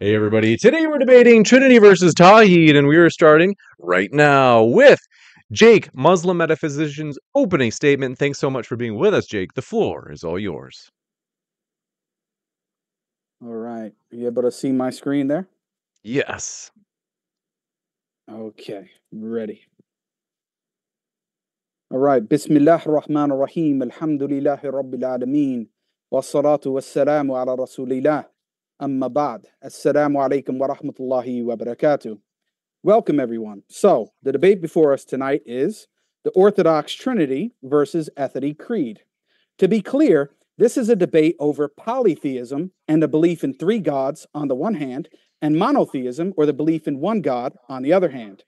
Hey everybody, today we're debating Trinity versus Tawhid, and we are starting right now with Jake, Muslim metaphysician's opening statement. Thanks so much for being with us, Jake. The floor is all yours. All right. Are you able to see my screen there? Yes. Okay, ready. All right. Bismillah ar-Rahman ar-Rahim. Alhamdulillahi Rabbil Alameen. Wassalatu wassalamu ala Rasulillah. Amma ba'd. Assalamu alaikum wa rahmatullahi wa barakatuh. Welcome, everyone. So, the debate before us tonight is the Orthodox Trinity versus Athari Creed. To be clear, this is a debate over polytheism and a belief in three gods on the one hand, and monotheism, or the belief in one God, on the other hand.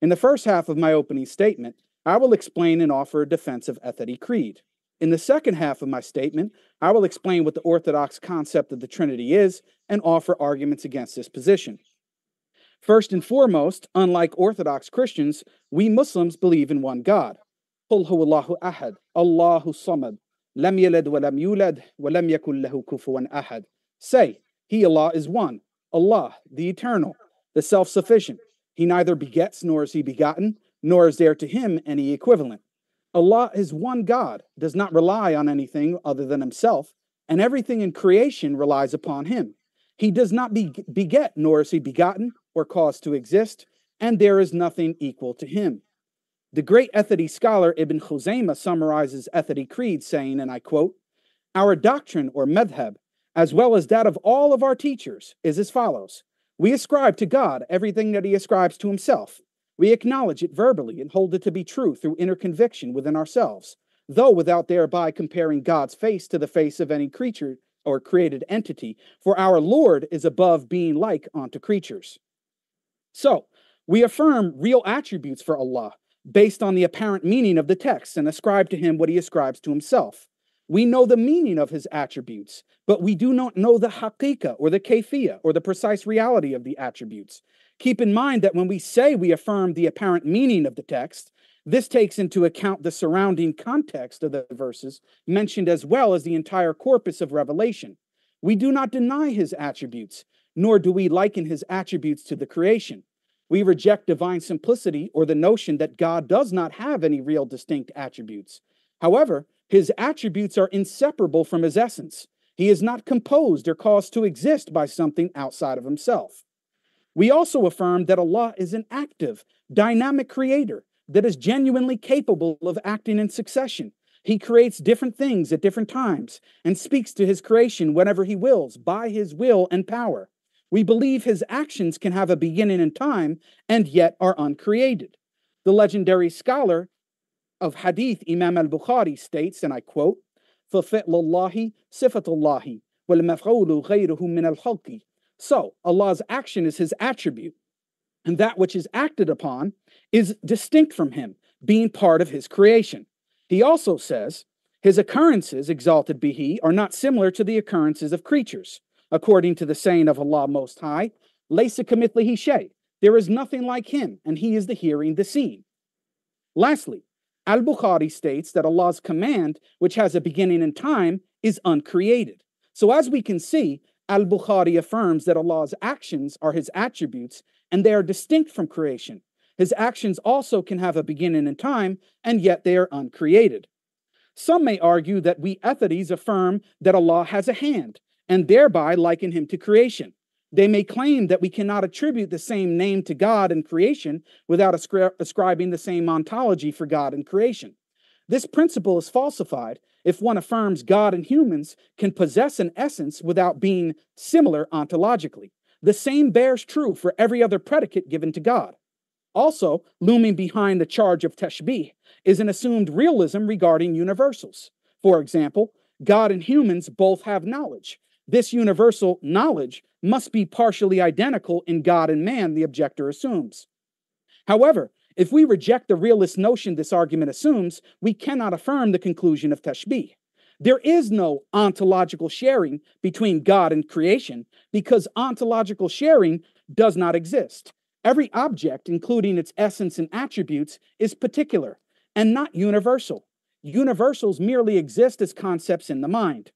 In the first half of my opening statement, I will explain and offer a defense of Athari Creed. In the second half of my statement, I will explain what the Orthodox concept of the Trinity is and offer arguments against this position. First and foremost, unlike Orthodox Christians, we Muslims believe in one God. Qul huwallahu ahad, Allahu samad, lam yalid wa lam yulad, wa lam yakun lahu kufuwan ahad. Say, He, Allah, is one, Allah, the Eternal, the Self-Sufficient. He neither begets nor is He begotten, nor is there to Him any equivalent. Allah is one God, does not rely on anything other than Himself, and everything in creation relies upon Him. He does not beget, nor is He begotten, or caused to exist, and there is nothing equal to Him. The great Athari scholar Ibn Khuzaymah summarizes Athari Creed, saying, and I quote, "Our doctrine, or madhab, as well as that of all of our teachers, is as follows. We ascribe to God everything that He ascribes to Himself. We acknowledge it verbally and hold it to be true through inner conviction within ourselves, though without thereby comparing God's face to the face of any creature or created entity, for our Lord is above being like unto creatures." So, we affirm real attributes for Allah based on the apparent meaning of the text and ascribe to Him what He ascribes to Himself. We know the meaning of His attributes, but we do not know the haqiqah or the kayfiyyah or the precise reality of the attributes. Keep in mind that when we say we affirm the apparent meaning of the text, this takes into account the surrounding context of the verses mentioned as well as the entire corpus of revelation. We do not deny His attributes, nor do we liken His attributes to the creation. We reject divine simplicity or the notion that God does not have any real distinct attributes. However, His attributes are inseparable from His essence. He is not composed or caused to exist by something outside of Himself. We also affirm that Allah is an active, dynamic creator that is genuinely capable of acting in succession. He creates different things at different times and speaks to His creation whenever He wills, by His will and power. We believe His actions can have a beginning in time and yet are uncreated. The legendary scholar of Hadith, Imam al-Bukhari, states, and I quote, "فَفِعْلُ اللَّهِ وَالْمَفْعُولُ غَيْرُهُ مِنَ الْخَلْقِ." So, Allah's action is His attribute, and that which is acted upon is distinct from Him, being part of His creation. He also says, "His occurrences, exalted be He, are not similar to the occurrences of creatures. According to the saying of Allah Most High, Laysa kamithlihi shay, there is nothing like Him, and He is the hearing, the seeing." Lastly, Al-Bukhari states that Allah's command, which has a beginning in time, is uncreated. So as we can see, Al-Bukhari affirms that Allah's actions are His attributes, and they are distinct from creation. His actions also can have a beginning in time, and yet they are uncreated. Some may argue that we Atharis affirm that Allah has a hand, and thereby liken Him to creation. They may claim that we cannot attribute the same name to God and creation without ascribing the same ontology for God and creation. This principle is falsified if one affirms God and humans can possess an essence without being similar ontologically. The same bears true for every other predicate given to God. Also, looming behind the charge of Tashbih is an assumed realism regarding universals. For example, God and humans both have knowledge. This universal knowledge must be partially identical in God and man, the objector assumes. However, if we reject the realist notion this argument assumes, we cannot affirm the conclusion of Tashbih. There is no ontological sharing between God and creation because ontological sharing does not exist. Every object, including its essence and attributes, is particular and not universal. Universals merely exist as concepts in the mind.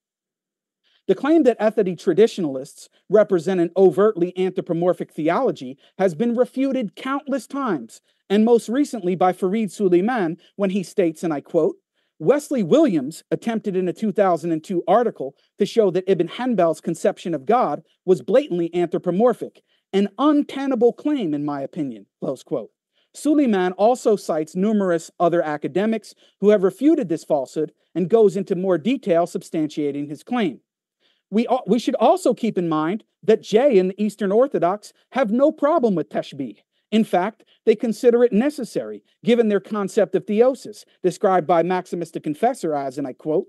The claim that Athari traditionalists represent an overtly anthropomorphic theology has been refuted countless times, and most recently by Fareed Suleiman when he states, and I quote, "Wesley Williams attempted in a 2002 article to show that Ibn Hanbal's conception of God was blatantly anthropomorphic, an untenable claim, in my opinion," close quote. Suleiman also cites numerous other academics who have refuted this falsehood and goes into more detail substantiating his claim. We should also keep in mind that Jay and the Eastern Orthodox have no problem with Tashbih. In fact, they consider it necessary, given their concept of theosis, described by Maximus the Confessor as, and I quote,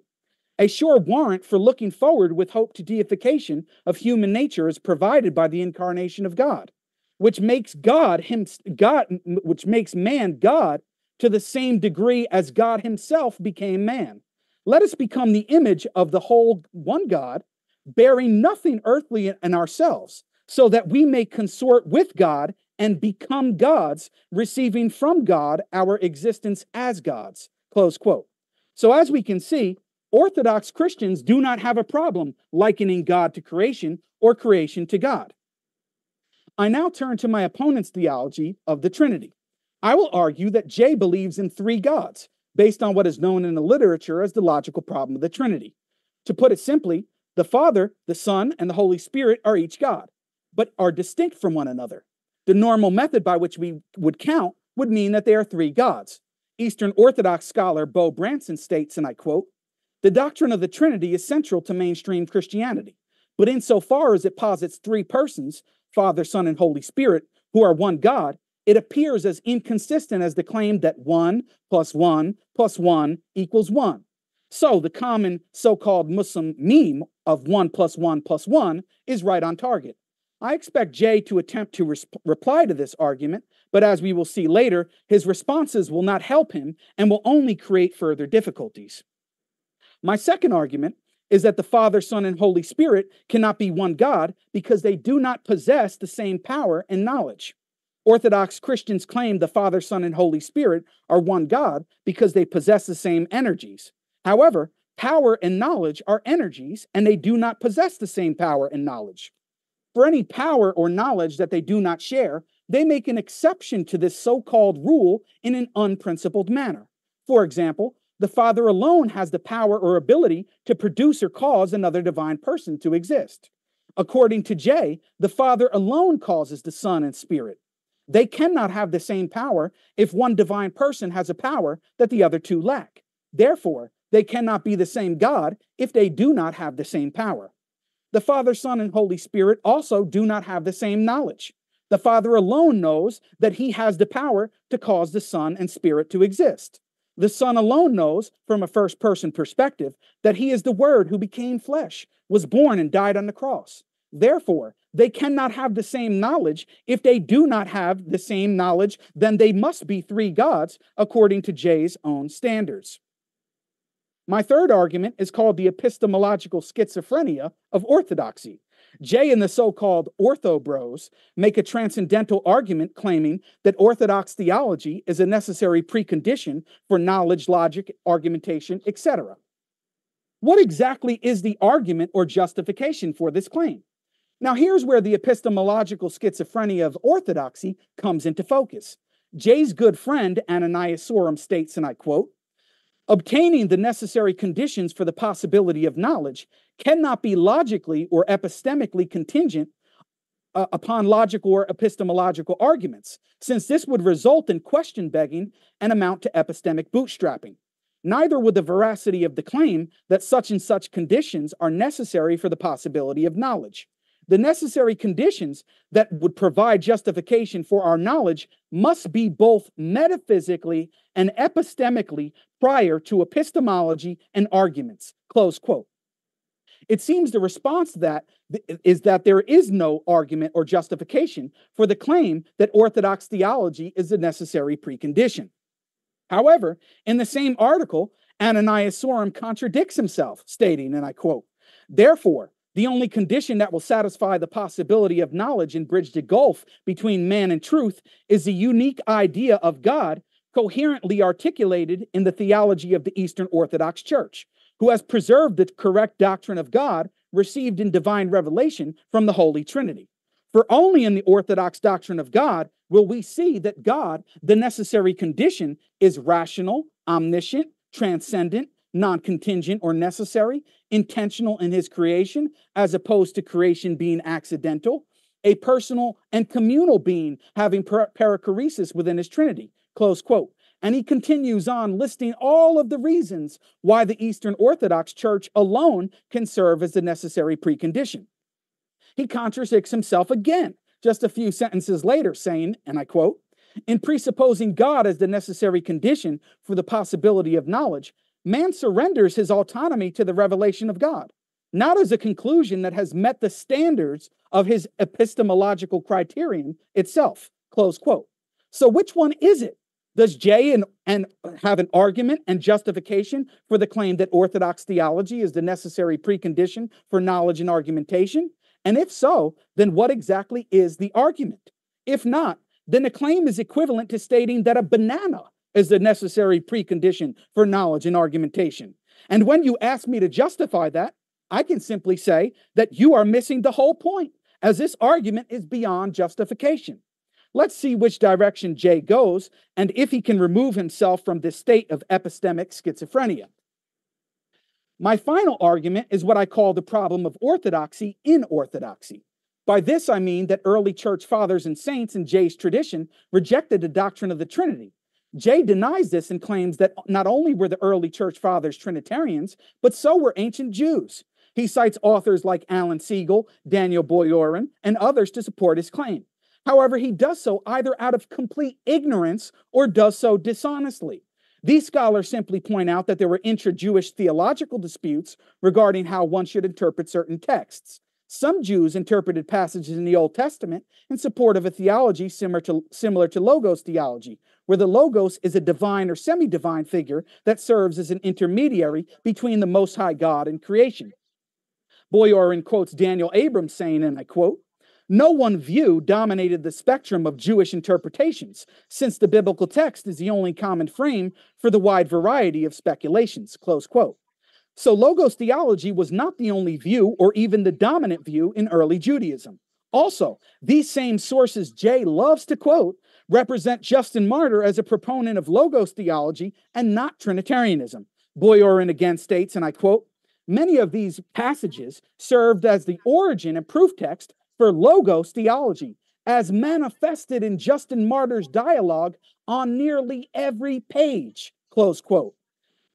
"a sure warrant for looking forward with hope to deification of human nature is provided by the incarnation of God, which makes man God to the same degree as God himself became man. Let us become the image of the whole one God, bearing nothing earthly in ourselves, so that we may consort with God and become gods, receiving from God our existence as gods," close quote. So as we can see, Orthodox Christians do not have a problem likening God to creation or creation to God. I now turn to my opponent's theology of the Trinity. I will argue that Jay believes in three gods, based on what is known in the literature as the logical problem of the Trinity. To put it simply, the Father, the Son, and the Holy Spirit are each God, but are distinct from one another. The normal method by which we would count would mean that they are three gods. Eastern Orthodox scholar Bo Branson states, and I quote, "The doctrine of the Trinity is central to mainstream Christianity, but insofar as it posits three persons, Father, Son, and Holy Spirit, who are one God, it appears as inconsistent as the claim that 1 + 1 + 1 = 1. So the common so-called Muslim meme of 1 + 1 + 1 is right on target." I expect Jay to attempt to reply to this argument, but as we will see later, his responses will not help him and will only create further difficulties. My second argument is that the Father, Son, and Holy Spirit cannot be one God because they do not possess the same power and knowledge. Orthodox Christians claim the Father, Son, and Holy Spirit are one God because they possess the same energies. However, power and knowledge are energies, and they do not possess the same power and knowledge. For any power or knowledge that they do not share, they make an exception to this so-called rule in an unprincipled manner. For example, the Father alone has the power or ability to produce or cause another divine person to exist. According to Jay, the Father alone causes the Son and Spirit. They cannot have the same power if one divine person has a power that the other two lack. Therefore, they cannot be the same God if they do not have the same power. The Father, Son, and Holy Spirit also do not have the same knowledge. The Father alone knows that he has the power to cause the Son and Spirit to exist. The Son alone knows, from a first-person perspective, that he is the Word who became flesh, was born and died on the cross. Therefore, they cannot have the same knowledge. If they do not have the same knowledge, then they must be three gods, according to Jay's own standards. My third argument is called the epistemological schizophrenia of orthodoxy. Jay and the so-called orthobros make a transcendental argument claiming that orthodox theology is a necessary precondition for knowledge, logic, argumentation, etc. What exactly is the argument or justification for this claim? Now here's where the epistemological schizophrenia of orthodoxy comes into focus. Jay's good friend Ananias Sorum states, and I quote, "Obtaining the necessary conditions for the possibility of knowledge cannot be logically or epistemically contingent upon logical or epistemological arguments, since this would result in question begging and amount to epistemic bootstrapping. Neither would the veracity of the claim that such and such conditions are necessary for the possibility of knowledge. The necessary conditions that would provide justification for our knowledge must be both metaphysically and epistemically prior to epistemology and arguments," close quote. It seems the response to that is that there is no argument or justification for the claim that Orthodox theology is the necessary precondition. However, in the same article, Ananias Sorum contradicts himself, stating, and I quote, "Therefore, the only condition that will satisfy the possibility of knowledge and bridge the gulf between man and truth is the unique idea of God coherently articulated in the theology of the Eastern Orthodox Church, who has preserved the correct doctrine of God received in divine revelation from the Holy Trinity. For only in the orthodox doctrine of God will we see that God, the necessary condition, is rational, omniscient, transcendent, non-contingent or necessary, intentional in his creation, as opposed to creation being accidental, a personal and communal being having perichoresis within his Trinity, close quote. And he continues on listing all of the reasons why the Eastern Orthodox Church alone can serve as the necessary precondition. He contradicts himself again, just a few sentences later, saying, and I quote, "In presupposing God as the necessary condition for the possibility of knowledge, man surrenders his autonomy to the revelation of God, not as a conclusion that has met the standards of his epistemological criterion itself," close quote. So which one is it? Does Jay and have an argument and justification for the claim that Orthodox theology is the necessary precondition for knowledge and argumentation? And if so, then what exactly is the argument? If not, then the claim is equivalent to stating that a banana is the necessary precondition for knowledge and argumentation. And when you ask me to justify that, I can simply say that you are missing the whole point, as this argument is beyond justification. Let's see which direction Jay goes and if he can remove himself from this state of epistemic schizophrenia. My final argument is what I call the problem of orthodoxy in orthodoxy. By this I mean that early church fathers and saints in Jay's tradition rejected the doctrine of the Trinity. Jay denies this and claims that not only were the early church fathers Trinitarians, but so were ancient Jews. He cites authors like Alan Segal, Daniel Boyarin, and others to support his claim. However, he does so either out of complete ignorance or does so dishonestly. These scholars simply point out that there were intra-Jewish theological disputes regarding how one should interpret certain texts. Some Jews interpreted passages in the Old Testament in support of a theology similar to Logos theology, where the Logos is a divine or semi-divine figure that serves as an intermediary between the Most High God and creation. Boyarin quotes Daniel Abrams saying, and I quote, "No one view dominated the spectrum of Jewish interpretations, since the biblical text is the only common frame for the wide variety of speculations," close quote. So Logos theology was not the only view or even the dominant view in early Judaism. Also, these same sources Jay loves to quote represent Justin Martyr as a proponent of Logos theology and not Trinitarianism. Boyarin again states, and I quote, "Many of these passages served as the origin and proof text for Logos theology, as manifested in Justin Martyr's dialogue on nearly every page," close quote.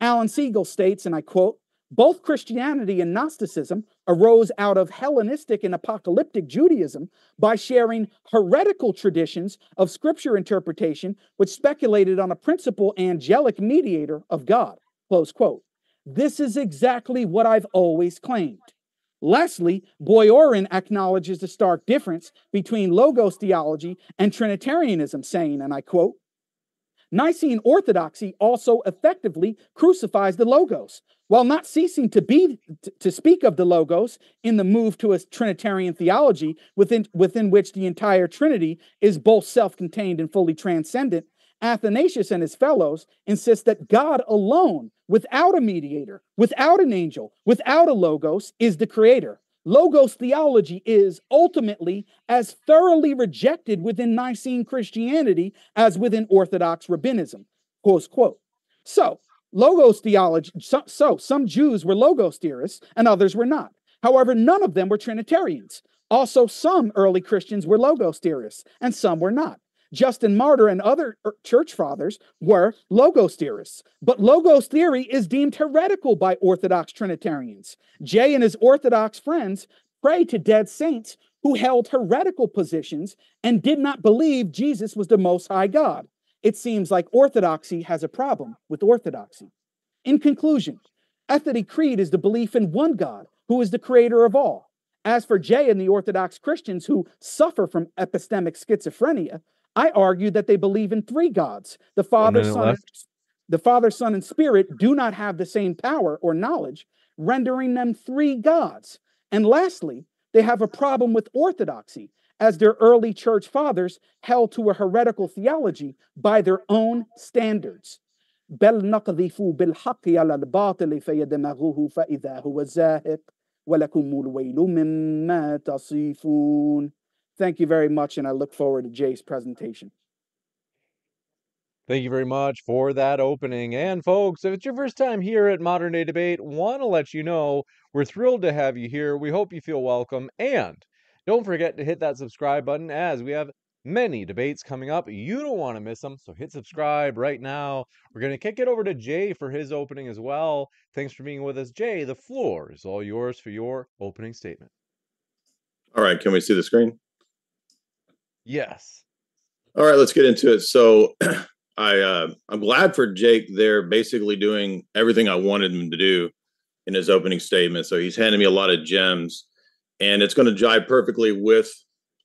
Alan Segal states, and I quote, "Both Christianity and Gnosticism arose out of Hellenistic and apocalyptic Judaism by sharing heretical traditions of scripture interpretation which speculated on a principal angelic mediator of God," close quote. This is exactly what I've always claimed. Lastly, Boyarin acknowledges the stark difference between Logos theology and Trinitarianism, saying, and I quote, "Nicene orthodoxy also effectively crucifies the Logos, while not ceasing to speak of the Logos in the move to a Trinitarian theology within which the entire Trinity is both self-contained and fully transcendent. Athanasius and his fellows insist that God alone, without a mediator, without an angel, without a Logos, is the creator. Logos theology is ultimately as thoroughly rejected within Nicene Christianity as within Orthodox Rabbinism," close quote. So, Logos theology, so some Jews were Logos theorists and others were not. However, none of them were Trinitarians. Also, some early Christians were Logos theorists and some were not. Justin Martyr and other church fathers were Logos theorists, but Logos theory is deemed heretical by Orthodox Trinitarians. Jay and his Orthodox friends pray to dead saints who held heretical positions and did not believe Jesus was the Most High God. It seems like orthodoxy has a problem with orthodoxy. In conclusion, Athanasian Creed is the belief in one God, who is the creator of all. As for Jay and the Orthodox Christians who suffer from epistemic schizophrenia, I argue that they believe in three gods. The Father, Son, and Spirit do not have the same power or knowledge, rendering them three gods. And lastly, they have a problem with orthodoxy, as their early church fathers held to a heretical theology by their own standards. بَلْ نَقْذِفُ بِالْحَقِّ عَلَى الْبَاطِلِ فَيَدْمَغُهُ فَإِذَا هُوَ زَاهِقٌ وَلَكُمُ الْوَيْلُ مِمَّا تَصِفُونَ. Thank you very much, and I look forward to Jay's presentation. Thank you very much for that opening. And folks, if it's your first time here at Modern Day Debate, want to let you know we're thrilled to have you here. We hope you feel welcome. And don't forget to hit that subscribe button, as we have many debates coming up. You don't want to miss them, so hit subscribe right now. We're going to kick it over to Jay for his opening as well. Thanks for being with us, Jay. The floor is all yours for your opening statement. All right, can we see the screen? Yes. All right, let's get into it. So I'm glad for Jake there, basically doing everything I wanted him to do in his opening statement. So he's handed me a lot of gems, and it's going to jive perfectly with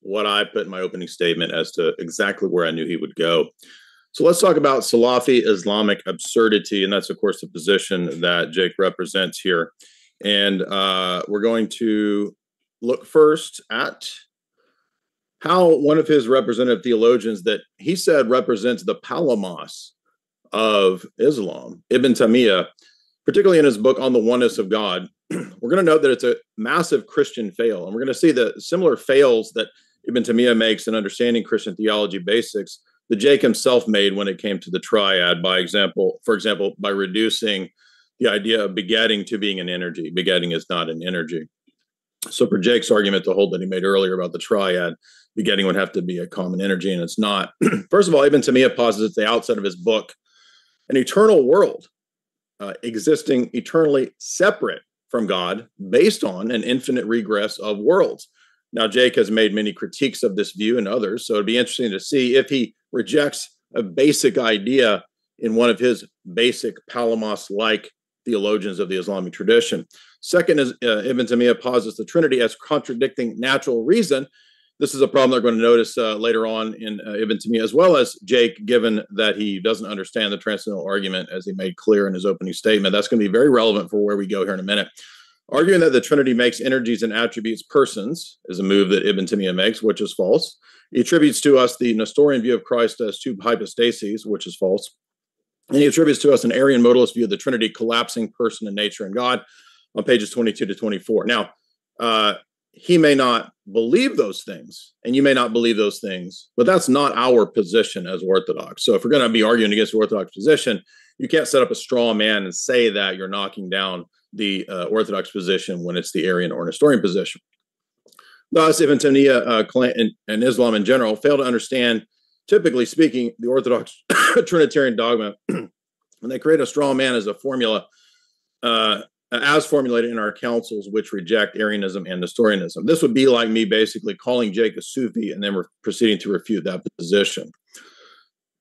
what I put in my opening statement as to exactly where I knew he would go. So let's talk about Salafi Islamic absurdity. And that's, of course, the position that Jake represents here. And we're going to look first at how one of his representative theologians that he said represents the Palamos of Islam, Ibn Taymiyyah, particularly in his book on the oneness of God. We're going to note that it's a massive Christian fail. And we're going to see the similar fails that Ibn Taymiyyah makes in understanding Christian theology basics that Jake himself made when it came to the triad, for example, by reducing the idea of begetting to being an energy. Begetting is not an energy. So for Jake's argument to hold that he made earlier about the triad, begetting would have to be a common energy, and it's not. First of all, Ibn Taymiyyah posits at the outset of his book an eternal world existing eternally separate from God based on an infinite regress of worlds. Now, Jake has made many critiques of this view and others, so it'd be interesting to see if he rejects a basic idea in one of his basic Palamos-like theologians of the Islamic tradition. Second is Ibn Taymiyyah posits the Trinity as contradicting natural reason. This is a problem they're going to notice later on in Ibn Taymiyyah, as well as Jake, given that he doesn't understand the transcendental argument, as he made clear in his opening statement. That's going to be very relevant for where we go here in a minute. Arguing that the Trinity makes energies and attributes persons is a move that Ibn Taymiyyah makes, which is false. He attributes to us the Nestorian view of Christ as two hypostases, which is false. And he attributes to us an Arian modalist view of the Trinity collapsing person and nature and God on pages 22 to 24. Now, he may not believe those things, and you may not believe those things, but that's not our position as Orthodox. So if we're going to be arguing against the Orthodox position, you can't set up a straw man and say that you're knocking down the Orthodox position when it's the Arian or Nestorian position. Thus, Ibn Taymiyyah and Islam in general fail to understand, typically speaking, the Orthodox Trinitarian dogma, and they create a straw man as a formula, as formulated in our councils, which reject Arianism and Nestorianism. This would be like me basically calling Jake a Sufi and then we're proceeding to refute that position.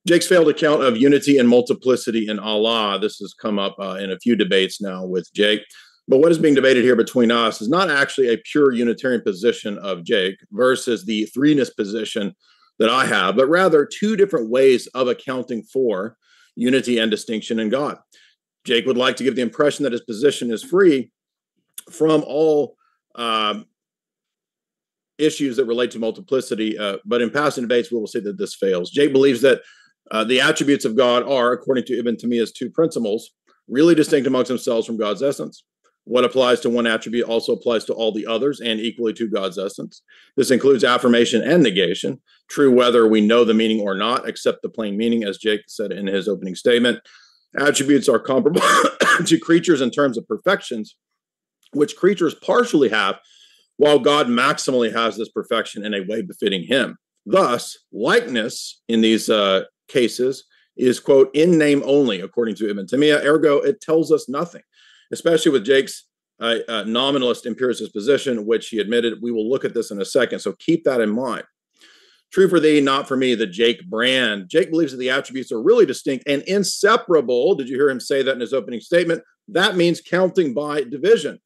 Jake's failed account of unity and multiplicity in Allah. This has come up in a few debates now with Jake. But what is being debated here between us is not actually a pure Unitarian position of Jake versus the threeness position that I have, but rather two different ways of accounting for unity and distinction in God. Jake would like to give the impression that his position is free from all issues that relate to multiplicity, but in past debates, we will see that this fails. Jake believes that the attributes of God are, according to Ibn Taymiyyah's two principles, really distinct amongst themselves from God's essence. What applies to one attribute also applies to all the others and equally to God's essence. This includes affirmation and negation, true whether we know the meaning or not, except the plain meaning, as Jake said in his opening statement. Attributes are comparable to creatures in terms of perfections, which creatures partially have, while God maximally has this perfection in a way befitting him. Thus, likeness in these cases is, quote, in name only, according to Ibn Taymiyyah. Ergo, it tells us nothing, especially with Jake's nominalist empiricist position, which he admitted. We will look at this in a second, so keep that in mind. True for thee, not for me, the Jake brand. Jake believes that the attributes are really distinct and inseparable. Did you hear him say that in his opening statement? That means counting by division.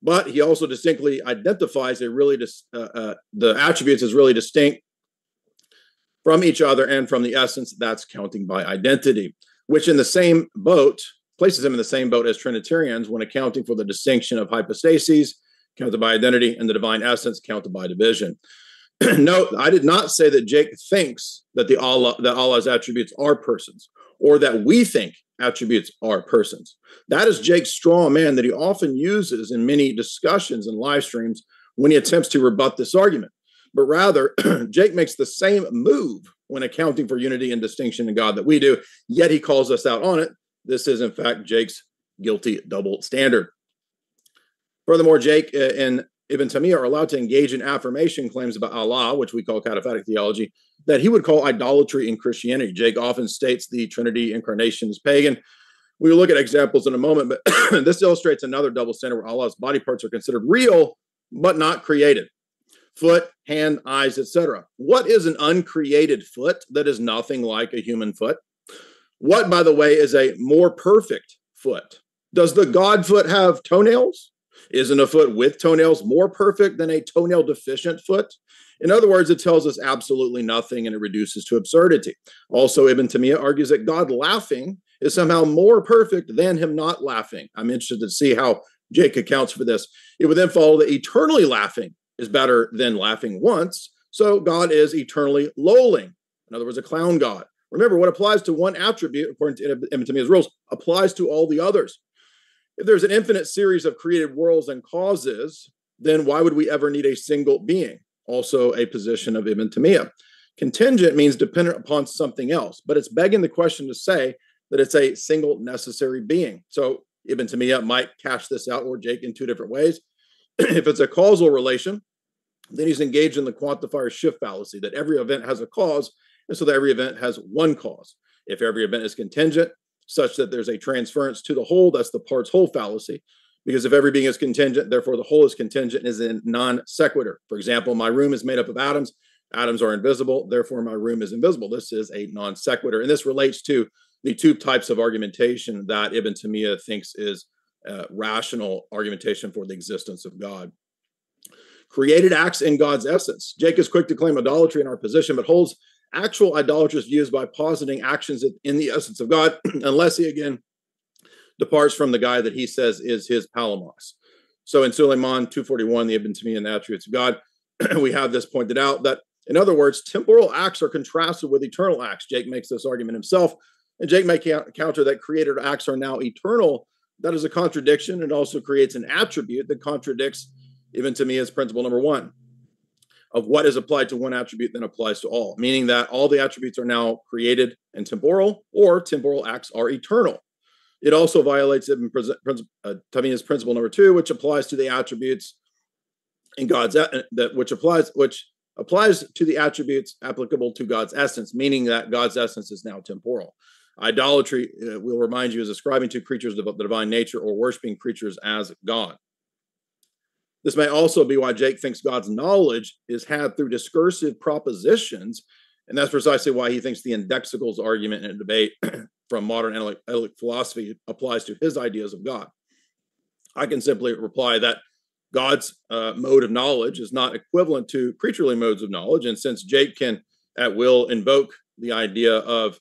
But he also distinctly identifies a really the attributes as really distinct from each other and from the essence. That's counting by identity, which in the same boat places him in the same boat as Trinitarians when accounting for the distinction of hypostases, counted by identity, and the divine essence, counted by division. No, I did not say that Jake thinks that Allah's attributes are persons, or that we think attributes are persons. That is Jake's straw man that he often uses in many discussions and live streams when he attempts to rebut this argument. But rather, Jake makes the same move when accounting for unity and distinction in God that we do, yet he calls us out on it. This is, in fact, Jake's guilty double standard. Furthermore, Jake and Ibn Taymiyyah are allowed to engage in affirmation claims about Allah, which we call cataphatic theology, that he would call idolatry in Christianity. Jake often states the Trinity incarnation is pagan. We will look at examples in a moment, but this illustrates another double standard where Allah's body parts are considered real, but not created. Foot, hand, eyes, etc. What is an uncreated foot that is nothing like a human foot? What, by the way, is a more perfect foot? Does the God foot have toenails? Isn't a foot with toenails more perfect than a toenail deficient foot? In other words, it tells us absolutely nothing and it reduces to absurdity. Also, Ibn Taymiyyah argues that God laughing is somehow more perfect than him not laughing. I'm interested to see how Jake accounts for this. It would then follow that eternally laughing is better than laughing once. So God is eternally lolling. In other words, a clown God. Remember, what applies to one attribute, according to Ibn Taymiyyah's rules, applies to all the others. If there's an infinite series of created worlds and causes, then why would we ever need a single being? Also a position of Ibn Taymiyyah. Contingent means dependent upon something else, but it's begging the question to say that it's a single necessary being. So Ibn Taymiyyah might cash this out, or Jake, in two different ways. If it's a causal relation, then he's engaged in the quantifier shift fallacy, that every event has a cause, and so that every event has one cause. If every event is contingent, such that there's a transference to the whole, that's the parts whole fallacy, because if every being is contingent, therefore the whole is contingent, is in non sequitur. For example, my room is made up of atoms. Atoms are invisible, therefore my room is invisible. This is a non sequitur, and this relates to the two types of argumentation that Ibn Taymiyyah thinks is rational argumentation for the existence of God. Created acts in God's essence. Jake is quick to claim idolatry in our position, but holds actual idolatrous views by positing actions in the essence of God, unless he again departs from the guy that he says is his palamos. So in Suleiman 241, the Ibn Taymiyyah and the attributes of God, we have this pointed out that, in other words, temporal acts are contrasted with eternal acts. Jake makes this argument himself, and Jake may counter that created acts are now eternal. That is a contradiction. It also creates an attribute that contradicts Ibn Taymiyyah's principle number one, of what is applied to one attribute then applies to all, meaning that all the attributes are now created and temporal, or temporal acts are eternal. It also violates Ibn Taymiyyah's principle number two, which applies to the attributes in God's which applies to the attributes applicable to God's essence, meaning that God's essence is now temporal. Idolatry, we'll remind you, is ascribing to creatures the divine nature or worshiping creatures as God. This may also be why Jake thinks God's knowledge is had through discursive propositions, and that's precisely why he thinks the indexicals argument and debate from modern analytic philosophy applies to his ideas of God. I can simply reply that God's mode of knowledge is not equivalent to creaturely modes of knowledge, and since Jake can at will invoke the idea of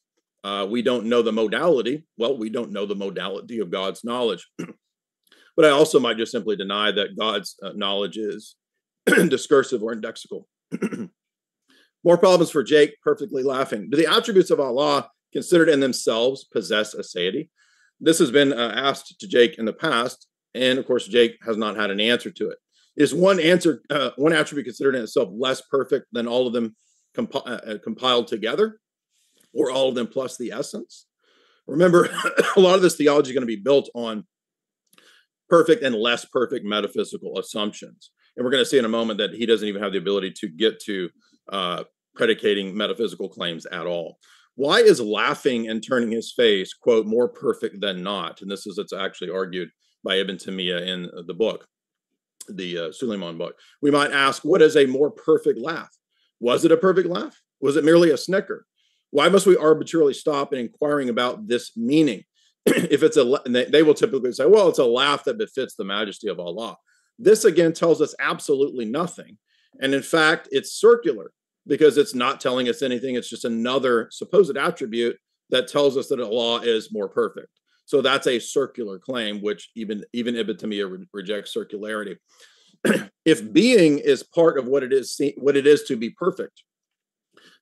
we don't know the modality, well, we don't know the modality of God's knowledge. But I also might just simply deny that God's knowledge is discursive or indexical. More problems for Jake, perfectly laughing. Do the attributes of Allah considered in themselves possess a deity? This has been asked to Jake in the past, and of course, Jake has not had an answer to it. Is one attribute considered in itself less perfect than all of them compiled together, or all of them plus the essence? Remember, a lot of this theology is going to be built on perfect and less perfect metaphysical assumptions. And we're going to see in a moment that he doesn't even have the ability to get to predicating metaphysical claims at all. Why is laughing and turning his face, quote, more perfect than not? And this is, it's actually argued by Ibn Taymiyyah in the book, the Suleiman book. We might ask, what is a more perfect laugh? Was it a perfect laugh? Was it merely a snicker? Why must we arbitrarily stop and inquiring about this meaning? If it's a, they will typically say, well, it's a laugh that befits the majesty of Allah. This again tells us absolutely nothing. And in fact, it's circular because it's not telling us anything. It's just another supposed attribute that tells us that Allah is more perfect. So that's a circular claim, which even Ibn Taymiyyah rejects circularity. if being is part of what it is to be perfect,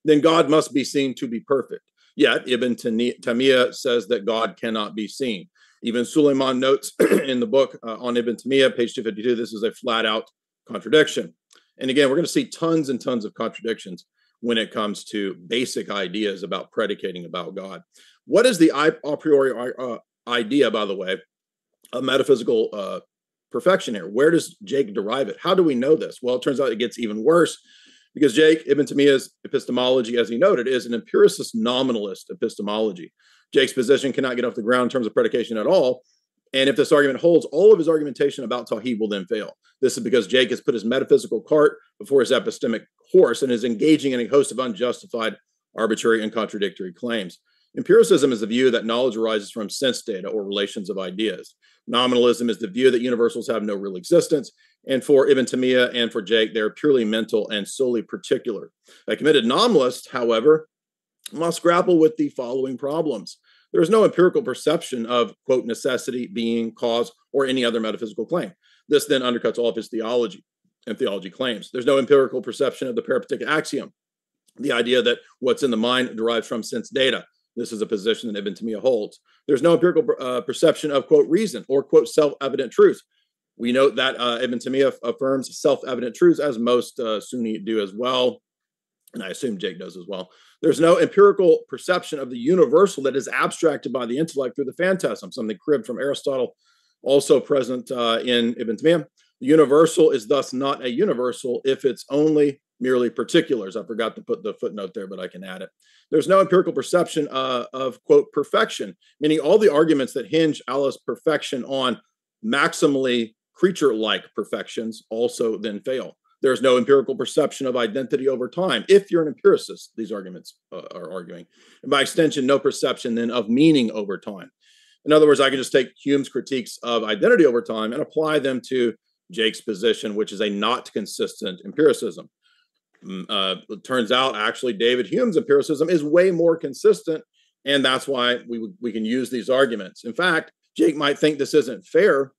then God must be seen to be perfect. Yet Ibn Taymiyyah says that God cannot be seen. Even Suleiman notes in the book on Ibn Taymiyyah, page 252, this is a flat-out contradiction. And again, we're going to see tons and tons of contradictions when it comes to basic ideas about predicating about God. What is the a priori idea, by the way, of metaphysical perfection here? Where does Jake derive it? How do we know this? Well, it turns out it gets even worse, because Jake, Ibn Taymiyyah's epistemology, as he noted, is an empiricist nominalist epistemology. Jake's position cannot get off the ground in terms of predication at all. And if this argument holds, all of his argumentation about Tawhid will then fail. This is because Jake has put his metaphysical cart before his epistemic horse and is engaging in a host of unjustified, arbitrary, and contradictory claims. Empiricism is the view that knowledge arises from sense data or relations of ideas. Nominalism is the view that universals have no real existence. And for Ibn Taymiyyah and for Jake, they're purely mental and solely particular. A committed nominalist, however, must grapple with the following problems. There is no empirical perception of, quote, necessity, being, cause, or any other metaphysical claim. This then undercuts all of his theology and theology claims. There's no empirical perception of the peripatetic axiom, the idea that what's in the mind derives from sense data. This is a position that Ibn Taymiyyah holds. There's no empirical perception of, quote, reason or, quote, self-evident truth. We note that Ibn Taymiyyah affirms self-evident truths, as most Sunni do as well. And I assume Jake does as well. There's no empirical perception of the universal that is abstracted by the intellect through the phantasm, something cribbed from Aristotle, also present in Ibn Taymiyyah. The universal is thus not a universal if it's only merely particulars. I forgot to put the footnote there, but I can add it. There's no empirical perception of, quote, perfection, meaning all the arguments that hinge Allah's perfection on maximally creature-like perfections also then fail. There's no empirical perception of identity over time. If you're an empiricist, these arguments are arguing. And by extension, no perception then of meaning over time. In other words, I can just take Hume's critiques of identity over time and apply them to Jake's position, which is a not consistent empiricism. It turns out, actually, David Hume's empiricism is way more consistent, and that's why we can use these arguments. In fact, Jake might think this isn't fair,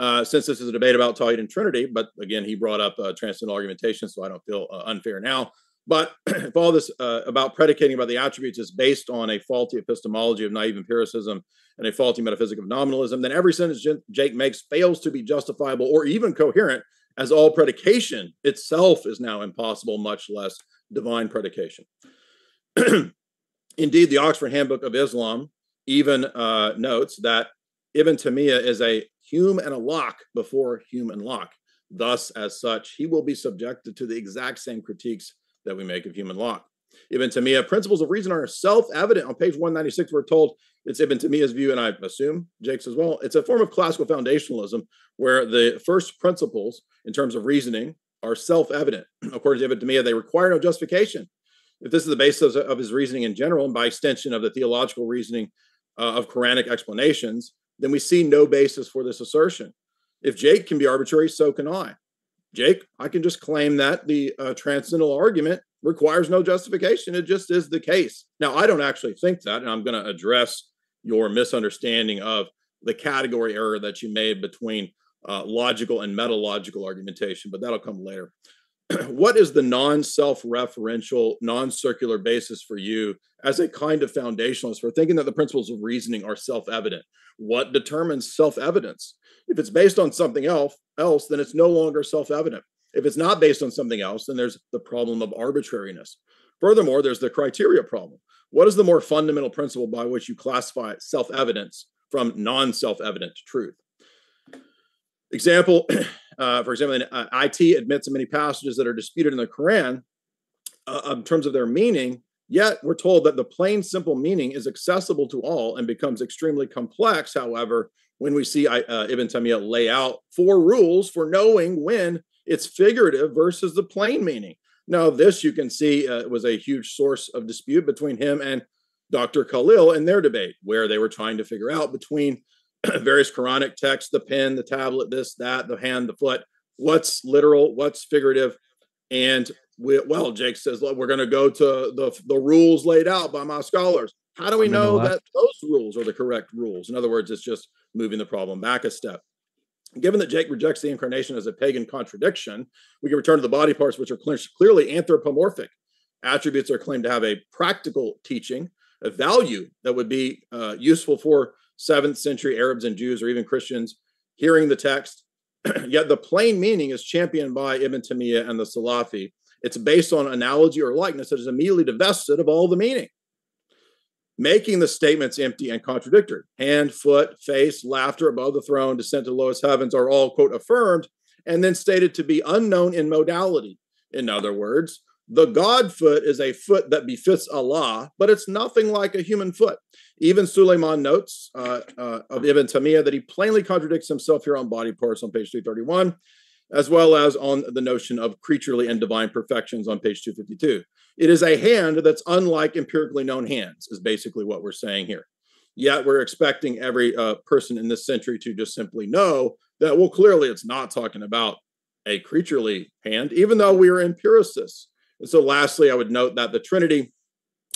since this is a debate about Tawhid and Trinity, but again, he brought up transcendental argumentation, so I don't feel unfair now. But if all this about predicating about the attributes is based on a faulty epistemology of naive empiricism and a faulty metaphysic of nominalism, then every sentence Jake makes fails to be justifiable or even coherent, as all predication itself is now impossible, much less divine predication. Indeed, the Oxford Handbook of Islam even notes that Ibn Taymiyyah is a Hume and a Locke before Hume and Locke. Thus, as such, he will be subjected to the exact same critiques that we make of Hume and Locke. Ibn Taymiyyah, principles of reason are self-evident. On page 196, we're told it's Ibn Taymiyyah's view, and I assume Jake's as well. It's a form of classical foundationalism where the first principles in terms of reasoning are self-evident. According to Ibn Taymiyyah, they require no justification. If this is the basis of his reasoning in general, and by extension of the theological reasoning of Quranic explanations, then we see no basis for this assertion. If Jake can be arbitrary, so can I. Jake, I can just claim that the transcendental argument requires no justification. It just is the case. Now, I don't actually think that, and I'm going to address your misunderstanding of the category error that you made between logical and metalogical argumentation, but that'll come later. What is the non-self-referential, non-circular basis for you as a kind of foundationalist for thinking that the principles of reasoning are self-evident? What determines self-evidence? If it's based on something else, then it's no longer self-evident. If it's not based on something else, then there's the problem of arbitrariness. Furthermore, there's the criteria problem. What is the more fundamental principle by which you classify self-evidence from non-self-evident truth? For example, IT admits in many passages that are disputed in the Quran in terms of their meaning, yet we're told that the plain, simple meaning is accessible to all and becomes extremely complex, however, when we see Ibn Taymiyyah lay out four rules for knowing when it's figurative versus the plain meaning. Now, this you can see was a huge source of dispute between him and Dr. Khalil in their debate, where they were trying to figure out between various Quranic texts, the pen, the tablet, this, that, the hand, the foot, what's literal, what's figurative. And well, Jake says, look, we're going to go to the rules laid out by my scholars. How do we know that those rules are the correct rules? In other words, it's just moving the problem back a step. Given that Jake rejects the incarnation as a pagan contradiction, we can return to the body parts, which are clearly anthropomorphic. Attributes are claimed to have a practical teaching, a value that would be useful for 7th century Arabs and Jews or even Christians hearing the text. Yet the plain meaning is championed by Ibn Taymiyyah and the Salafi. It's based on analogy or likeness that is immediately divested of all the meaning, making the statements empty and contradictory. Hand, foot, face, laughter above the throne, descent to the lowest heavens are all, quote, affirmed and then stated to be unknown in modality. In other words, the God foot is a foot that befits Allah, but it's nothing like a human foot. Even Suleiman notes of Ibn Taymiyyah that he plainly contradicts himself here on body parts on page 231, as well as on the notion of creaturely and divine perfections on page 252. It is a hand that's unlike empirically known hands, is basically what we're saying here. Yet we're expecting every person in this century to just simply know that, well, clearly it's not talking about a creaturely hand, even though we are empiricists. And so lastly, I would note that the Trinity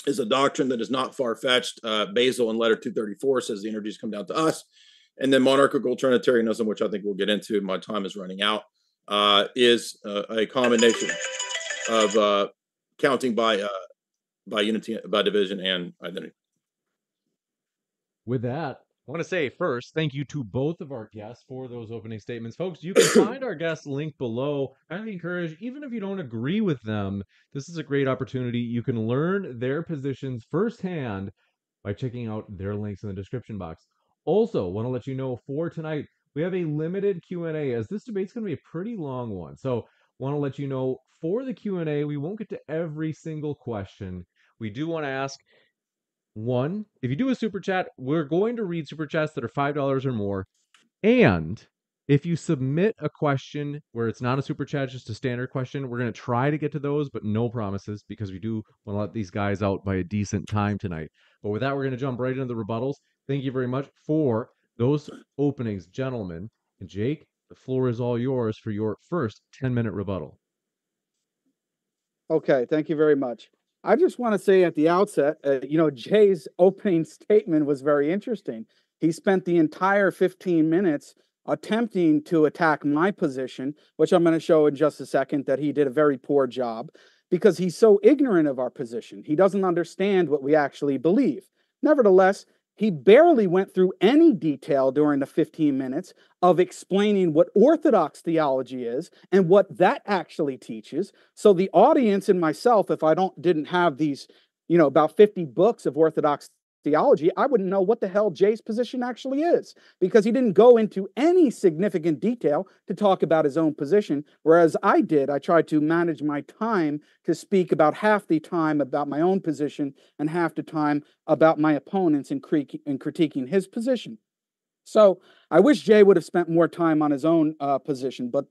is a doctrine that is not far-fetched. Basil in letter 234 says the energies come down to us. And then monarchical Trinitarianism, which I think we'll get into, my time is running out, is a combination of counting by unity, by division, and identity. With that, I want to say first, thank you to both of our guests for those opening statements. Folks, you can find our guest link below. I encourage, even if you don't agree with them, this is a great opportunity. You can learn their positions firsthand by checking out their links in the description box. Also, want to let you know for tonight, we have a limited Q&A, as this debate's going to be a pretty long one. So want to let you know for the Q&A, we won't get to every single question. We do want to ask, one, if you do a super chat, we're going to read super chats that are $5 or more. And if you submit a question where it's not a super chat, just a standard question, we're going to try to get to those, but no promises, because we do want to let these guys out by a decent time tonight. But with that, we're going to jump right into the rebuttals. Thank you very much for those openings, gentlemen. And Jake, the floor is all yours for your first 10-minute rebuttal. Okay, thank you very much. I just want to say at the outset, you know, Jay's opening statement was very interesting. He spent the entire 15 minutes attempting to attack my position, which I'm going to show in just a second that he did a very poor job, because he's so ignorant of our position. He doesn't understand what we actually believe. Nevertheless, he barely went through any detail during the 15 minutes of explaining what Orthodox theology is and what that actually teaches. So the audience and myself, if I didn't have these, you know, about 50 books of Orthodox theology, I wouldn't know what the hell Jay's position actually is, because he didn't go into any significant detail to talk about his own position, whereas I did. I tried to manage my time to speak about half the time about my own position and half the time about my opponents in critiquing his position. So I wish Jay would have spent more time on his own position, but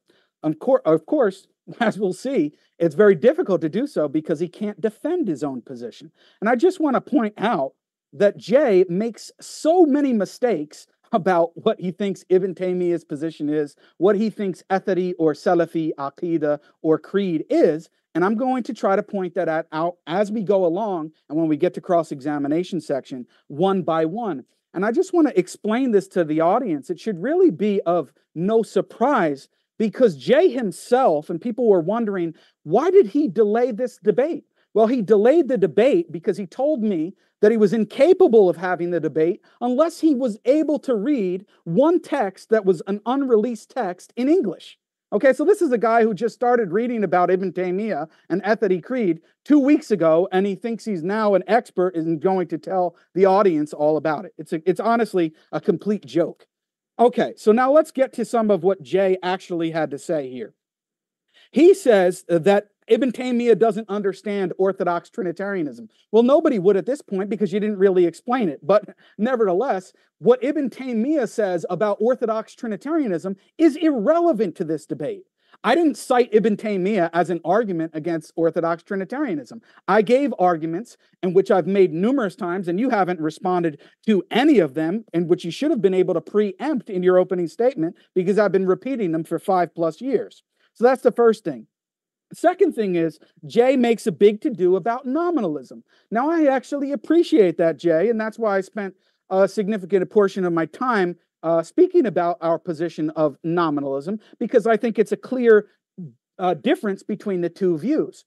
of course, as we'll see, it's very difficult to do so because he can't defend his own position. And I just want to point out that Jay makes so many mistakes about what he thinks Ibn Taymiyyah's position is, what he thinks Athari or Salafi, Aqidah or Creed is, and I'm going to try to point that out as we go along and when we get to cross-examination section, one by one. And I just want to explain this to the audience. It should really be of no surprise, because Jay himself, and people were wondering, why did he delay this debate? Well, he delayed the debate because he told me that he was incapable of having the debate unless he was able to read one text that was an unreleased text in English. Okay, so this is a guy who just started reading about Ibn Taymiyyah and Athari Creed 2 weeks ago, and he thinks he's now an expert and going to tell the audience all about it. It's honestly a complete joke. Okay, so now let's get to some of what Jay actually had to say here. He says that Ibn Taymiyyah doesn't understand Orthodox Trinitarianism. Well, nobody would at this point, because you didn't really explain it. But nevertheless, what Ibn Taymiyyah says about Orthodox Trinitarianism is irrelevant to this debate. I didn't cite Ibn Taymiyyah as an argument against Orthodox Trinitarianism. I gave arguments, and which I've made numerous times, and you haven't responded to any of them, and which you should have been able to preempt in your opening statement, because I've been repeating them for 5+ years. So that's the first thing. Second thing is, Jay makes a big to-do about nominalism. Now, I actually appreciate that, Jay, and that's why I spent a significant portion of my time speaking about our position of nominalism, because I think it's a clear difference between the two views.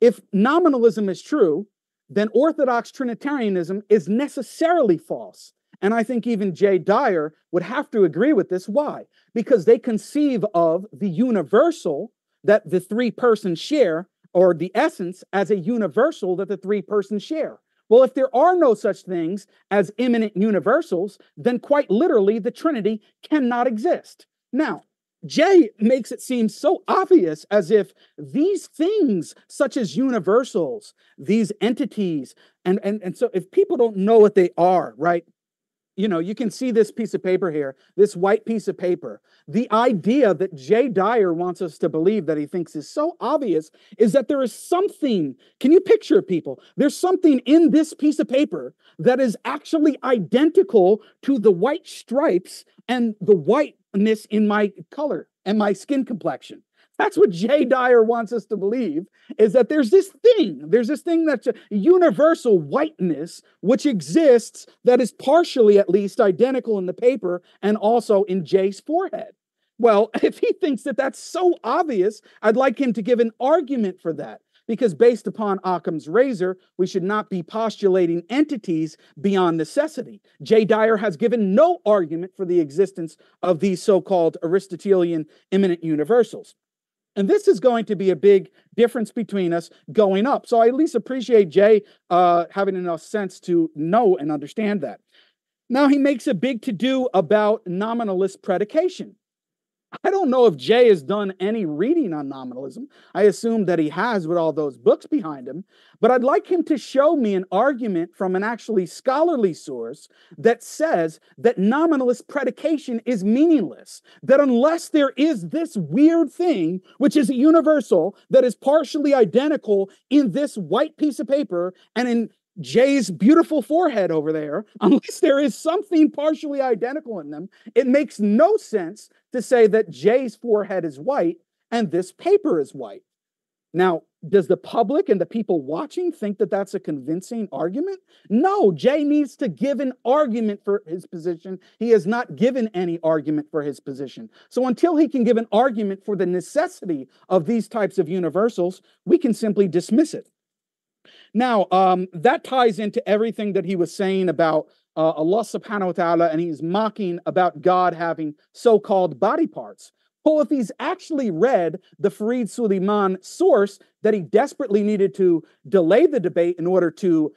If nominalism is true, then Orthodox Trinitarianism is necessarily false. And I think even Jay Dyer would have to agree with this. Why? Because they conceive of the universal that the three persons share, or the essence as a universal that the three persons share. Well, if there are no such things as immanent universals, then quite literally the Trinity cannot exist. Now, Jay makes it seem so obvious as if these things, such as universals, these entities, and so if people don't know what they are, right? You know, you can see this piece of paper here, this white piece of paper. The idea that Jay Dyer wants us to believe that he thinks is so obvious is that there is something, can you picture people? There's something in this piece of paper that is actually identical to the white stripes and the whiteness in my color and my skin complexion. That's what Jay Dyer wants us to believe, is that there's this thing that's a universal whiteness which exists that is partially at least identical in the paper and also in Jay's forehead. Well, if he thinks that that's so obvious, I'd like him to give an argument for that, because based upon Occam's razor, we should not be postulating entities beyond necessity. Jay Dyer has given no argument for the existence of these so-called Aristotelian immanent universals. And this is going to be a big difference between us going up. So I at least appreciate Jay having enough sense to know and understand that. Now he makes a big to-do about nominalist predication. I don't know if Jay has done any reading on nominalism. I assume that he has with all those books behind him. But I'd like him to show me an argument from an actually scholarly source that says that nominalist predication is meaningless, that unless there is this weird thing, which is a universal, that is partially identical in this white piece of paper and in Jay's beautiful forehead over there, unless there is something partially identical in them, it makes no sense to say that Jay's forehead is white and this paper is white. Now, does the public and the people watching think that that's a convincing argument? No, Jay needs to give an argument for his position. He has not given any argument for his position. So until he can give an argument for the necessity of these types of universals, we can simply dismiss it. Now, that ties into everything that he was saying about Allah subhanahu wa ta'ala, and he's mocking about God having so-called body parts. Well, if he's actually read the Fareed Suleiman source that he desperately needed to delay the debate in order to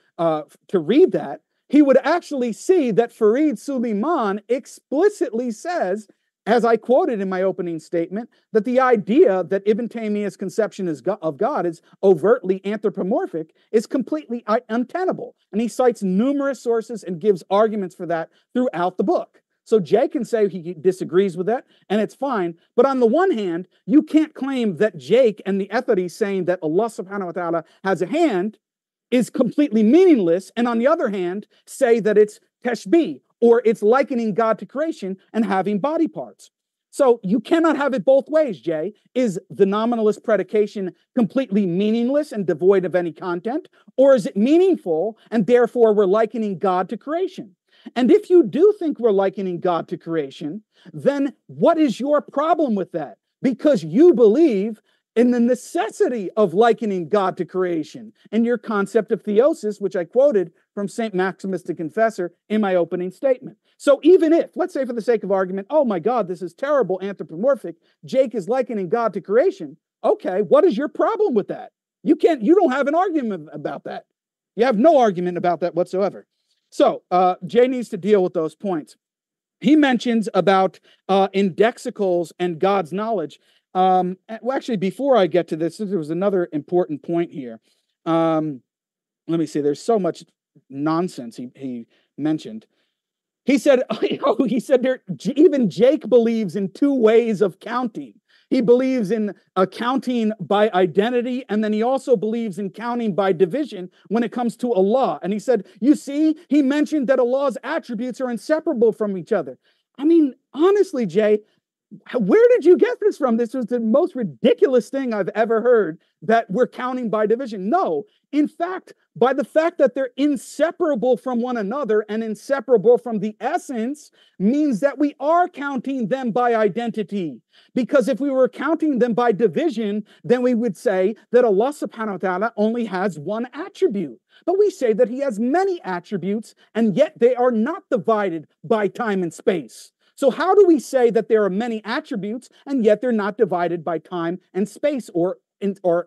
read that, he would actually see that Fareed Suleiman explicitly says, as I quoted in my opening statement, that the idea that Ibn Taymiyyah's conception of God is overtly anthropomorphic is completely untenable. And he cites numerous sources and gives arguments for that throughout the book. So Jay can say he disagrees with that, and it's fine. But on the one hand, you can't claim that Jake and the Athari saying that Allah subhanahu wa ta'ala has a hand is completely meaningless, and on the other hand, say that it's Tashbih, or it's likening God to creation and having body parts. So you cannot have it both ways, Jay. Is the nominalist predication completely meaningless and devoid of any content? Or is it meaningful and therefore we're likening God to creation? And if you do think we're likening God to creation, then what is your problem with that? Because you believe in the necessity of likening God to creation and your concept of theosis, which I quoted from St. Maximus the Confessor in my opening statement. So even if, let's say for the sake of argument, oh my God, this is terrible, anthropomorphic, Jake is likening God to creation. Okay, what is your problem with that? You don't have an argument about that. You have no argument about that whatsoever. So Jay needs to deal with those points. He mentions about indexicals and God's knowledge. Well, actually, before I get to this, there was another important point here. Let me see. There's so much nonsense he mentioned. He said, even Jake believes in two ways of counting. He believes in counting by identity, and then he also believes in counting by division when it comes to Allah. And he said, you see, he mentioned that Allah's attributes are inseparable from each other. I mean, honestly, Jay, where did you get this from? This was the most ridiculous thing I've ever heard, that we're counting by division. No, in fact, by the fact that they're inseparable from one another and inseparable from the essence means that we are counting them by identity. Because if we were counting them by division, then we would say that Allah subhanahu wa ta'ala only has one attribute. But we say that he has many attributes, and yet they are not divided by time and space. So how do we say that there are many attributes and yet they're not divided by time and space or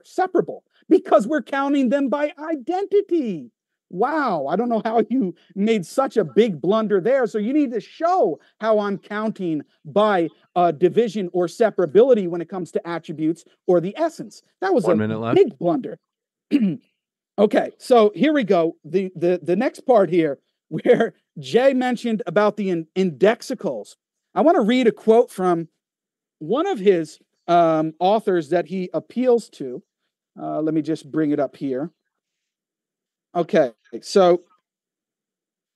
separable? Because we're counting them by identity. Wow, I don't know how you made such a big blunder there. So you need to show how I'm counting by division or separability when it comes to attributes or the essence. That was a big blunder. Okay, so here we go. The next part here where Jay mentioned about the indexicals. I want to read a quote from one of his authors that he appeals to. Let me just bring it up here. Okay, so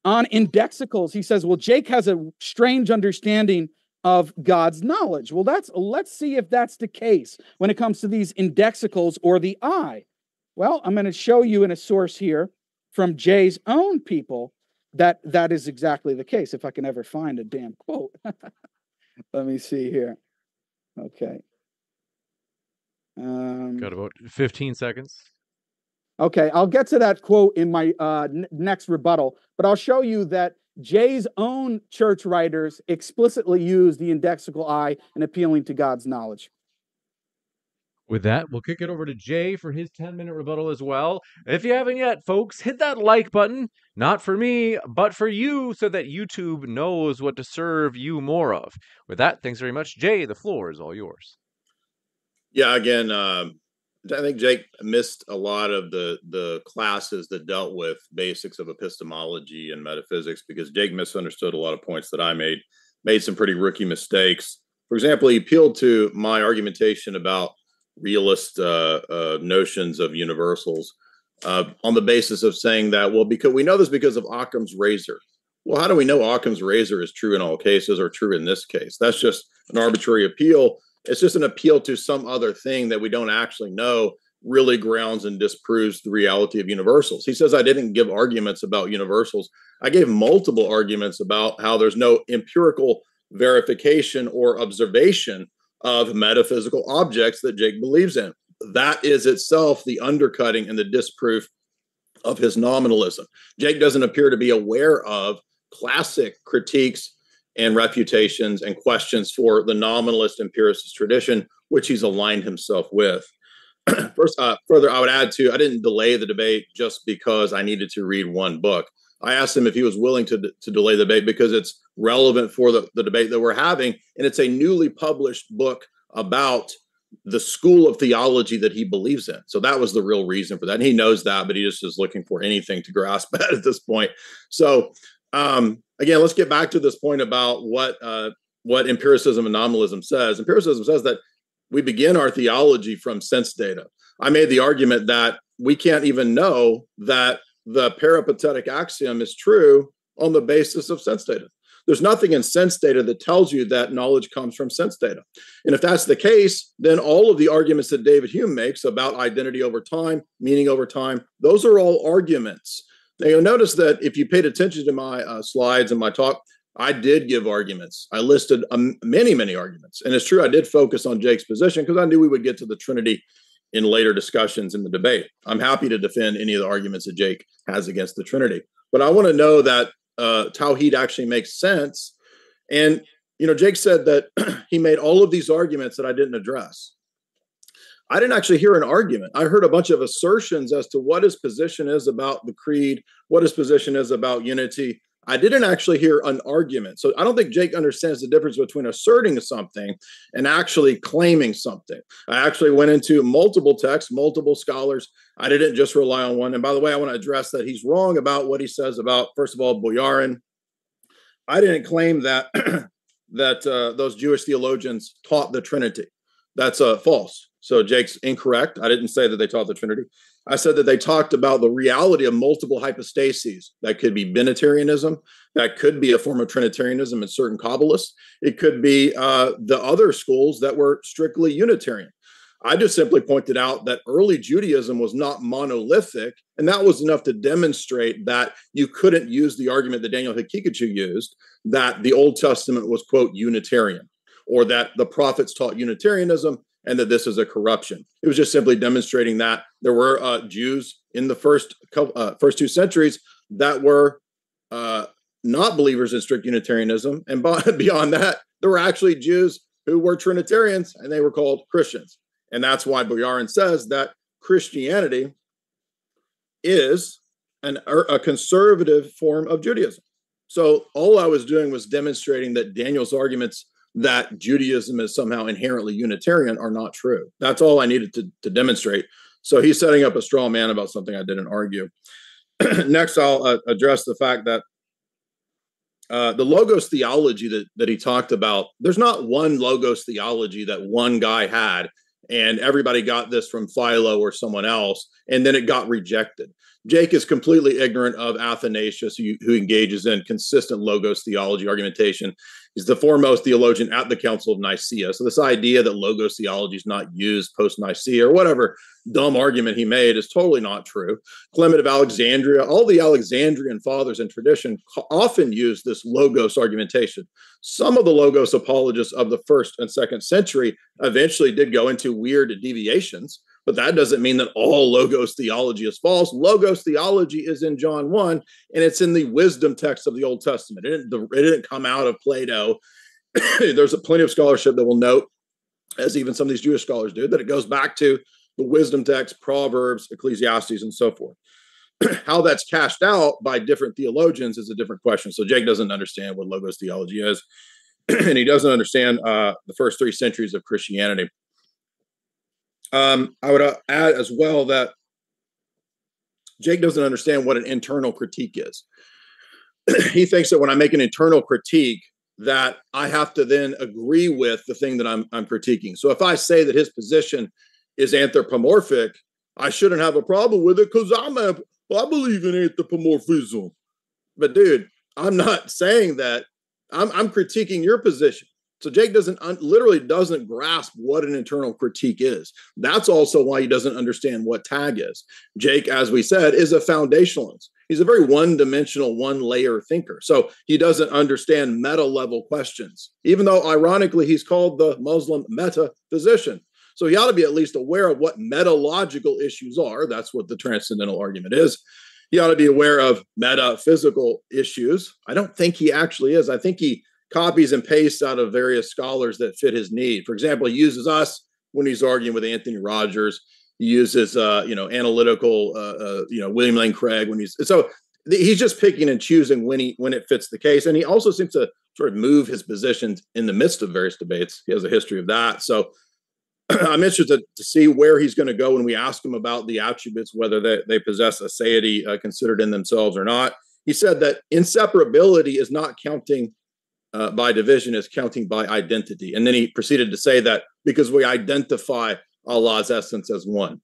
on indexicals, he says, well, Jake has a strange understanding of God's knowledge. Well, let's see if that's the case when it comes to these indexicals or the eye. Well, I'm going to show you in a source here from Jay's own people that is exactly the case, if I can ever find a damn quote. Let me see here. Okay. Got about 15 seconds. Okay, I'll get to that quote in my next rebuttal, but I'll show you that Jay's own church writers explicitly use the indexical eye in appealing to God's knowledge. With that, we'll kick it over to Jay for his 10-minute rebuttal as well. If you haven't yet, folks, hit that like button. Not for me, but for you, so that YouTube knows what to serve you more of. With that, thanks very much. Jay, the floor is all yours. Yeah, again, I think Jake missed a lot of the classes that dealt with basics of epistemology and metaphysics, because Jake misunderstood a lot of points that I made some pretty rookie mistakes. For example, he appealed to my argumentation about realist notions of universals on the basis of saying that, well, because we know this because of Occam's razor. Well, how do we know Occam's razor is true in all cases or true in this case? That's just an arbitrary appeal. It's just an appeal to some other thing that we don't actually know really grounds and disproves the reality of universals. He says, I didn't give arguments about universals. I gave multiple arguments about how there's no empirical verification or observation of metaphysical objects that Jake believes in. That is itself the undercutting and the disproof of his nominalism. Jake doesn't appear to be aware of classic critiques and refutations and questions for the nominalist empiricist tradition, which he's aligned himself with. First, further, I would add to, I didn't delay the debate just because I needed to read one book. I asked him if he was willing to delay the debate because it's relevant for the debate that we're having. And it's a newly published book about the school of theology that he believes in. So that was the real reason for that. And he knows that, but he just is looking for anything to grasp at this point. So again, let's get back to this point about what empiricism and nominalism says. Empiricism says that we begin our theology from sense data. I made the argument that we can't even know that the peripatetic axiom is true on the basis of sense data. There's nothing in sense data that tells you that knowledge comes from sense data. And if that's the case, then all of the arguments that David Hume makes about identity over time, meaning over time, those are all arguments. Now, you'll notice that if you paid attention to my slides and my talk, I did give arguments. I listed many, many arguments. And it's true, I did focus on Jake's position because I knew we would get to the Trinity in later discussions in the debate. I'm happy to defend any of the arguments that Jake has against the Trinity. But I want to know that Tawhid actually makes sense. And, you know, Jake said that he made all of these arguments that I didn't address. I didn't actually hear an argument. I heard a bunch of assertions as to what his position is about the creed, what his position is about unity. I didn't actually hear an argument. So I don't think Jake understands the difference between asserting something and actually claiming something. I actually went into multiple texts, multiple scholars. I didn't just rely on one. And by the way, I want to address that he's wrong about what he says about, first of all, Boyarin. I didn't claim that those Jewish theologians taught the Trinity. That's false. So Jake's incorrect. I didn't say that they taught the Trinity. I said that they talked about the reality of multiple hypostases. That could be Binitarianism. That could be a form of Trinitarianism in certain Kabbalists. It could be the other schools that were strictly Unitarian. I just simply pointed out that early Judaism was not monolithic, and that was enough to demonstrate that you couldn't use the argument that Daniel Hikkikichu used, that the Old Testament was, quote, Unitarian, or that the prophets taught Unitarianism, and that this is a corruption. It was just simply demonstrating that there were Jews in the first 2 centuries that were not believers in strict Unitarianism, and beyond that, there were actually Jews who were Trinitarians, and they were called Christians. And that's why Boyarin says that Christianity is a conservative form of Judaism. So all I was doing was demonstrating that Daniel's arguments that Judaism is somehow inherently Unitarian are not true. That's all I needed to demonstrate. So he's setting up a straw man about something I didn't argue. Next, I'll address the fact that the Logos theology that he talked about, there's not one Logos theology that one guy had and everybody got this from Philo or someone else, and then it got rejected. Jake is completely ignorant of Athanasius, who engages in consistent Logos theology argumentation. He's the foremost theologian at the Council of Nicaea. So this idea that Logos theology is not used post-Nicaea or whatever dumb argument he made is totally not true. Clement of Alexandria, all the Alexandrian fathers in tradition often use this Logos argumentation. Some of the Logos apologists of the 1st and 2nd century eventually did go into weird deviations, but that doesn't mean that all Logos theology is false. Logos theology is in John 1, and it's in the wisdom text of the Old Testament. It didn't come out of Plato. There's plenty of scholarship that will note, as even some of these Jewish scholars do, that it goes back to the wisdom text, Proverbs, Ecclesiastes, and so forth. How that's cashed out by different theologians is a different question. So Jake doesn't understand what Logos theology is, and he doesn't understand the first 3 centuries of Christianity. I would add as well that Jake doesn't understand what an internal critique is. He thinks that when I make an internal critique, that I have to then agree with the thing that I'm critiquing. So if I say that his position is anthropomorphic, I shouldn't have a problem with it because I believe in anthropomorphism. But dude, I'm not saying that. I'm critiquing your position. So Jake literally doesn't grasp what an internal critique is. That's also why he doesn't understand what tag is. Jake, as we said, is a foundationalist. He's a very one-dimensional, one-layer thinker. So he doesn't understand meta-level questions, even though, ironically, he's called the Muslim metaphysician. So he ought to be at least aware of what metalogical issues are. That's what the transcendental argument is. He ought to be aware of metaphysical issues. I don't think he actually is. I think he copies and pastes out of various scholars that fit his need. For example, he uses us when he's arguing with Anthony Rogers. He uses, analytical, William Lane Craig when he's just picking and choosing when it fits the case. And he also seems to sort of move his positions in the midst of various debates. He has a history of that. So I'm interested to see where he's going to go when we ask him about the attributes, whether they possess a aseity considered in themselves or not. He said that inseparability is not counting by division, is counting by identity. And then he proceeded to say that because we identify Allah's essence as one.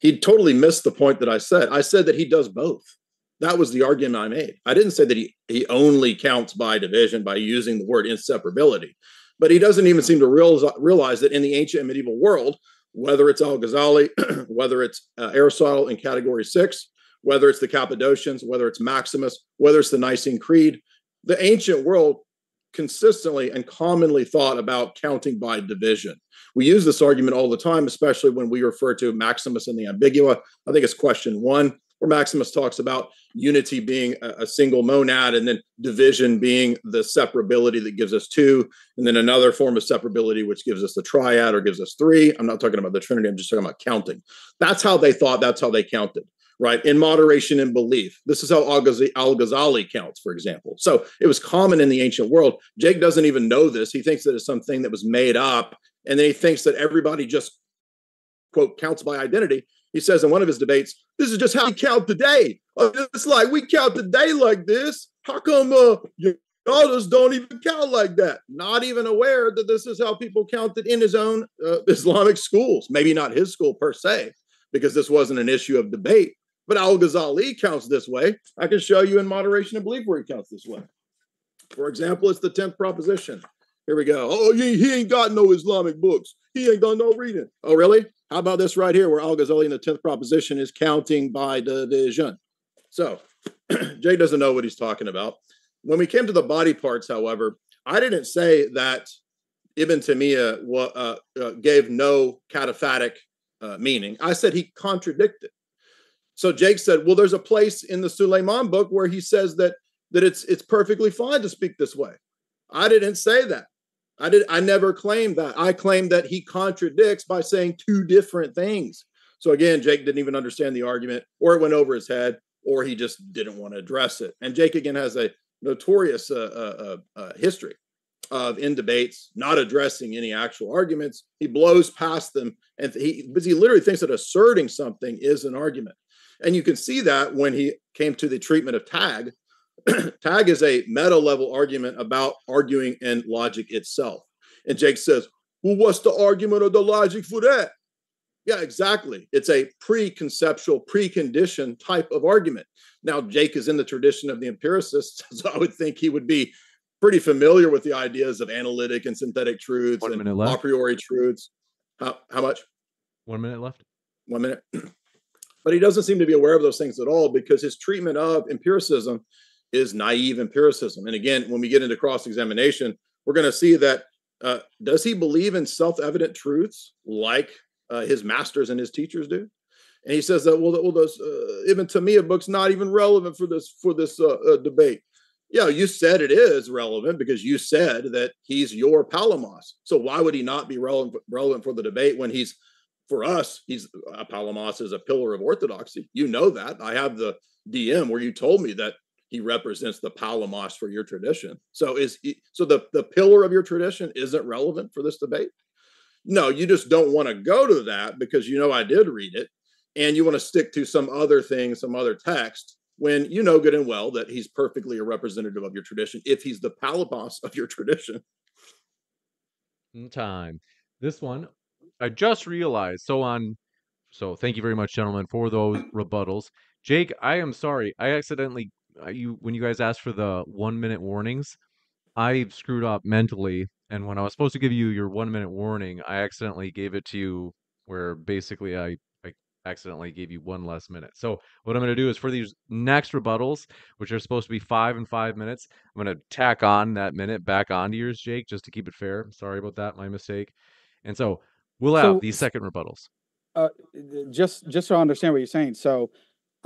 He totally missed the point that I said. I said that he does both. That was the argument I made. I didn't say that he only counts by division by using the word inseparability. But he doesn't even seem to realize that in the ancient and medieval world, whether it's Al-Ghazali, whether it's Aristotle in Category 6, whether it's the Cappadocians, whether it's Maximus, whether it's the Nicene Creed, the ancient world consistently and commonly thought about counting by division. We use this argument all the time, especially when we refer to Maximus and the Ambigua. I think it's question 1, where Maximus talks about unity being a single monad and then division being the separability that gives us 2, and then another form of separability which gives us the triad or gives us 3. I'm not talking about the Trinity, I'm just talking about counting. That's how they thought, that's how they counted, right? In moderation and belief. This is how Al-Ghazali counts, for example. So it was common in the ancient world. Jake doesn't even know this. He thinks that it's something that was made up, and then he thinks that everybody just, quote, counts by identity. He says in one of his debates, this is just how we count today. It's like we count today like this. How come y'all just don't even count like that? Not even aware that this is how people counted in his own Islamic schools. Maybe not his school per se, because this wasn't an issue of debate. But Al-Ghazali counts this way. I can show you in Moderation and Belief where he counts this way. For example, it's the 10th proposition. Here we go. Oh, he ain't got no Islamic books. He ain't done no reading. Oh, really? How about this right here where Al-Ghazali in the 10th proposition is counting by division? So Jay doesn't know what he's talking about. When we came to the body parts, however, I didn't say that Ibn Taymiyyah gave no cataphatic meaning. I said he contradicted. So Jake said, well, there's a place in the Suleiman book where he says that it's perfectly fine to speak this way. I didn't say that. I never claimed that. I claimed that he contradicts by saying two different things. So again, Jake didn't even understand the argument, or it went over his head, or he just didn't want to address it. And Jake, again, has a notorious history of in debates, not addressing any actual arguments. He blows past them, and he literally thinks that asserting something is an argument. And you can see that when he came to the treatment of Tag. Tag is a meta-level argument about arguing in logic itself. And Jake says, well, what's the argument of the logic for that? Yeah, exactly. It's a preconceptual, preconditioned type of argument. Now, Jake is in the tradition of the empiricists, so I would think he would be pretty familiar with the ideas of analytic and synthetic truths and a priori truths. How much? 1 minute left. 1 minute. But he doesn't seem to be aware of those things at all, because his treatment of empiricism is naive empiricism. And again, when we get into cross-examination, we're going to see that does he believe in self-evident truths like his masters and his teachers do? And he says that, well, those Ibn Taymiyyah book's not even relevant for this debate. Yeah, you said it is relevant because you said that he's your Palamos. So why would he not be relevant for the debate when he's, for us, Palamos is a pillar of orthodoxy. You know that. I have the DM where you told me that he represents the Palamos for your tradition. So the pillar of your tradition isn't relevant for this debate? No, you just don't want to go to that because you know I did read it, and you want to stick to some other thing, some other text, when you know good and well that he's perfectly a representative of your tradition if he's the Palamos of your tradition. Time. This one. I just realized, so thank you very much, gentlemen, for those rebuttals. Jake, I am sorry. I accidentally, when you guys asked for the 1 minute warnings, I screwed up mentally. And when I was supposed to give you your 1 minute warning, I accidentally gave it to you where basically I accidentally gave you one less minute. So what I'm going to do is for these next rebuttals, which are supposed to be 5 and 5 minutes, I'm going to tack on that minute back onto yours, Jake, just to keep it fair. Sorry about that. My mistake. And so we'll have these second rebuttals. Just so I understand what you're saying. So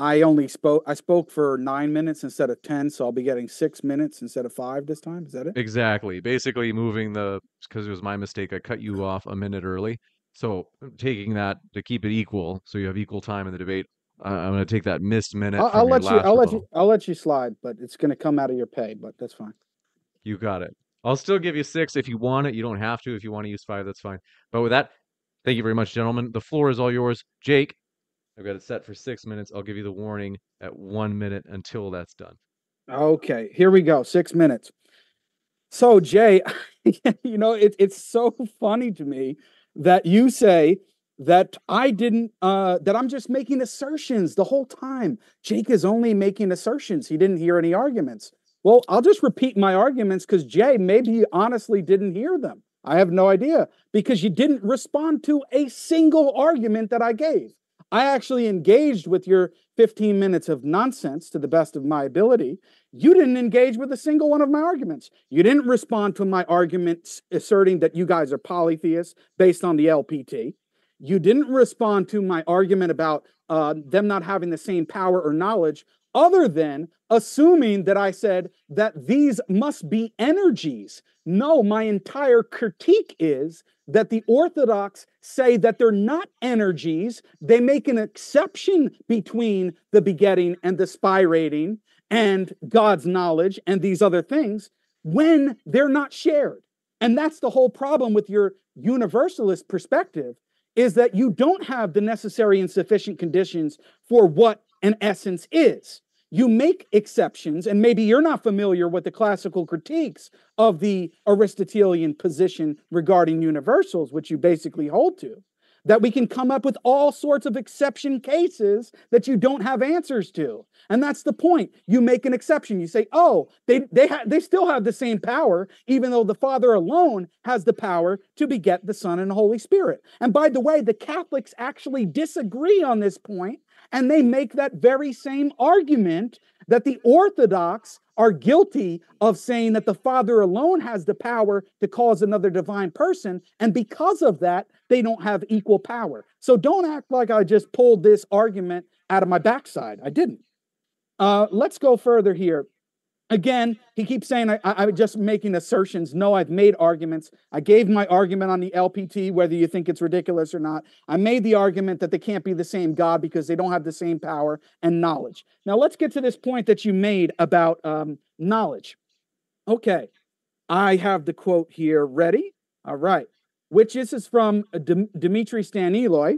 I spoke for 9 minutes instead of 10. So I'll be getting 6 minutes instead of 5 this time. Is that it? Exactly. Basically moving because it was my mistake. I cut you off a minute early. So taking that to keep it equal. So you have equal time in the debate. I'm going to take that missed minute. I'll let you slide, but it's going to come out of your pay, but that's fine. You got it. I'll still give you 6 if you want it. You don't have to. If you want to use 5, that's fine. But with that, thank you very much, gentlemen. The floor is all yours. Jake, I've got it set for 6 minutes. I'll give you the warning at 1 minute until that's done. Okay, here we go. 6 minutes. So, Jay, you know, it's so funny to me that you say that I didn't, that I'm just making assertions the whole time. Jake is only making assertions. He didn't hear any arguments. Well, I'll just repeat my arguments because, Jay, maybe you honestly didn't hear them. I have no idea, because you didn't respond to a single argument that I gave. I actually engaged with your 15 minutes of nonsense to the best of my ability. You didn't engage with a single one of my arguments. You didn't respond to my arguments asserting that you guys are polytheists based on the LPT. You didn't respond to my argument about them not having the same power or knowledge, other than assuming that I said that these must be energies. No, my entire critique is that the Orthodox say that they're not energies. They make an exception between the begetting and the spirating and God's knowledge and these other things when they're not shared. And that's the whole problem with your universalist perspective, is that you don't have the necessary and sufficient conditions for what an essence is. You make exceptions, and maybe you're not familiar with the classical critiques of the Aristotelian position regarding universals, which you basically hold to, that we can come up with all sorts of exception cases that you don't have answers to. And that's the point. You make an exception. You say, oh, they still have the same power, even though the Father alone has the power to beget the Son and the Holy Spirit. And by the way, the Catholics actually disagree on this point, and they make that very same argument that the Orthodox are guilty of saying that the Father alone has the power to cause another divine person, and because of that, they don't have equal power. So don't act like I just pulled this argument out of my backside. I didn't. Let's go further here. Again, he keeps saying, I'm just making assertions. No, I've made arguments. I gave my argument on the LPT, whether you think it's ridiculous or not. I made the argument that they can't be the same God because they don't have the same power and knowledge. Now, let's get to this point that you made about knowledge. Okay, I have the quote here ready. All right, which is from Dimitri Staniloy.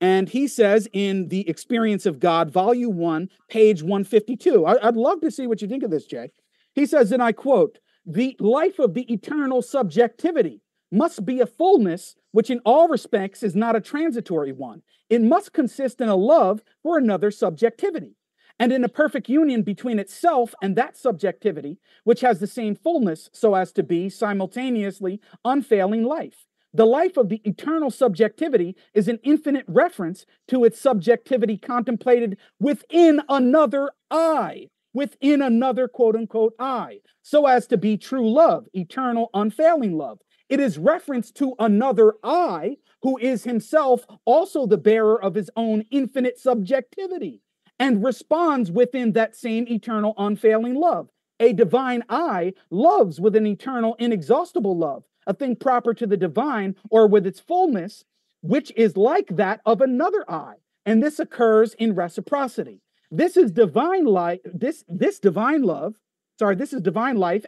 And he says in The Experience of God, Volume 1, page 152. I'd love to see what you think of this, Jay. He says, and I quote, the life of the eternal subjectivity must be a fullness which in all respects is not a transitory one. It must consist in a love for another subjectivity and in a perfect union between itself and that subjectivity, which has the same fullness so as to be simultaneously unfailing life. The life of the eternal subjectivity is an infinite reference to its subjectivity contemplated within another I, within another quote-unquote I, so as to be true love, eternal, unfailing love. It is reference to another I, who is himself also the bearer of his own infinite subjectivity, and responds within that same eternal, unfailing love. A divine I loves with an eternal, inexhaustible love, a thing proper to the divine or with its fullness, which is like that of another I. And this occurs in reciprocity. This is divine life, this is divine life,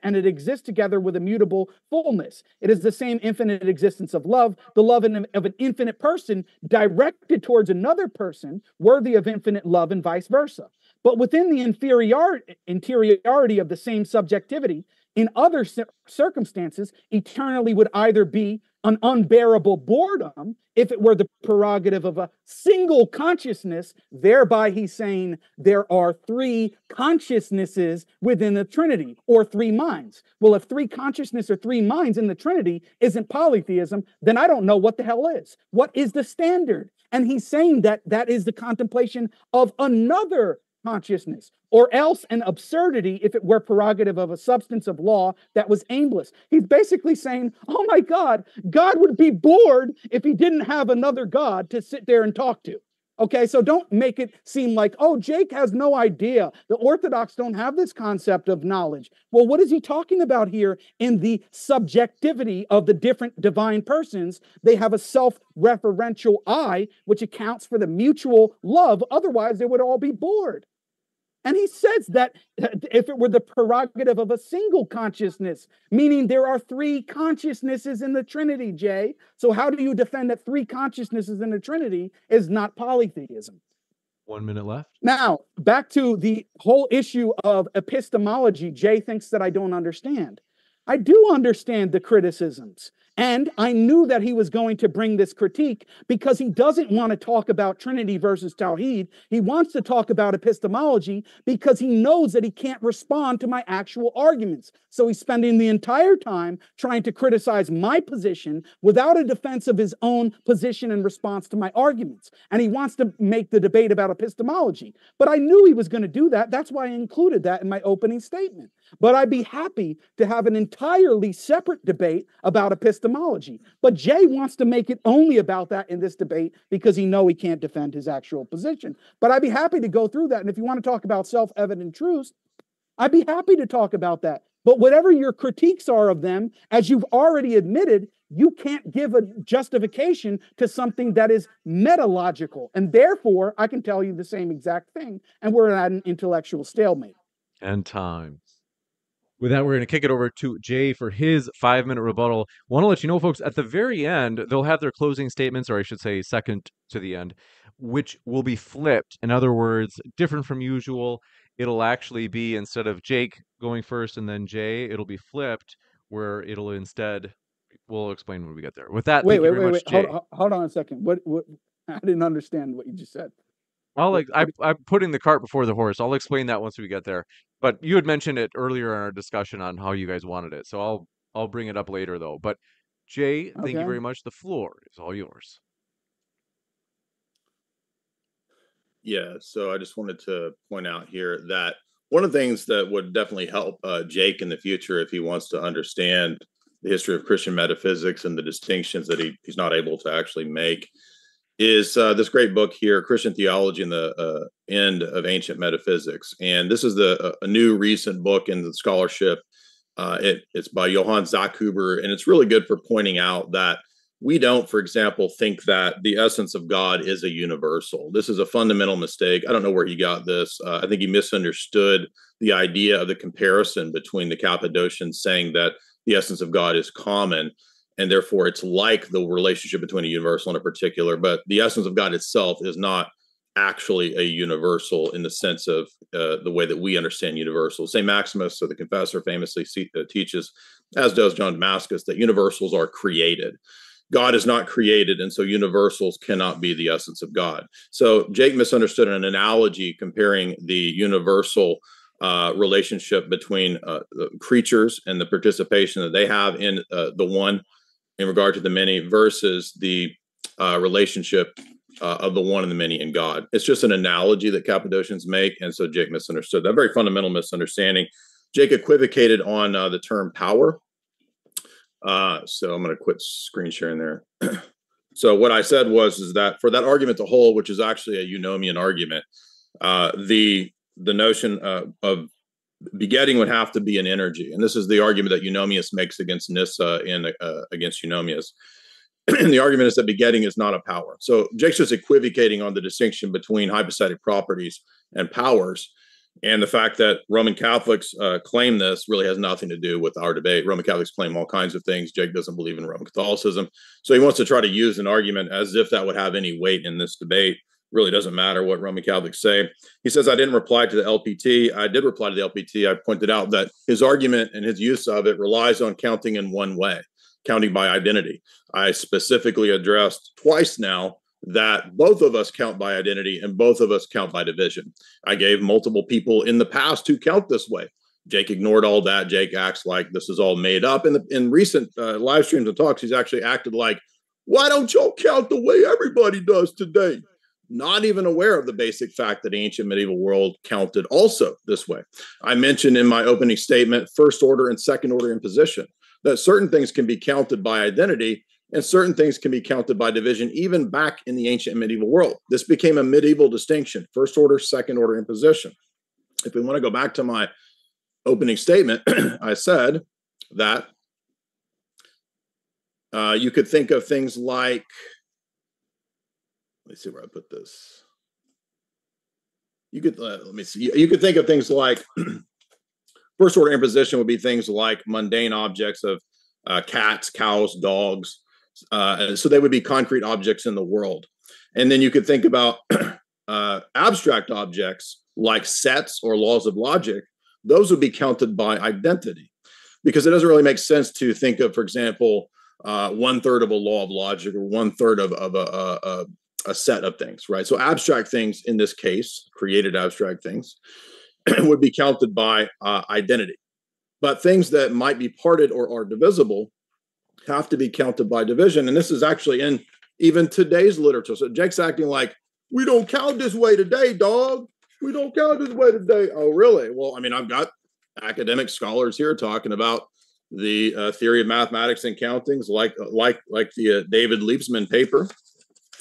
and it exists together with immutable fullness. It is the same infinite existence of love, the love of an infinite person directed towards another person worthy of infinite love and vice versa. But within the interiority of the same subjectivity, in other circumstances, eternally would either be an unbearable boredom if it were the prerogative of a single consciousness. Thereby, he's saying there are three consciousnesses within the Trinity, or three minds. Well, if three consciousness or three minds in the Trinity isn't polytheism, then I don't know what the hell is. What is the standard? And he's saying that that is the contemplation of another consciousness, or else an absurdity if it were prerogative of a substance of law that was aimless. He's basically saying, oh my God, God would be bored if he didn't have another God to sit there and talk to. Okay, so don't make it seem like, oh, Jake has no idea. The Orthodox don't have this concept of knowledge. Well, what is he talking about here in the subjectivity of the different divine persons? They have a self-referential I, which accounts for the mutual love. Otherwise, they would all be bored. And he says that if it were the prerogative of a single consciousness, meaning there are three consciousnesses in the Trinity, Jay. So how do you defend that three consciousnesses in the Trinity is not polytheism? 1 minute left. Now, back to the whole issue of epistemology. Jay thinks that I don't understand. I do understand the criticisms. And I knew that he was going to bring this critique because he doesn't want to talk about Trinity versus Tawhid. He wants to talk about epistemology because he knows that he can't respond to my actual arguments. So he's spending the entire time trying to criticize my position without a defense of his own position in response to my arguments. And he wants to make the debate about epistemology. But I knew he was going to do that. That's why I included that in my opening statement. But I'd be happy to have an entirely separate debate about epistemology. But Jay wants to make it only about that in this debate because he can't defend his actual position. But I'd be happy to go through that. And if you want to talk about self-evident truths, I'd be happy to talk about that. But whatever your critiques are of them, as you've already admitted, you can't give a justification to something that is metalogical. And therefore, I can tell you the same exact thing. And we're at an intellectual stalemate. And time. With that, we're going to kick it over to Jay for his 5-minute rebuttal. Want to let you know, folks, at the very end, they'll have their closing statements, or I should say second to the end, which will be flipped. In other words, different from usual. It'll actually be, instead of Jake going first and then Jay, it'll be flipped, where it'll instead we'll explain when we get there. With that, wait, hold on a second. What? I didn't understand what you just said. Well, like I'm putting the cart before the horse. I'll explain that once we get there. But you had mentioned it earlier in our discussion on how you guys wanted it, so I'll bring it up later though. But Jay, thank you very much. The floor is all yours. Yeah, so I just wanted to point out here that one of the things that would definitely help Jake in the future if he wants to understand the history of Christian metaphysics and the distinctions that he's not able to actually make is this great book here, Christian Theology and the End of Ancient Metaphysics. And this is a new recent book in the scholarship. It's by Johann Zachhuber, and it's really good for pointing out that we don't, for example, think that the essence of God is a universal. This is a fundamental mistake. I don't know where he got this. I think he misunderstood the idea of the comparison between the Cappadocians saying that the essence of God is common, and therefore it's like the relationship between a universal and a particular, but the essence of God itself is not actually a universal in the sense of the way that we understand universal. St. Maximus, so the Confessor, famously teaches, as does John Damascus, that universals are created. God is not created, and so universals cannot be the essence of God. So Jake misunderstood an analogy comparing the universal relationship between the creatures and the participation that they have in the one in regard to the many versus the relationship of the one and the many in God. It's just an analogy that Cappadocians make, and so Jake misunderstood that. Very fundamental misunderstanding. Jake equivocated on the term power. So I'm going to quit screen sharing there. So what I said is that for that argument to hold, which is actually a eunomian argument, the notion of begetting would have to be an energy. And this is the argument that Eunomius makes against Nyssa and against Eunomius. And the argument is that begetting is not a power. So Jake's just equivocating on the distinction between hypostatic properties and powers. And the fact that Roman Catholics claim this really has nothing to do with our debate. Roman Catholics claim all kinds of things. Jake doesn't believe in Roman Catholicism. So he wants to try to use an argument as if that would have any weight in this debate. Really doesn't matter what Roman Catholics say. He says, I didn't reply to the LPT. I did reply to the LPT. I pointed out that his argument and his use of it relies on counting in one way, counting by identity. I specifically addressed twice now that both of us count by identity and both of us count by division. I gave multiple people in the past who count this way. Jake ignored all that. Jake acts like this is all made up. In recent live streams and talks, he's actually acted like, why don't y'all count the way everybody does today? Not even aware of the basic fact that the ancient medieval world counted also this way. I mentioned in my opening statement, first order and second order imposition, that certain things can be counted by identity and certain things can be counted by division, even back in the ancient and medieval world. This became a medieval distinction, first order, second order imposition. If we want to go back to my opening statement, I said that you could think of things like, let me see where I put this. You could, let me see. You could think of things like first order imposition would be things like mundane objects of cats, cows, dogs. So they would be concrete objects in the world. And then you could think about abstract objects like sets or laws of logic. Those would be counted by identity, because it doesn't really make sense to think of, for example, 1/3 of a law of logic or 1/3 of a set of things, right? So abstract things in this case, created abstract things, would be counted by identity. But things that might be parted or are divisible have to be counted by division. And this is actually in even today's literature. So Jake's acting like, we don't count this way today, dog. We don't count this way today. Oh, really? Well, I mean, I've got academic scholars here talking about the theory of mathematics and countings, like the David Liebsman paper,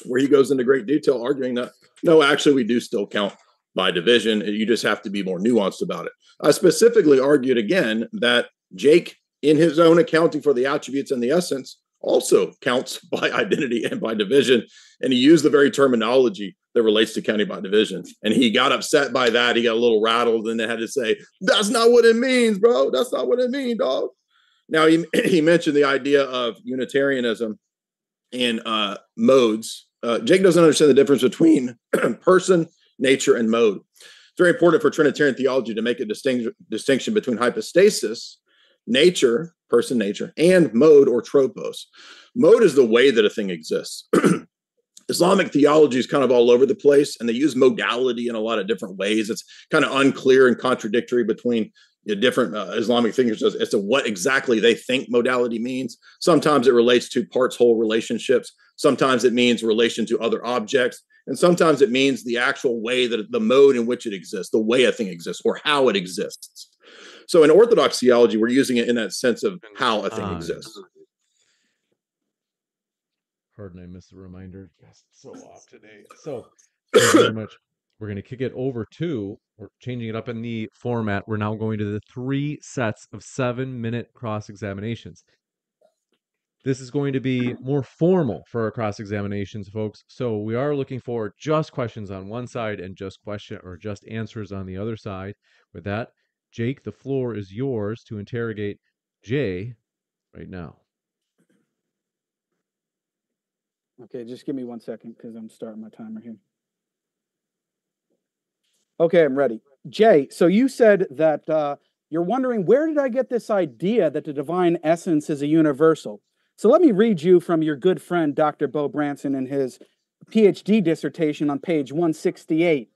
where he goes into great detail arguing that, no, actually, we do still count by division. You just have to be more nuanced about it. I specifically argued again that Jake, in his own accounting for the attributes and the essence, also counts by identity and by division. And he used the very terminology that relates to counting by division. And he got upset by that. He got a little rattled and they had to say, that's not what it means, bro. That's not what it means, dog. Now, he mentioned the idea of Unitarianism in modes. Jake doesn't understand the difference between person, nature, and mode. It's very important for Trinitarian theology to make a distinction between hypostasis nature, person nature, and mode or tropos. Mode is the way that a thing exists. Islamic theology is kind of all over the place, and they use modality in a lot of different ways. It's kind of unclear and contradictory between different Islamic thinkers as to what exactly they think modality means. Sometimes it relates to parts, whole relationships. Sometimes it means relation to other objects. And sometimes it means the actual way that the mode in which it exists, the way a thing exists, or how it exists. So in Orthodox theology, we're using it in that sense of how a thing exists. Pardon, I missed the reminder. Yes, so off today. So thank you very much. We're going to kick it over to, we're changing it up in the format. We're now going to the 3 sets of 7-minute cross-examinations. This is going to be more formal for our cross-examinations, folks. So we are looking for just questions on one side and just question or just answers on the other side. With that, Jake, the floor is yours to interrogate Jay right now. Okay, just give me 1 second because I'm starting my timer here. Okay, I'm ready. Jay, so you said that you're wondering, where did I get this idea that the divine essence is a universal? So let me read you from your good friend, Dr. Bo Branson, in his PhD dissertation on page 168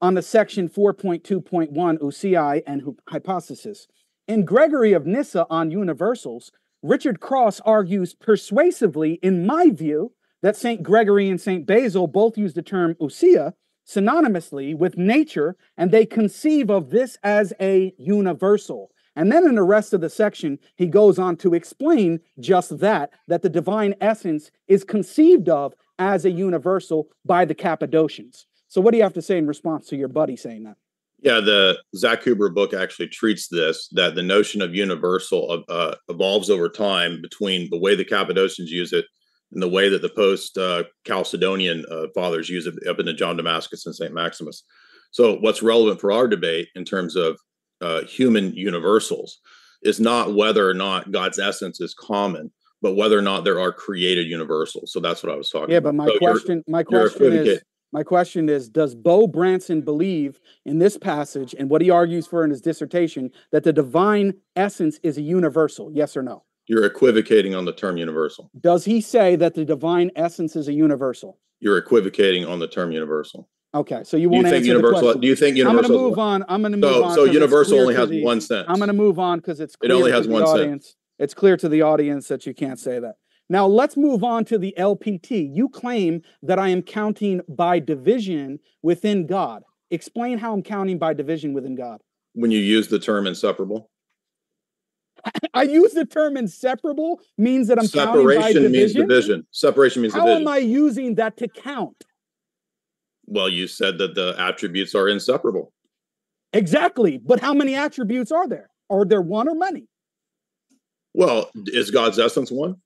on the section 4.2.1, Uci and hypostasis. In Gregory of Nyssa on universals, Richard Cross argues persuasively, in my view, that St. Gregory and St. Basil both use the term usia synonymously with nature, and they conceive of this as a universal. And then in the rest of the section, he goes on to explain just that, that the divine essence is conceived of as a universal by the Cappadocians. So what do you have to say in response to your buddy saying that? Yeah, the Zach Huber book actually treats this, that the notion of universal evolves over time between the way the Cappadocians use it and the way that the post-Chalcedonian fathers use it up into John Damascus and St. Maximus. So what's relevant for our debate in terms of human universals is not whether or not God's essence is common, but whether or not there are created universals. So that's what I was talking about. Yeah, but my question is, does Bo Branson believe in this passage and what he argues for in his dissertation that the divine essence is a universal? Yes or no? You're equivocating on the term universal. Does he say that the divine essence is a universal? You're equivocating on the term universal. Okay, so you won't answer universal, the question. Do you think universal? I'm going to move on. So universal only has one sense. I'm going to move on because it's clear it only has one sense. It's clear to the audience that you can't say that. Now, let's move on to the LPT. You claim that I am counting by division within God. Explain how I'm counting by division within God. When you use the term inseparable. I use the term inseparable means that I'm counting by division? Separation means division. Separation means division. How am I using that to count? Well, you said that the attributes are inseparable. Exactly. But how many attributes are there? Are there one or many? Well, is God's essence one?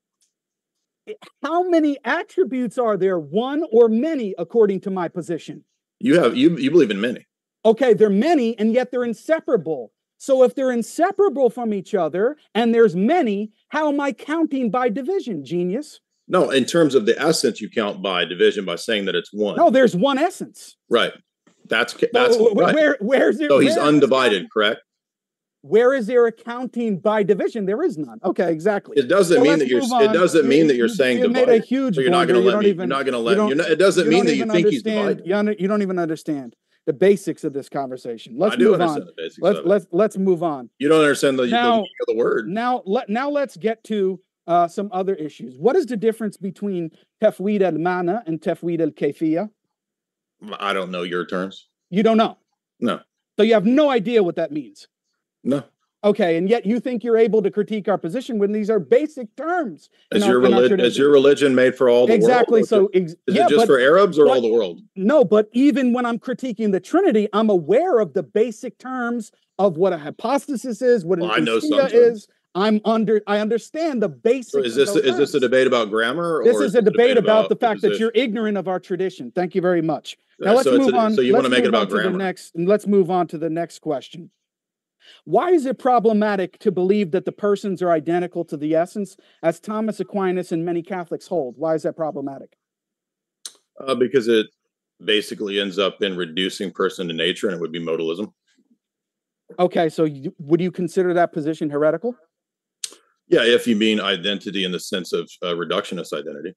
How many attributes are there, one or many, according to my position? You believe in many. Okay, they're many, and yet they're inseparable. So if they're inseparable from each other, and there's many, how am I counting by division, genius? No, in terms of the essence, you count by division by saying that it's one. No, there's one essence. Right. That's right. Where's there? So he's undivided, correct? Where is there accounting by division? There is none. Okay, exactly. It doesn't mean that you're saying divided. Made a huge You don't even understand the basics of this conversation. Let's move on. You don't understand the word. Now let's get to some other issues. What is the difference between Tafwid al-Ma'na and Tafwid al-Kayfiyyah? I don't know your terms. You don't know? No. So you have no idea what that means? No. Okay, and yet you think you're able to critique our position when these are basic terms. Is your religion made for all the world? Exactly. So is it just for Arabs or all the world? No, but even when I'm critiquing the Trinity, I'm aware of the basic terms of what a hypostasis is, what an usia is. I understand the basics. So is this a debate about grammar? This is a debate about the fact that you're ignorant of our tradition. Thank you very much. Now let's move on. So you want to make it about grammar? Let's move on to the next question. Why is it problematic to believe that the persons are identical to the essence, as Thomas Aquinas and many Catholics hold? Why is that problematic? Because it basically ends up in reducing person to nature, and it would be modalism. Okay, so would you consider that position heretical? Yeah, if you mean identity in the sense of reductionist identity.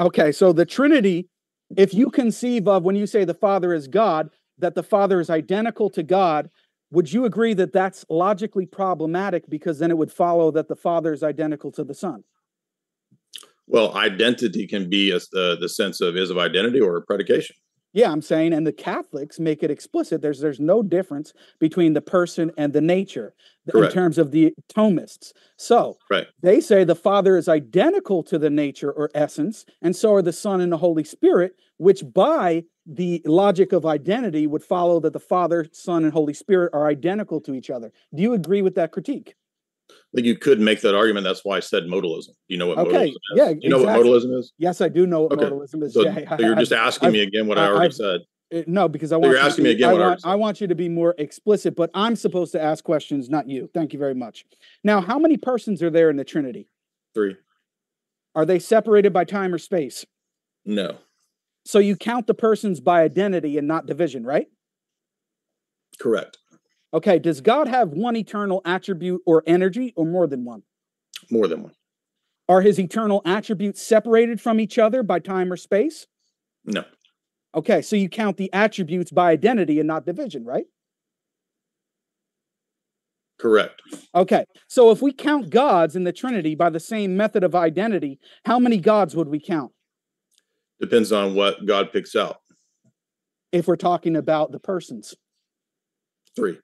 Okay, so the Trinity, if you conceive of, when you say the Father is God, that the Father is identical to God, would you agree that that's logically problematic, because then it would follow that the Father is identical to the Son? Well, identity can be the sense of is of identity or a predication. Yeah, I'm saying, and the Catholics make it explicit. There's no difference between the person and the nature in terms of the Thomists. So they say the Father is identical to the nature or essence, and so are the Son and the Holy Spirit, which by the logic of identity would follow that the Father, Son, and Holy Spirit are identical to each other. Do you agree with that critique? I think you could make that argument. That's why I said modalism. Do you know what modalism is? Yeah, you know what modalism is? Yes, I do know what modalism is. So, so you're just asking me again what I already said. No, because I want I want you to be more explicit, but I'm supposed to ask questions, not you. Thank you very much. Now, how many persons are there in the Trinity? 3. Are they separated by time or space? No. So you count the persons by identity and not division, right? Correct. Okay, does God have one eternal attribute or energy, or more than one? More than one. Are his eternal attributes separated from each other by time or space? No. Okay, so you count the attributes by identity and not division, right? Correct. Okay, so if we count gods in the Trinity by the same method of identity, how many gods would we count? Depends on what God picks out. If we're talking about the persons. 3.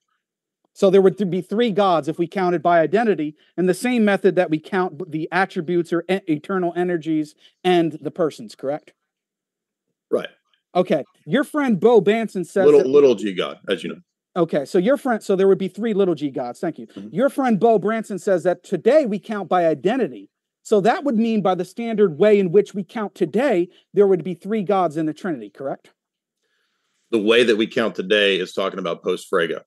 So there would be 3 gods if we counted by identity, and the same method that we count the attributes or eternal energies and the persons, correct? Right. Okay. Your friend Bo Branson says... Little g god, as you know. Okay. So your friend... So there would be 3 little g gods. Thank you. Mm-hmm. Your friend Bo Branson says that today we count by identity. So that would mean by the standard way in which we count today, there would be 3 gods in the Trinity, correct? The way that we count today is talking about post-Frege.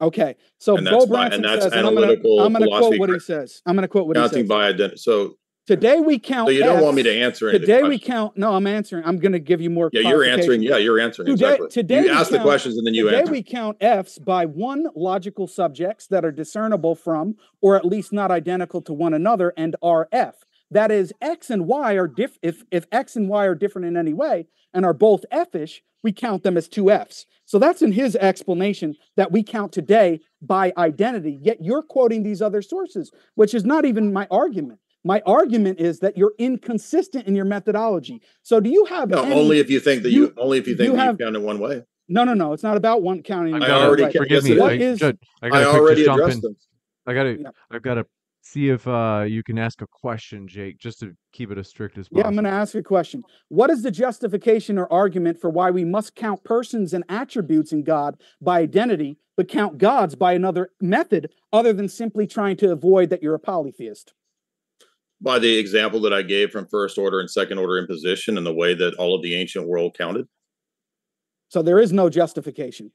Okay, so Bo Branson says, and I'm going to quote what he says. I'm going to quote what he says. Counting by identity. So today we count. So you don't want me to answer anything. Today we count. No, I'm answering. I'm going to give you more. Yeah, you're answering. Yeah, you're answering. Exactly. Today you ask the questions and then you answer. Today we count F's by one logical subjects that are discernible from, or at least not identical to one another, and are F. That is, X and Y are different. If X and Y are different in any way and are both F-ish, we count them as 2 Fs. So that's in his explanation that we count today by identity, yet you're quoting these other sources, which is not even my argument. My argument is that you're inconsistent in your methodology. So do you have... No, only if you think that you count in one way. No. It's not about one counting. I've got to see if you can ask a question, Jake, just to keep it as strict as possible. Yeah, I'm going to ask a question. What is the justification or argument for why we must count persons and attributes in God by identity, but count gods by another method other than simply trying to avoid that you're a polytheist? By the example that I gave from first order and second order imposition and the way that all of the ancient world counted. So there is no justification.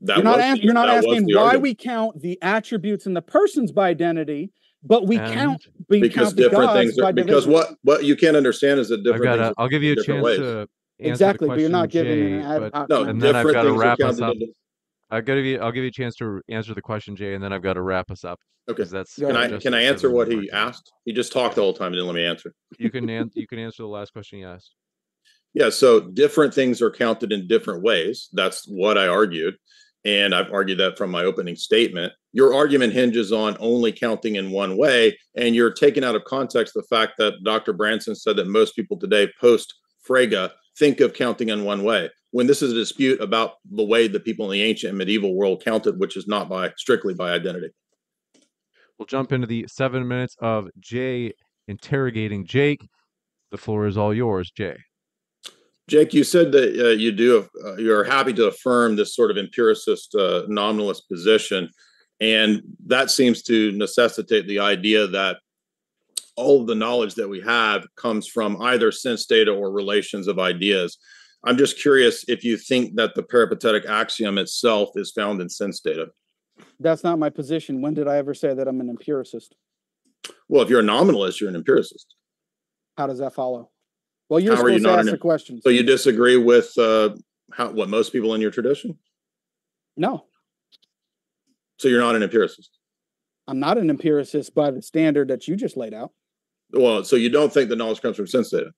You're not asking why we count the attributes and the persons by identity, but we count because you can't understand is that different. I'll give you a chance to answer the question, but you're not giving and then I've got to wrap us up. I'll give you a chance to answer the question, Jay, and then I've got to wrap us up. Okay. Can I answer what he asked? He just talked the whole time and didn't let me answer. You can answer the last question he asked. Yeah. So different things are counted in different ways. That's what I argued. And I've argued that from my opening statement. Your argument hinges on only counting in one way, and you're taking out of context the fact that Dr. Branson said that most people today post-Frege think of counting in one way, when this is a dispute about the way the people in the ancient and medieval world counted, which is not strictly by identity. We'll jump into the 7 minutes of Jay interrogating Jake. The floor is all yours, Jay. Jake, you said that you're happy to affirm this sort of empiricist, nominalist position, and that seems to necessitate the idea that all of the knowledge that we have comes from either sense data or relations of ideas. I'm just curious if you think that the peripatetic axiom itself is found in sense data. That's not my position. When did I ever say that I'm an empiricist? Well, if you're a nominalist, you're an empiricist. How does that follow? Well, you're supposed to ask the questions. So you disagree with what most people in your tradition? No. So you're not an empiricist? I'm not an empiricist by the standard that you just laid out. Well, so you don't think the knowledge comes from sense data?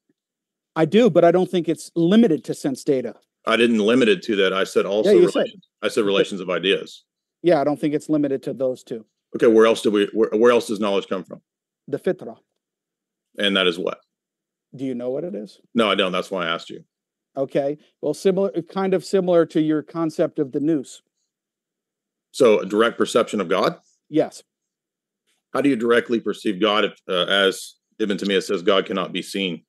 I do, but I don't think it's limited to sense data. I didn't limit it to that. I said also I said relations of ideas. Yeah, I don't think it's limited to those two. Okay, where else do we? Where else does knowledge come from? The fitra. And that is what? Do you know what it is? No, I don't. That's why I asked you. Okay. Well, similar, kind of similar to your concept of the nous. So, a direct perception of God? Yes. How do you directly perceive God if, as Ibn Taymiyyah says, God cannot be seen?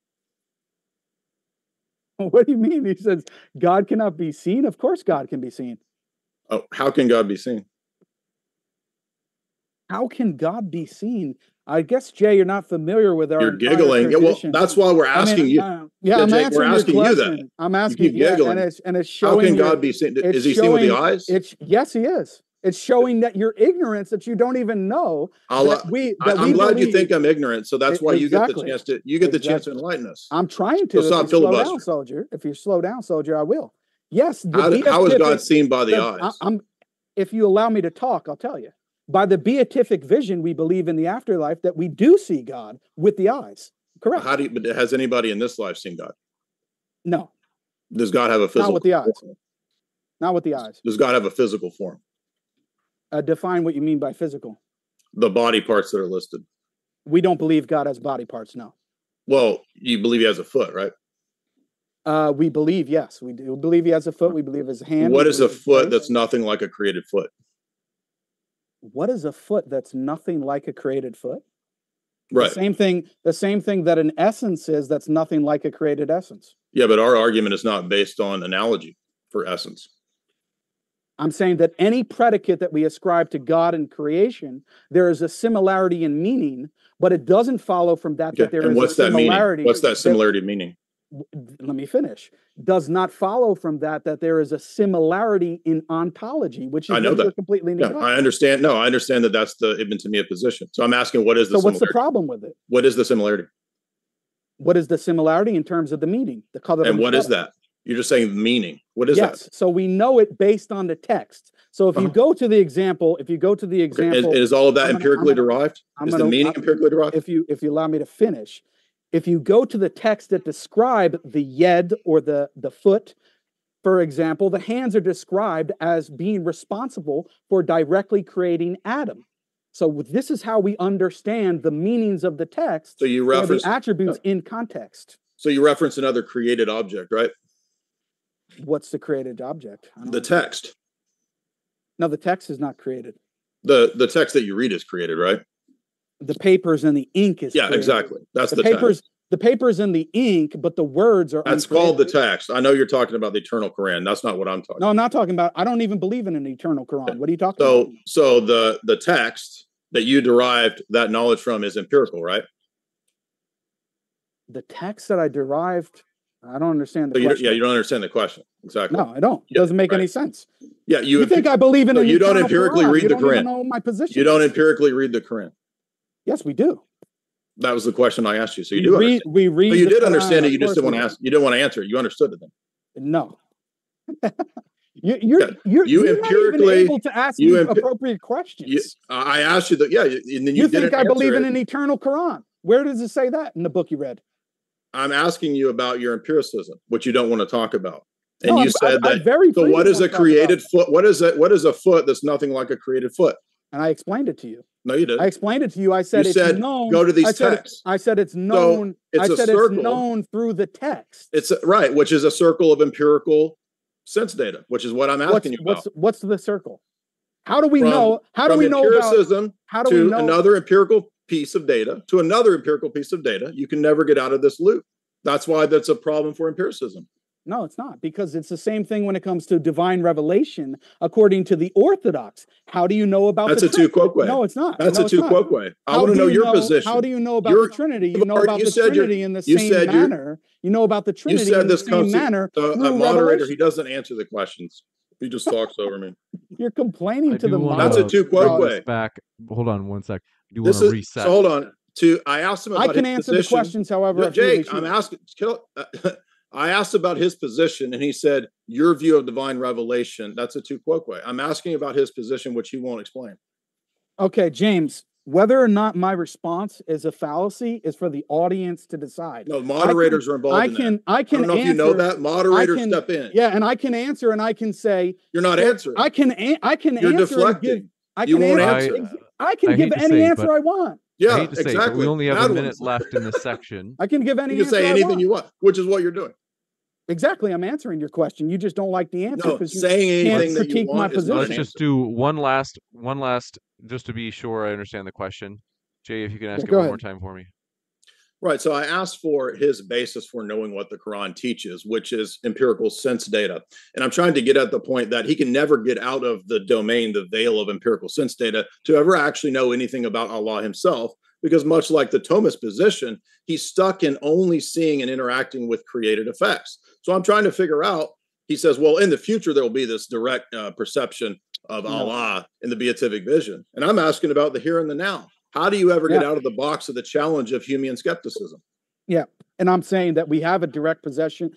What do you mean? He says God cannot be seen. Of course, God can be seen. Oh, how can God be seen? How can God be seen? I guess, Jay, you're not familiar with our. You're giggling. Yeah, well, that's why we're asking you. Jay, we're asking you that. I'm asking you. Giggling. And it's showing. How can God be seen? Is he seen with the eyes? Yes, he is. It's showing that your ignorance, that you don't even know. I'm glad you think I'm ignorant, so that's why you get the chance to enlighten us. I'm trying to. So stop filibustering, soldier. If you slow down, soldier, I will. Yes. How is God seen by the eyes? If you allow me to talk, I'll tell you. By the beatific vision, we believe in the afterlife that we do see God with the eyes. Correct. But has anybody in this life seen God? No. Does God have a physical? Not with the eyes. Form? Not with the eyes. Does God have a physical form? Define what you mean by physical. The body parts that are listed. We don't believe God has body parts, no. Well, you believe he has a foot, right? We believe, yes. We do believe he has a foot. We believe his hand. What is a foot that's nothing like a created foot? What is a foot that's nothing like a created foot? Right. The same thing that an essence is that's nothing like a created essence. Yeah, but our argument is not based on analogy for essence. I'm saying that any predicate that we ascribe to God and creation, there is a similarity in meaning, but it doesn't follow from that that there is a similarity. What's that similarity of meaning? Let me finish. Does not follow from that there is a similarity in ontology, which is completely new. Yeah, I understand. No, I understand that that's the Ibn Taymiyyah position. So I'm asking, what is the similarity? What's the problem with it? What is the similarity? What is the similarity in terms of the meaning? The color. And what is that? You're just saying meaning. What is that? Yes. So we know it based on the text. So if you go to the example, is all of that empirically derived? Is the meaning empirically derived? If you allow me to finish, if you go to the text that describe the yed or the foot, for example, the hands are described as being responsible for directly creating Adam. So this is how we understand the meanings of the text. So you reference the attributes in context. So you reference another created object, right? What's the created object? The text. No, the text is not created. The text that you read is created, right? The papers and the ink is created. Exactly. That's the papers. Text. The papers and the ink, but the words are. That's uncreated. Called the text. I know you're talking about the eternal Quran. That's not what I'm talking. No, I'm not talking about. I don't even believe in an eternal Quran. What are you talking about? So the text that you derived that knowledge from is empirical, right? The text that I derived. I don't understand the question. Yeah, you don't understand the question. Exactly. No, I don't. It doesn't make any sense. Yeah, you think I believe in you don't empirically read the Quran. You don't know my position. You don't empirically read the Quran. Yes, we do. That was the question I asked you. So you do read. We read. But you did understand it. You just didn't want to ask. You didn't want to answer it. You understood it then. No. You're empirically not even able to ask me appropriate questions. I asked you that. Yeah, and then you didn't. You think I believe in an eternal Quran? Where does it say that in the book you read? I'm asking you about your empiricism, which you don't want to talk about. And no, you said that. So what is a created foot? What is a foot that's nothing like a created foot? And I explained it to you. No, you didn't. I explained it to you. I said it's known. Go to these texts. I said it's known. I said it's known through the text. It's right, which is a circle of empirical sense data, which is what I'm asking you about. What's the circle? How do we know? How do we know empiricism to another empirical piece of data to another empirical piece of data? You can never get out of this loop. That's why that's a problem for empiricism. No, it's not, because it's the same thing when it comes to divine revelation, according to the Orthodox. How do you know about the Trinity? That's a tu quoque. No, it's not. That's a tu quoque. I want to know your position. How do you know about the Trinity? You know about the Trinity in the same manner. You know about the Trinity in the same manner. A moderator, he doesn't answer the questions. He just talks over me. You're complaining to the moderator. That's a tu quoque. Hold on one sec. You want to reset. So hold on. I asked him about his position. I can answer the questions, however. No, Jake, I'm asking. I asked about his position, and he said, your view of divine revelation, that's a tu quoque. I'm asking about his position, which he won't explain. Okay, James, whether or not my response is a fallacy is for the audience to decide. No, moderators are involved in that. I don't know if you know that. Moderators step in. Yeah, and I can answer and I can say... You're not answering. I can answer. You're deflecting. You won't answer. I can give any answer I want. Yeah, exactly. We only have a minute left in this section. I can give any answer I want. You can say anything you want, which is what you're doing. Exactly. I'm answering your question. You just don't like the answer because you can't critique my position. Let's just do one last, just to be sure I understand the question. Jay, if you can ask it one more time for me. Right. So I asked for his basis for knowing what the Quran teaches, which is empirical sense data. And I'm trying to get at the point that he can never get out of the domain, the veil of empirical sense data to ever actually know anything about Allah himself. Because much like the Thomist position, he's stuck in only seeing and interacting with created effects. So I'm trying to figure out, he says, well, in the future, there will be this direct perception of Allah in the beatific vision. And I'm asking about the here and the now. How do you ever get out of the box of the challenge of Humean skepticism? Yeah. And I'm saying that we have a direct possession,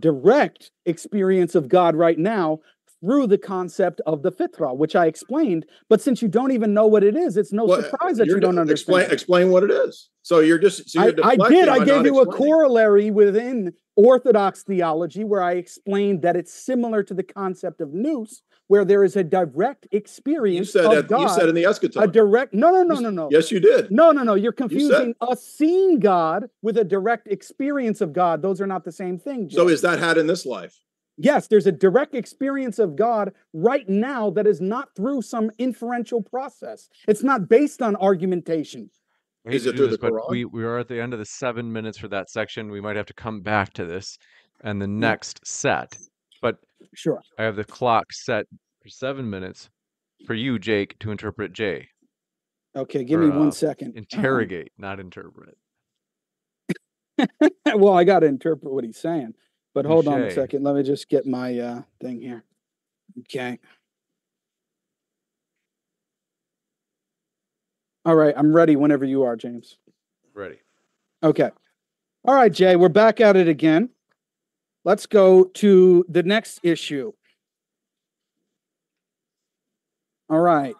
direct experience of God right now through the concept of the Fitra, which I explained. But since you don't even know what it is, it's no surprise that you don't understand. Explain what it is. So you're just... So you're I gave you a corollary within Orthodox theology where I explained that it's similar to the concept of nous, where there is a direct experience of God. You said in the eschaton. A direct... No. Yes, you did. No. You're confusing a seen God with a direct experience of God. Those are not the same thing. Jim. So is that had in this life? Yes, there's a direct experience of God right now that is not through some inferential process. It's not based on argumentation. Is it through the Quran? We are at the end of the 7 minutes for that section. We might have to come back to this and the next set. But sure, I have the clock set for 7 minutes for you, Jake, to interpret Jay. Okay, give me 1 second. Interrogate, not interpret. Well, I got to interpret what he's saying. But hold on a second. Let me just get my thing here. Okay. All right. I'm ready whenever you are, James. Ready. Okay. All right, Jay. We're back at it again. Let's go to the next issue. All right.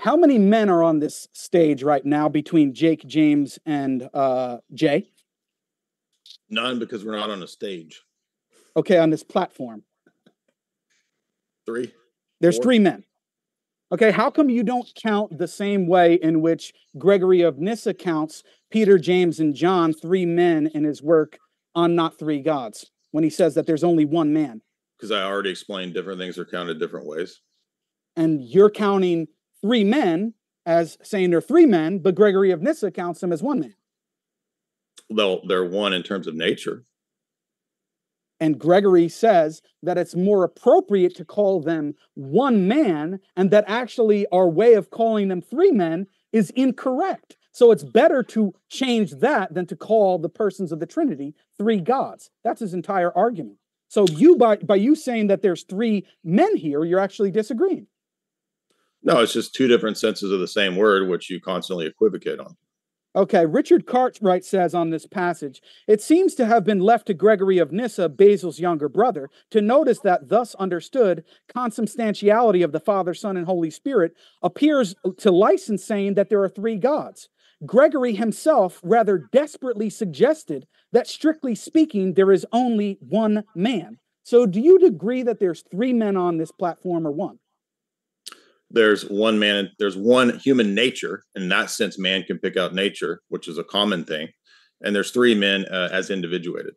How many men are on this stage right now between Jake, James, and Jay? None, because we're not on a stage. Okay, on this platform. Three. There's three men. Okay, how come you don't count the same way in which Gregory of Nyssa counts Peter, James, and John, three men in his work on Not Three Gods, when he says that there's only one man? Because I already explained different things are counted different ways. And you're counting three men as saying they're three men, but Gregory of Nyssa counts them as one man. Well, they're one in terms of nature. And Gregory says that it's more appropriate to call them one man, and that actually our way of calling them three men is incorrect. So it's better to change that than to call the persons of the Trinity three gods. That's his entire argument. So you, by you saying that there's three men here, you're actually disagreeing. No, it's just two different senses of the same word, which you constantly equivocate on. Okay, Richard Cartwright says on this passage, it seems to have been left to Gregory of Nyssa, Basil's younger brother, to notice that thus understood consubstantiality of the Father, Son, and Holy Spirit appears to license saying that there are three gods. Gregory himself rather desperately suggested that strictly speaking, there is only one man. So do you agree that there's three men on this platform or one? There's one man, there's one human nature. In that sense, man can pick out nature, which is a common thing. And there's three men as individuated.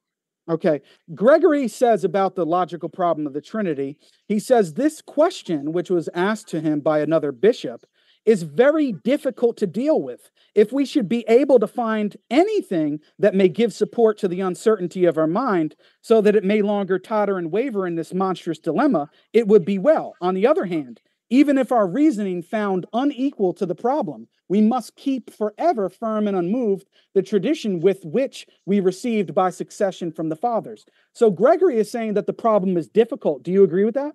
Okay. Gregory says about the logical problem of the Trinity, he says this question, which was asked to him by another bishop, is very difficult to deal with. If we should be able to find anything that may give support to the uncertainty of our mind so that it may longer totter and waver in this monstrous dilemma, it would be well. On the other hand, even if our reasoning found unequal to the problem, we must keep forever firm and unmoved the tradition with which we received by succession from the fathers. So Gregory is saying that the problem is difficult. Do you agree with that?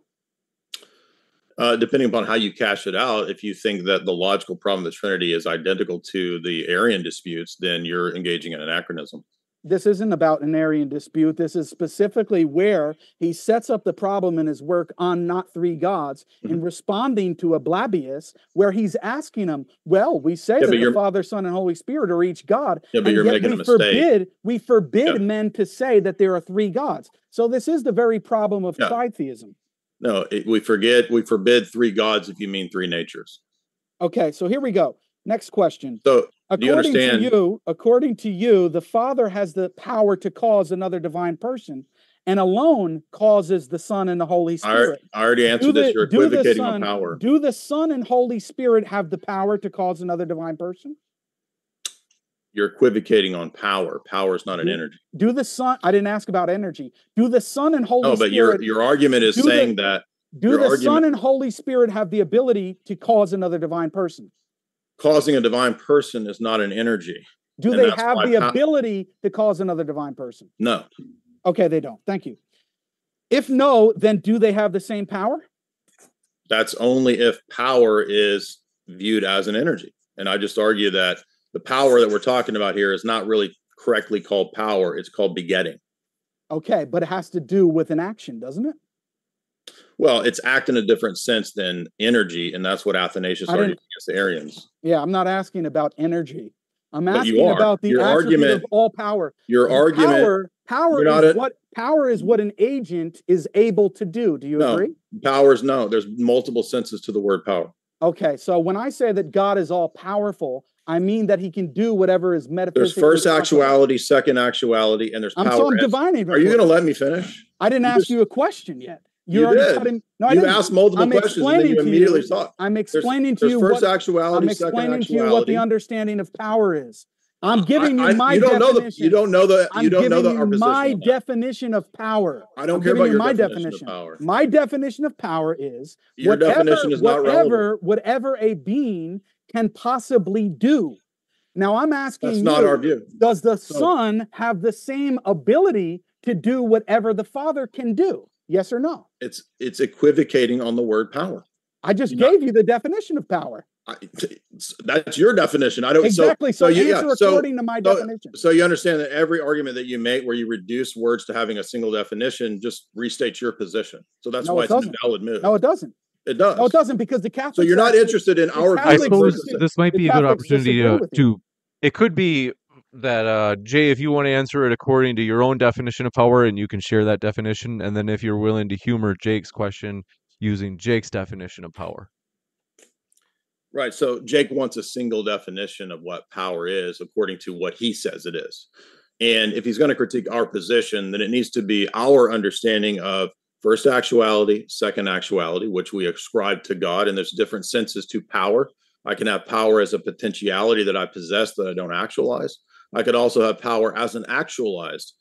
Depending upon how you cash it out, if you think that the logical problem of the Trinity is identical to the Arian disputes, then you're engaging in anachronism. This isn't about an Arian dispute. This is specifically where he sets up the problem in his work on Not Three Gods in responding to Ablabius, where he's asking him, well, we say that the Father, Son, and Holy Spirit are each God, but you're making a mistake. We forbid men to say that there are three gods. So this is the very problem of tritheism. No, we forbid three gods if you mean three natures. Okay, so here we go. Next question. So, according to you, the Father has the power to cause another divine person, and alone causes the Son and the Holy Spirit. I already answered this. You're equivocating on power. Do the Son and Holy Spirit have the power to cause another divine person? You're equivocating on power. Power is not an energy. Do the Son? I didn't ask about energy. Do the Son and Holy Spirit? No, but your argument is saying that. Do the Son and Holy Spirit have the ability to cause another divine person? Causing a divine person is not an energy. Do they have the ability to cause another divine person? No. Okay, they don't. Thank you. If no, then do they have the same power? That's only if power is viewed as an energy. And I just argue that the power that we're talking about here is not really correctly called power. It's called begetting. Okay, but it has to do with an action, doesn't it? Well, it's act in a different sense than energy, and that's what Athanasius argued against the Arians. Yeah, I'm not asking about energy. I'm asking about the attribute of all power. Your argument. Power is what an agent is able to do. Do you agree? No. There's multiple senses to the word power. Okay, so when I say that God is all-powerful, I mean that he can do whatever is metaphysically. There's first actuality, second actuality, and there's power. So I'm divining. Are you going to let me finish? I didn't ask you a question yet. You did. No, you asked multiple questions and then you immediately thought. I'm explaining to you what the understanding of power is. I'm giving you my definition. You don't know that. You don't know my definition of power. I don't care about your definition of power. My definition of power is whatever a being can possibly do. Now I'm asking you. That's not our view. Does the Son have the same ability to do whatever the Father can do? Yes or no? It's equivocating on the word power. I just gave you the definition of power. That's your definition. I don't exactly. So according to my definition. So you understand that every argument that you make, where you reduce words to having a single definition, just restates your position. So that's why it's an invalid move. No, it doesn't. It does. No, it doesn't, because the Catholics. So you're not interested in our. I suppose this might be a good opportunity to. It could be that Jay, if you want to answer it according to your own definition of power, and you can share that definition, and then if you're willing to humor Jake's question using Jake's definition of power. Right, so Jake wants a single definition of what power is according to what he says it is. And if he's going to critique our position, then it needs to be our understanding of first actuality, second actuality, which we ascribe to God, and there's different senses to power. I can have power as a potentiality that I possess that I don't actualize. I could also have power as an actualized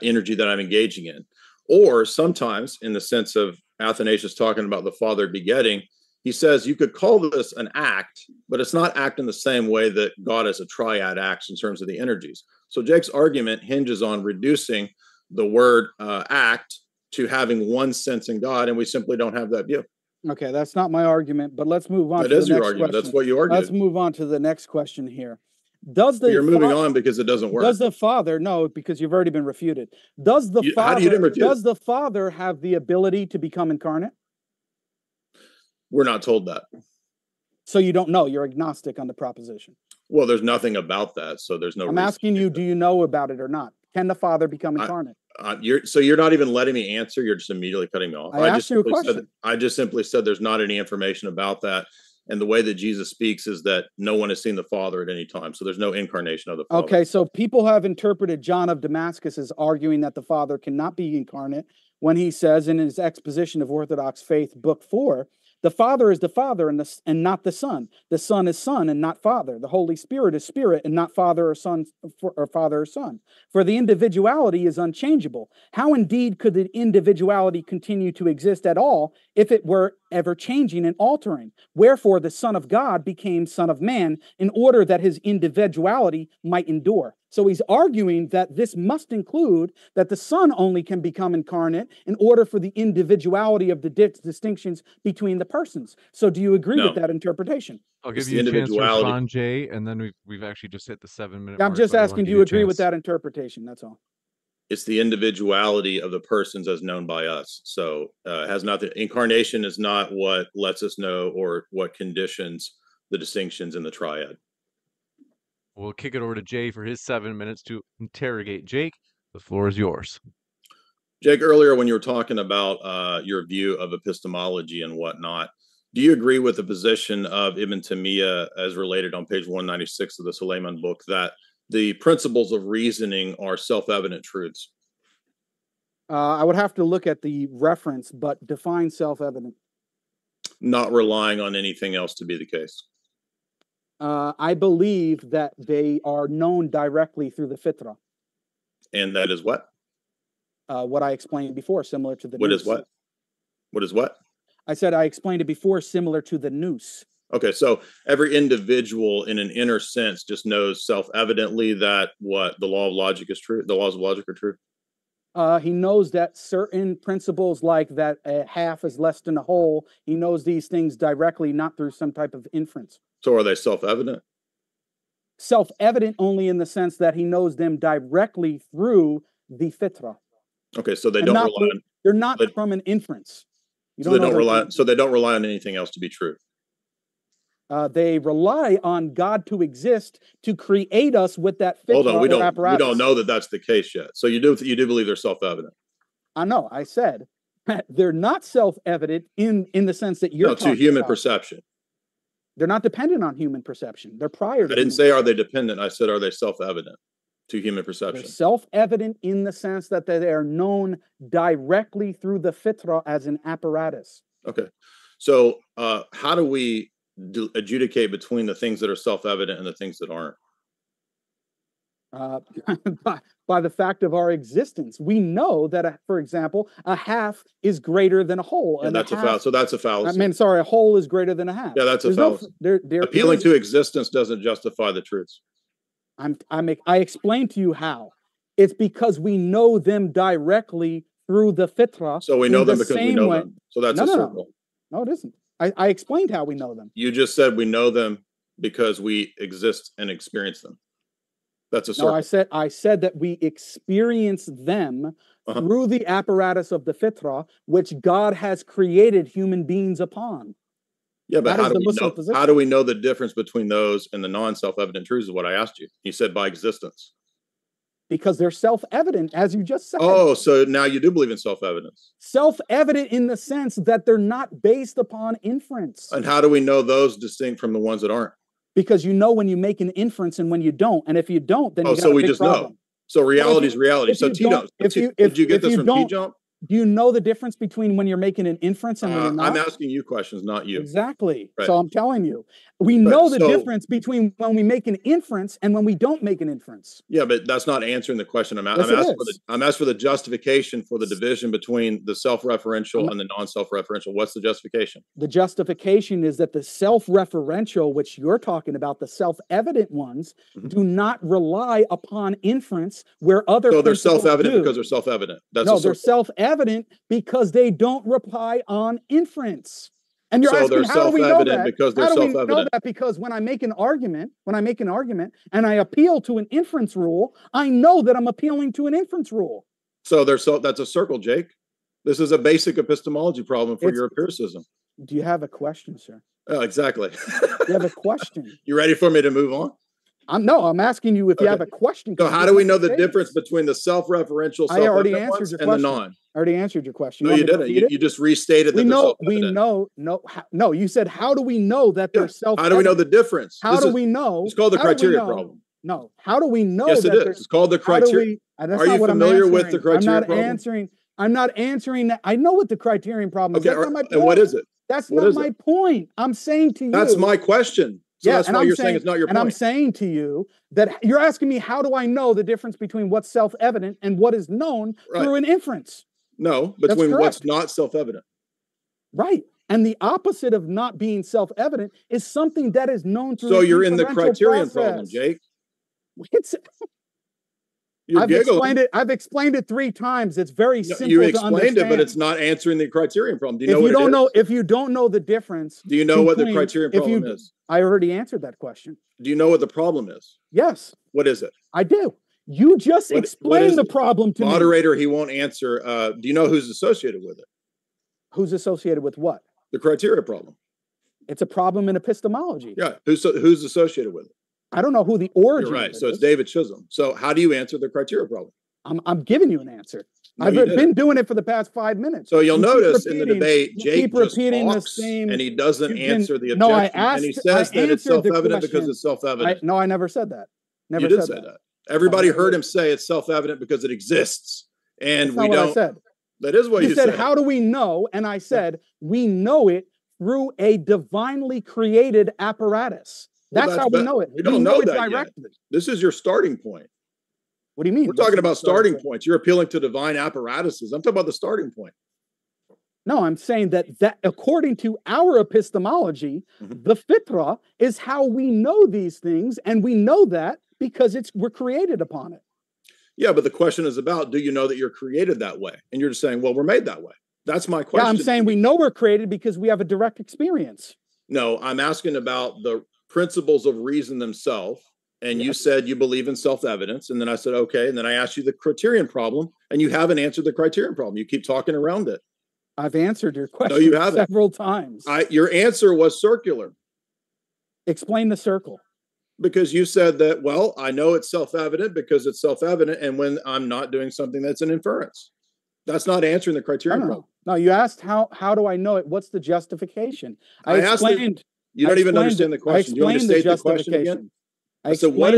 energy that I'm engaging in. Or sometimes, in the sense of Athanasius talking about the Father begetting, he says you could call this an act, but it's not act in the same way that God has a triad acts in terms of the energies. So Jake's argument hinges on reducing the word act to having one sense in God, and we simply don't have that view. Okay, that's not my argument, but let's move on to the next question. That is your argument. That's what you argued. Let's move on to the next question here. You're moving on because it doesn't work. Does the Father? No, because you've already been refuted. Does the Father have the ability to become incarnate? We're not told that. So you don't know. You're agnostic on the proposition. Well, there's nothing about that, so there's no. I'm asking you: do you know about it or not? Can the Father become incarnate? You're not even letting me answer. You're just immediately cutting me off. I asked you a question. I just simply said there's not any information about that. And the way that Jesus speaks is that no one has seen the Father at any time. So there's no incarnation of the Father. Okay, so people have interpreted John of Damascus as arguing that the Father cannot be incarnate when he says in his Exposition of Orthodox Faith, Book 4, the Father is the Father and not the Son. The Son is Son and not Father. The Holy Spirit is Spirit and not Father or Son or Father or Son. For the individuality is unchangeable. How indeed could the individuality continue to exist at all if it were ever changing and altering. Wherefore, the Son of God became Son of Man in order that his individuality might endure. So he's arguing that this must include that the Son only can become incarnate in order for the individuality of the distinctions between the persons. So do you agree with that interpretation? I'll give you a chance to respond, Jay, and then we've actually just hit the 7-minute mark. I'm just asking, do you agree with that interpretation? That's all. It's the individuality of the persons as known by us. So has not the incarnation is not what lets us know or what conditions the distinctions in the triad. We'll kick it over to Jay for his 7 minutes to interrogate. Jake, the floor is yours. Jake, earlier when you were talking about your view of epistemology and whatnot, do you agree with the position of Ibn Taymiyyah as related on page 196 of the Suleiman book that the principles of reasoning are self-evident truths? I would have to look at the reference, but define self-evident. Not relying on anything else to be the case. I believe that they are known directly through the Fitra. And that is what? What I explained before, similar to the nous. What is what? What is what? I said I explained it before, similar to the nous. Okay, so every individual in an inner sense just knows self-evidently that what the law of logic is true, the laws of logic are true? He knows that certain principles like that a half is less than a whole, he knows these things directly, not through some type of inference. So are they self-evident? Self-evident only in the sense that he knows them directly through the Fitra. Okay, so they don't rely on... They're not from an inference. So they don't rely on anything else to be true? They rely on God to exist to create us with that Fitra. Hold on, we don't know that that's the case yet. So you do believe they're self-evident? I know. I said they're not self-evident in the sense that you're talking to human perception. They're not dependent on human perception. They're prior. I didn't say are they dependent. I said are they self-evident to human perception? They're self-evident in the sense that they are known directly through the Fitra as an apparatus. Okay, so how do we adjudicate between the things that are self-evident and the things that aren't? By the fact of our existence. We know that, for example, a half is greater than a whole. And that's a fallacy. So that's a fallacy. I mean, sorry, a whole is greater than a half. Yeah, that's a fallacy. Appealing to existence doesn't justify the truths. I explain to you how. It's because we know them directly through the Fitra. So we know them because we know them. So that's a circle. No, it isn't. I explained how we know them. You just said we know them because we exist and experience them. That's a circle. No, I said that we experience them through the apparatus of the Fitra, which God has created human beings upon. Yeah, but how do we know the difference between those and the non-self-evident truths is what I asked you. You said by existence. Because they're self-evident, as you just said. Oh, so now you do believe in self-evidence. Self-evident in the sense that they're not based upon inference. And how do we know those distinct from the ones that aren't? Because you know when you make an inference and when you don't. And if you don't, then you got a big problem. Know. So reality is reality. So T-Jump, did you get this from T-Jump? Do you know the difference between when you're making an inference and when you're not? I'm asking you questions, not you. Exactly. Right. So I'm telling you. We know the difference between when we make an inference and when we don't make an inference. Yeah, but that's not answering the question. I'm asking for the justification for the division between the self-referential and the non-self-referential. What's the justification? The justification is that the self-referential, which you're talking about, the self-evident ones, do not rely upon inference where other people do. So they're self-evident because they're self-evident. No, they're self-evident. Evident because they don't reply on inference. And you're asking, how do we know that? Because they're self-evident. How do we know that? Because when I make an argument and I appeal to an inference rule, I know that I'm appealing to an inference rule. So that's a circle, Jake. This is a basic epistemology problem for your empiricism. Do you have a question, sir? Oh, exactly. You have a question. You ready for me to move on? No, I'm asking you if you have a question. So how do we know the difference between the self-referential and the non? I already answered your question. No, you didn't. You just restated that. No, you said, how do we know that they're self-evident? How do we know the difference? How do we know? It's called the criteria problem. No. How do we know? Yes, it is. It's called the criteria. Are you familiar with the criteria problem? I'm not answering that. I know what the criterion problem is. Okay, and what is it? That's not my point. I'm saying to you. That's my question. So yeah, that's why you're saying it's not your point. And I'm saying to you that you're asking me, how do I know the difference between what's self-evident and what is known through an inference? No, between what's not self-evident. Right. And the opposite of not being self-evident is something that is known through. So you're in the criterion process. Problem, Jake. I've explained it 3 times. It's very simple to understand. You explained it, but it's not answering the criterion problem. Do you know what it is? If you don't know the difference... Do you know what the criterion problem is? I already answered that question. Do you know what the problem is? Yes. What is it? I do. You just explained the problem to me. Moderator, he won't answer. Do you know who's associated with it? Who's associated with what? The criteria problem. It's a problem in epistemology. Yeah. Who's associated with it? I don't know who the origin is. You're right. So it's David Chisholm. So how do you answer the criteria problem? I'm giving you an answer. No, I've been doing it for the past 5 minutes. So you'll notice in the debate, Jake just talks the same, and he doesn't answer the objection. No, I asked, and he says that it's self-evident because it's self-evident. No, I never said that. Never said that. You did say that. Everybody heard him say it's self-evident because it exists. And we don't. That's not what I said. That is what you said. You said, how do we know? And I said, we know it through a divinely created apparatus. That's how we know it. We don't know it directly. Yet. This is your starting point. What do you mean? We're talking about starting points. You're appealing to divine apparatuses. I'm talking about the starting point. No, I'm saying that according to our epistemology, the Fitra is how we know these things. And we know that because we're created upon it. Yeah, but the question is about, do you know that you're created that way? And you're just saying, well, we're made that way. That's my question. Yeah, I'm saying we know we're created because we have a direct experience. No, I'm asking about the principles of reason themselves. And you said you believe in self-evidence. And then I said, okay. And then I asked you the criterion problem. And you haven't answered the criterion problem. You keep talking around it. I've answered your question several times. Your answer was circular. Explain the circle. Because you said that, well, I know it's self-evident because it's self-evident, and when I'm not doing something, that's an inference. That's not answering the criterion problem. No, you asked how do I know it? What's the justification? I explained. You don't even understand the question. Do you want to state the question again? What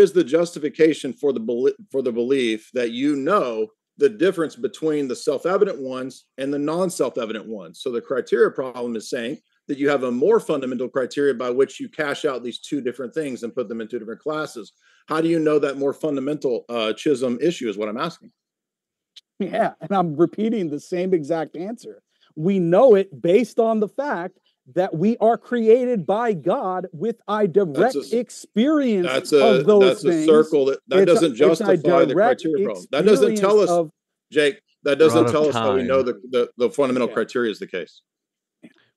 is the justification for the belief that you know the difference between the self-evident ones and the non-self-evident ones? So the criteria problem is saying that you have a more fundamental criteria by which you cash out these two different things and put them in two different classes. How do you know that more fundamental Chisholm issue is what I'm asking? Yeah, and I'm repeating the same exact answer. We know it based on the fact that we are created by God with a direct experience of those things. That's a circle that doesn't justify the criteria problem. That doesn't tell us, Jake, that doesn't tell us that we know the fundamental criteria is the case.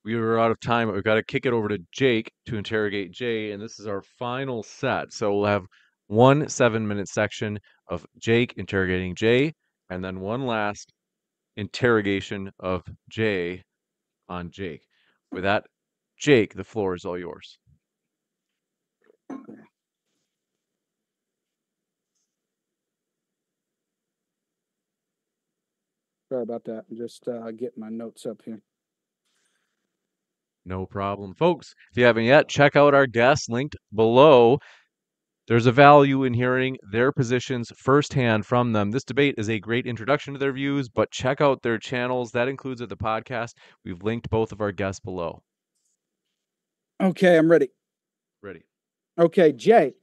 We were out of time. We've got to kick it over to Jake to interrogate Jay, and this is our final set. So we'll have 1 7-minute section of Jake interrogating Jay, and then one last interrogation of Jay on Jake. With that, Jake, the floor is all yours. Sorry about that. I'm just getting my notes up here. No problem. Folks, if you haven't yet, check out our guests linked below. There's a value in hearing their positions firsthand from them. This debate is a great introduction to their views, but check out their channels. That includes the podcast. We've linked both of our guests below. Okay, I'm ready. Ready. Okay, Jay,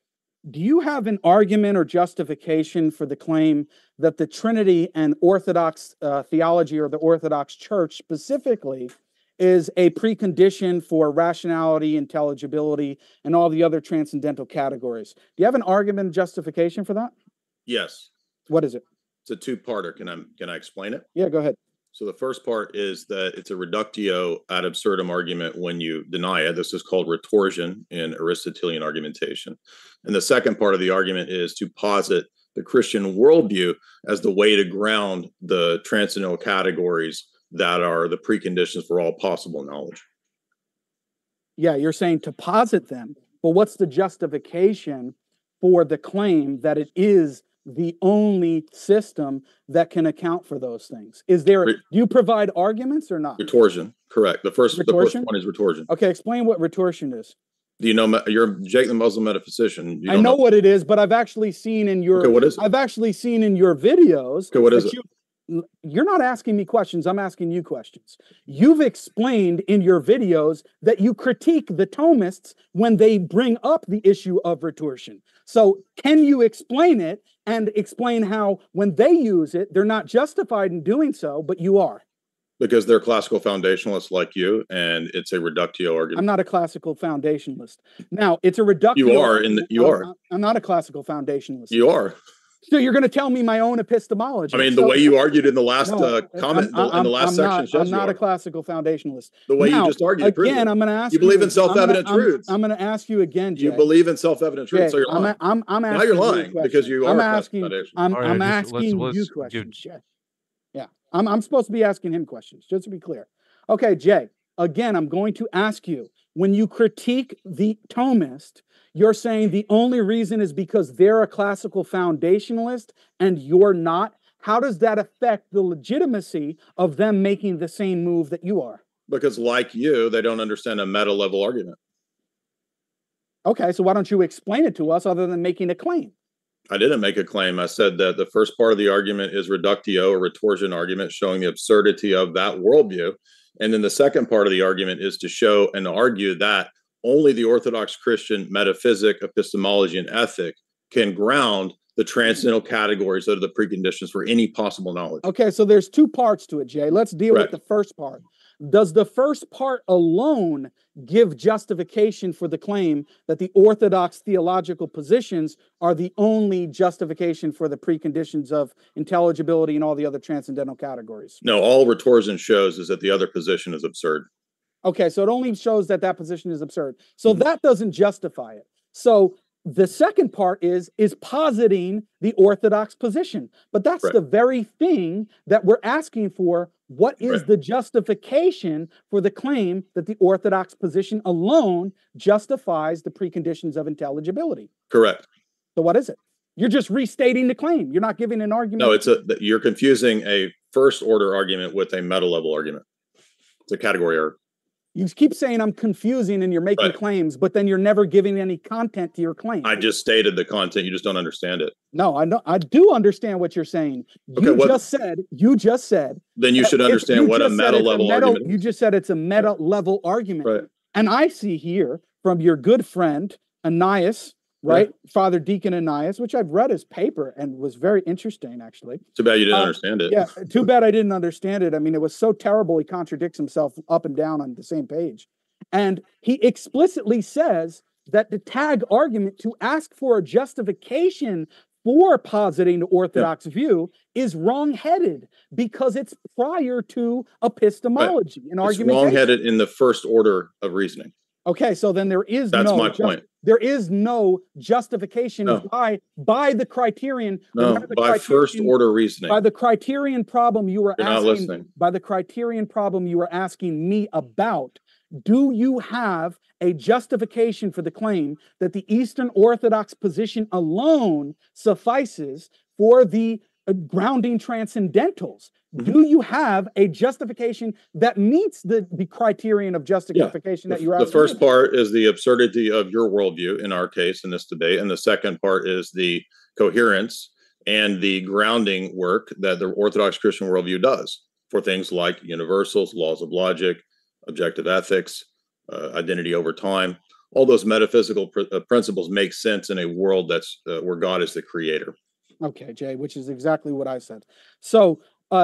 do you have an argument or justification for the claim that the Trinity and Orthodox theology, or the Orthodox Church specifically, is a precondition for rationality, intelligibility, and all the other transcendental categories? Do you have an argument justification for that? Yes. What is it? It's a two-parter. Can I explain it? Yeah, go ahead. So the first part is that it's a reductio ad absurdum argument when you deny it. This is called retorsion in Aristotelian argumentation. And the second part of the argument is to posit the Christian worldview as the way to ground the transcendental categories that are the preconditions for all possible knowledge. Yeah, you're saying to posit them, but what's the justification for the claim that it is the only system that can account for those things? Is there? Do you provide arguments or not? Retorsion, correct. The first one is retorsion. Okay, explain what retorsion is. Do you know? You're Jake, the Muslim metaphysician. I know what it is, but I've actually seen in your. Okay, what is it? I've actually seen in your videos. Okay, what is it? You're not asking me questions. I'm asking you questions. You've explained in your videos that you critique the Thomists when they bring up the issue of retorsion. So can you explain it and explain how when they use it, they're not justified in doing so, but you are? Because they're classical foundationalists like you, and it's a reductio argument. I'm not a classical foundationalist. Now, it's a reductio. You are. I'm not a classical foundationalist. You are. So you're going to tell me my own epistemology. I mean, the way you argued in the last comment, in the last section. I'm not a classical foundationalist. The way you just argued. Again, I'm going to ask you. You believe in self-evident truths. I'm going to ask you again, Jay. You believe in self-evident truths, so you're lying. Now you're lying because you are a classical foundationalist. I'm asking you questions, Jay. Yeah, I'm supposed to be asking him questions, just to be clear. Okay, Jay, again, I'm going to ask you, when you critique the Thomist, you're saying the only reason is because they're a classical foundationalist and you're not. How does that affect the legitimacy of them making the same move that you are? Because like you, they don't understand a meta-level argument. Okay, so why don't you explain it to us other than making a claim? I didn't make a claim. I said that the first part of the argument is reductio, a retorsion argument showing the absurdity of that worldview. And then the second part of the argument is to show and argue that only the Orthodox Christian metaphysic, epistemology, and ethic can ground the transcendental categories that are the preconditions for any possible knowledge. Okay, so there's two parts to it, Jay. Let's deal with the first part. Does the first part alone give justification for the claim that the Orthodox theological positions are the only justification for the preconditions of intelligibility and all the other transcendental categories? No, all retorsion shows is that the other position is absurd. Okay, so it only shows that that position is absurd. So that doesn't justify it. So the second part is positing the Orthodox position. But that's the very thing that we're asking for. What is the justification for the claim that the Orthodox position alone justifies the preconditions of intelligibility? Correct. So what is it? You're just restating the claim. You're not giving an argument. No, it's you're confusing a first-order argument with a meta-level argument. It's a category error. You keep saying I'm confusing and you're making claims, but then you're never giving any content to your claim. I just stated the content. You just don't understand it. No, I know. I do understand what you're saying. Okay, you just said. Then you should understand what a meta-level argument is. You just said it's a meta-level argument. Right. And I see here from your good friend, Ananias, Father Deacon Ananias, which I've read his paper and was very interesting, actually. Too bad you didn't understand it. Yeah, too bad I didn't understand it. I mean, it was so terrible, he contradicts himself up and down on the same page. And he explicitly says that the tag argument to ask for a justification for positing the Orthodox view is wrong-headed because it's prior to epistemology and argumentation. It's wrong-headed in the first order of reasoning. Okay, so then there is That's my point. There is no justification by the criterion. No, by first order reasoning. By the criterion problem you were asking. By the criterion problem you were asking me about. Do you have a justification for the claim that the Eastern Orthodox position alone suffices for the grounding transcendentals? Do you have a justification that meets the criterion of justification that you're asking? The first part is the absurdity of your worldview, in our case, in this debate. And the second part is the coherence and the grounding work that the Orthodox Christian worldview does for things like universals, laws of logic, objective ethics, identity over time. All those metaphysical principles make sense in a world that's where God is the creator. Okay, Jay, which is exactly what I said. So,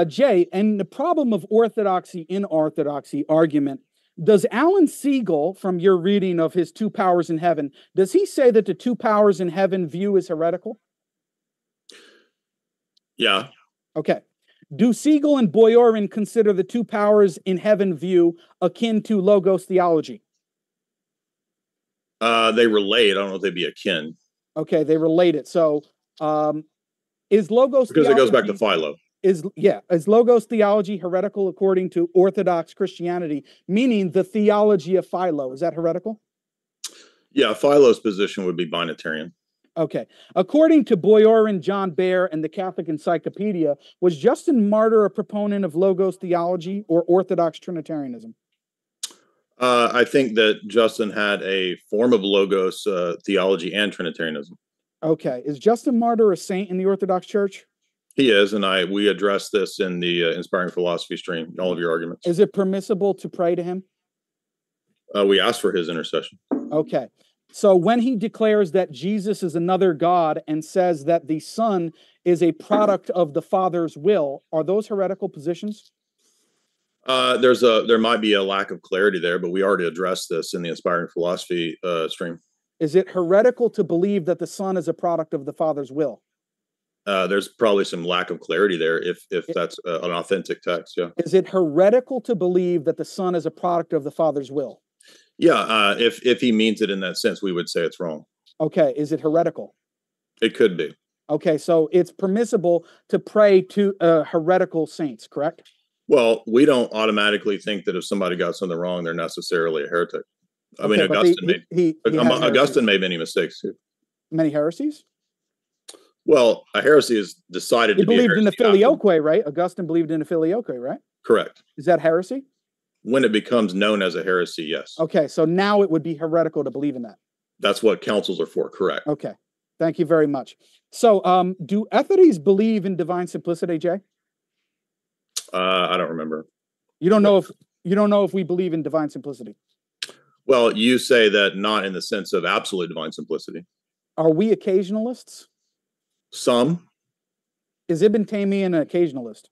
Jay, and the problem of orthodoxy in orthodoxy argument, does Alan Segal, from your reading of his Two Powers in Heaven, does he say that the Two Powers in Heaven view is heretical? Yeah. Okay. Do Segal and Boyarin consider the Two Powers in Heaven view akin to Logos theology? They relate. I don't know if they'd be akin. Okay, they relate it. So... is Logos because it goes back to Philo. Is Logos theology heretical according to Orthodox Christianity, meaning the theology of Philo? Is that heretical? Yeah, Philo's position would be binatarian. Okay. According to Boyarin, John Baer, and the Catholic Encyclopedia, was Justin Martyr a proponent of Logos theology or Orthodox Trinitarianism? I think that Justin had a form of Logos theology and Trinitarianism. Okay. Is Justin Martyr a saint in the Orthodox Church? He is, and we address this in the Inspiring Philosophy stream, all of your arguments. Is it permissible to pray to him? We ask for his intercession. Okay. So when he declares that Jesus is another God and says that the Son is a product of the Father's will, are those heretical positions? There might be a lack of clarity there, but we already addressed this in the Inspiring Philosophy stream. Is it heretical to believe that the Son is a product of the Father's will? There's probably some lack of clarity there if that's an authentic text, yeah. Is it heretical to believe that the Son is a product of the Father's will? Yeah, if he means it in that sense, we would say it's wrong. Okay, is it heretical? It could be. Okay, so it's permissible to pray to heretical saints, correct? Well, we don't automatically think that if somebody got something wrong, they're necessarily a heretic. I mean, Augustine made many mistakes too. Many heresies? Well, a heresy is decided to be a heresy. He believed in the filioque, right? Augustine believed in the filioque, right? Correct. Is that heresy? When it becomes known as a heresy, yes. Okay, so now it would be heretical to believe in that. That's what councils are for, correct. Okay, thank you very much. So do Atharis believe in divine simplicity, Jay? I don't remember. You don't know if we believe in divine simplicity? Well, you say that not in the sense of absolute divine simplicity. Are we occasionalists? Some. Is Ibn Taymiyyah an occasionalist?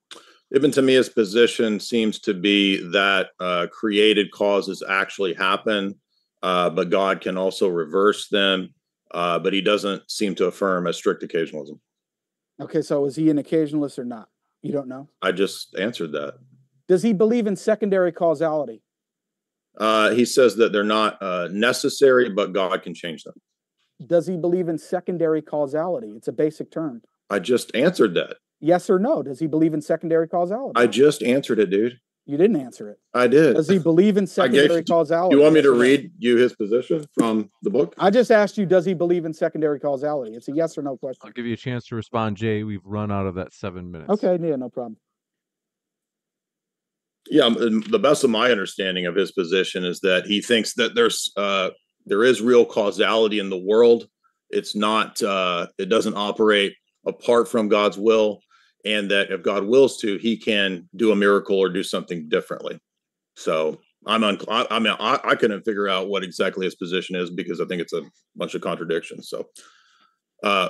Ibn Taymiyyah's position seems to be that created causes actually happen, but God can also reverse them, but he doesn't seem to affirm a strict occasionalism. Okay, so is he an occasionalist or not? You don't know? I just answered that. Does he believe in secondary causality? He says that they're not necessary, but God can change them. Does he believe in secondary causality? It's a basic term. I just answered that. Yes or no? Does he believe in secondary causality? I just answered it, dude. You didn't answer it. I did. Does he believe in secondary causality? You want me to read you his position from the book? I just asked you, does he believe in secondary causality? It's a yes or no question. I'll give you a chance to respond, Jay. We've run out of that 7 minutes. Okay, yeah, no problem. Yeah, the best of my understanding of his position is that he thinks that there is real causality in the world. It's not, it doesn't operate apart from God's will, and that if God wills to, he can do a miracle or do something differently. So I couldn't figure out what exactly his position is because I think it's a bunch of contradictions. So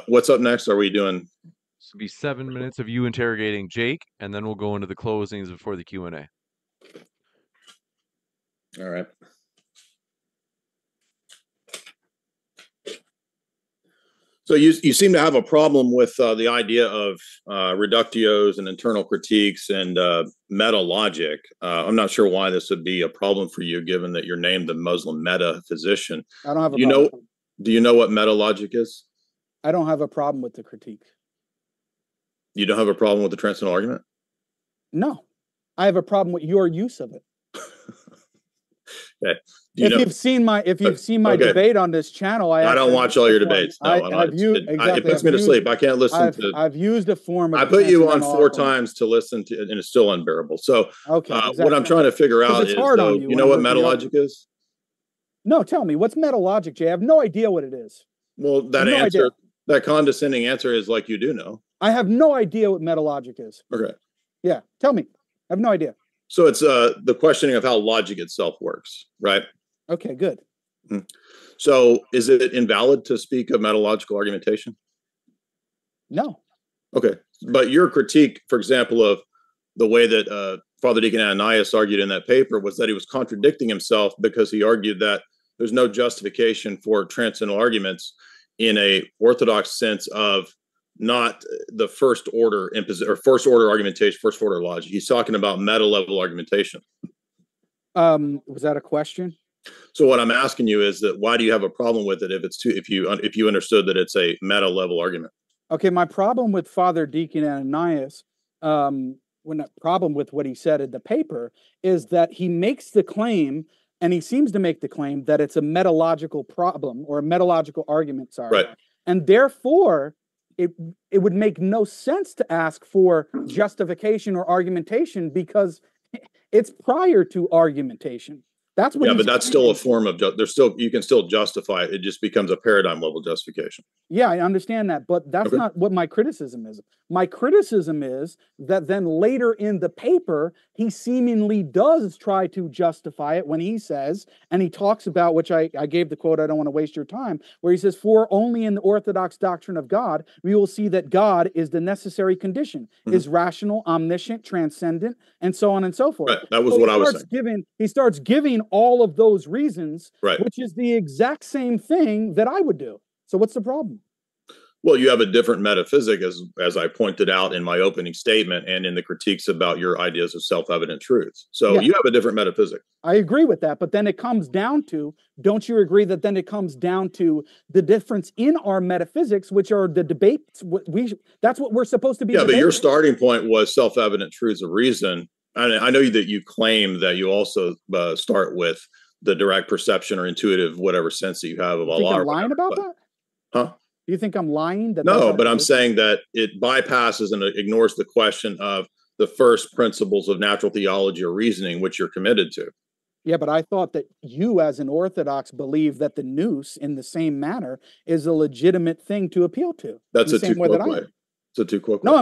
what's up next? Are we doing? This will be 7 minutes of you interrogating Jake, and then we'll go into the closings before the Q&A. All right. So you seem to have a problem with the idea of reductios and internal critiques and meta logic. I'm not sure why this would be a problem for you, given that you're named the Muslim meta physician. I don't have a problem. Do you know what meta logic is? I don't have a problem with the critique. You don't have a problem with the transcendental argument? No, I have a problem with your use of it. Okay. If you've seen my debate on this channel, I don't watch all your debates. No, it puts me to sleep. I can't listen to. I've used a form. Of I put you on four times to listen to, and it's still unbearable. So, okay, exactly. What I'm trying to figure out is, though, you know what meta logic is? No, tell me what's meta logic, Jay. I have no idea what it is. Well, that condescending answer is like you do know. I have no idea what meta logic is. Okay. Yeah, tell me. I have no idea. So it's the questioning of how logic itself works, right? Okay, good. So is it invalid to speak of metalogical argumentation? No. Okay. But your critique, for example, of the way that Father Deacon Ananias argued in that paper was that he was contradicting himself because he argued that there's no justification for transcendental arguments in a orthodox sense of not the first order or first order argumentation, first order logic. He's talking about meta level argumentation. Was that a question? So what I'm asking you is that why do you have a problem with it if you understood that it's a meta level argument? Okay, my problem with Father Deacon Ananias, when that problem with what he said in the paper is that he makes the claim, and he seems to make the claim that it's a metalogical problem or a metalogical argument. Sorry, right. And therefore it would make no sense to ask for justification or argumentation because it's prior to argumentation. That's what. Yeah, but that's still a form of, there's still, you can still justify it. It just becomes a paradigm level justification. Yeah, I understand that, but that's not what my criticism is. My criticism is that then later in the paper, he seemingly does try to justify it when he says, and he talks about, which I gave the quote, I don't want to waste your time, where he says, for only in the orthodox doctrine of God, we will see that God is the necessary condition, is rational, omniscient, transcendent, and so on and so forth. Right. That was what I was saying. He starts giving all of those reasons, which is the exact same thing that I would do. So what's the problem? Well, you have a different metaphysic, as I pointed out in my opening statement and in the critiques about your ideas of self-evident truths. So you have a different metaphysic. I agree with that. But then it comes down to, don't you agree that then it comes down to the difference in our metaphysics, which are the debates? That's what we're supposed to be. Yeah, debating. But your starting point was self-evident truths of reason. And I know that you claim that you also start with the direct perception or intuitive, whatever sense that you have of Allah. I'm lying about that? Huh? Do you think I'm lying? No, but I'm saying that it bypasses and ignores the question of the first principles of natural theology or reasoning, which you're committed to. Yeah, but I thought that you, as an Orthodox, believe that the nous, in the same manner, is a legitimate thing to appeal to. That's a too quick way. It's a too quick way. No,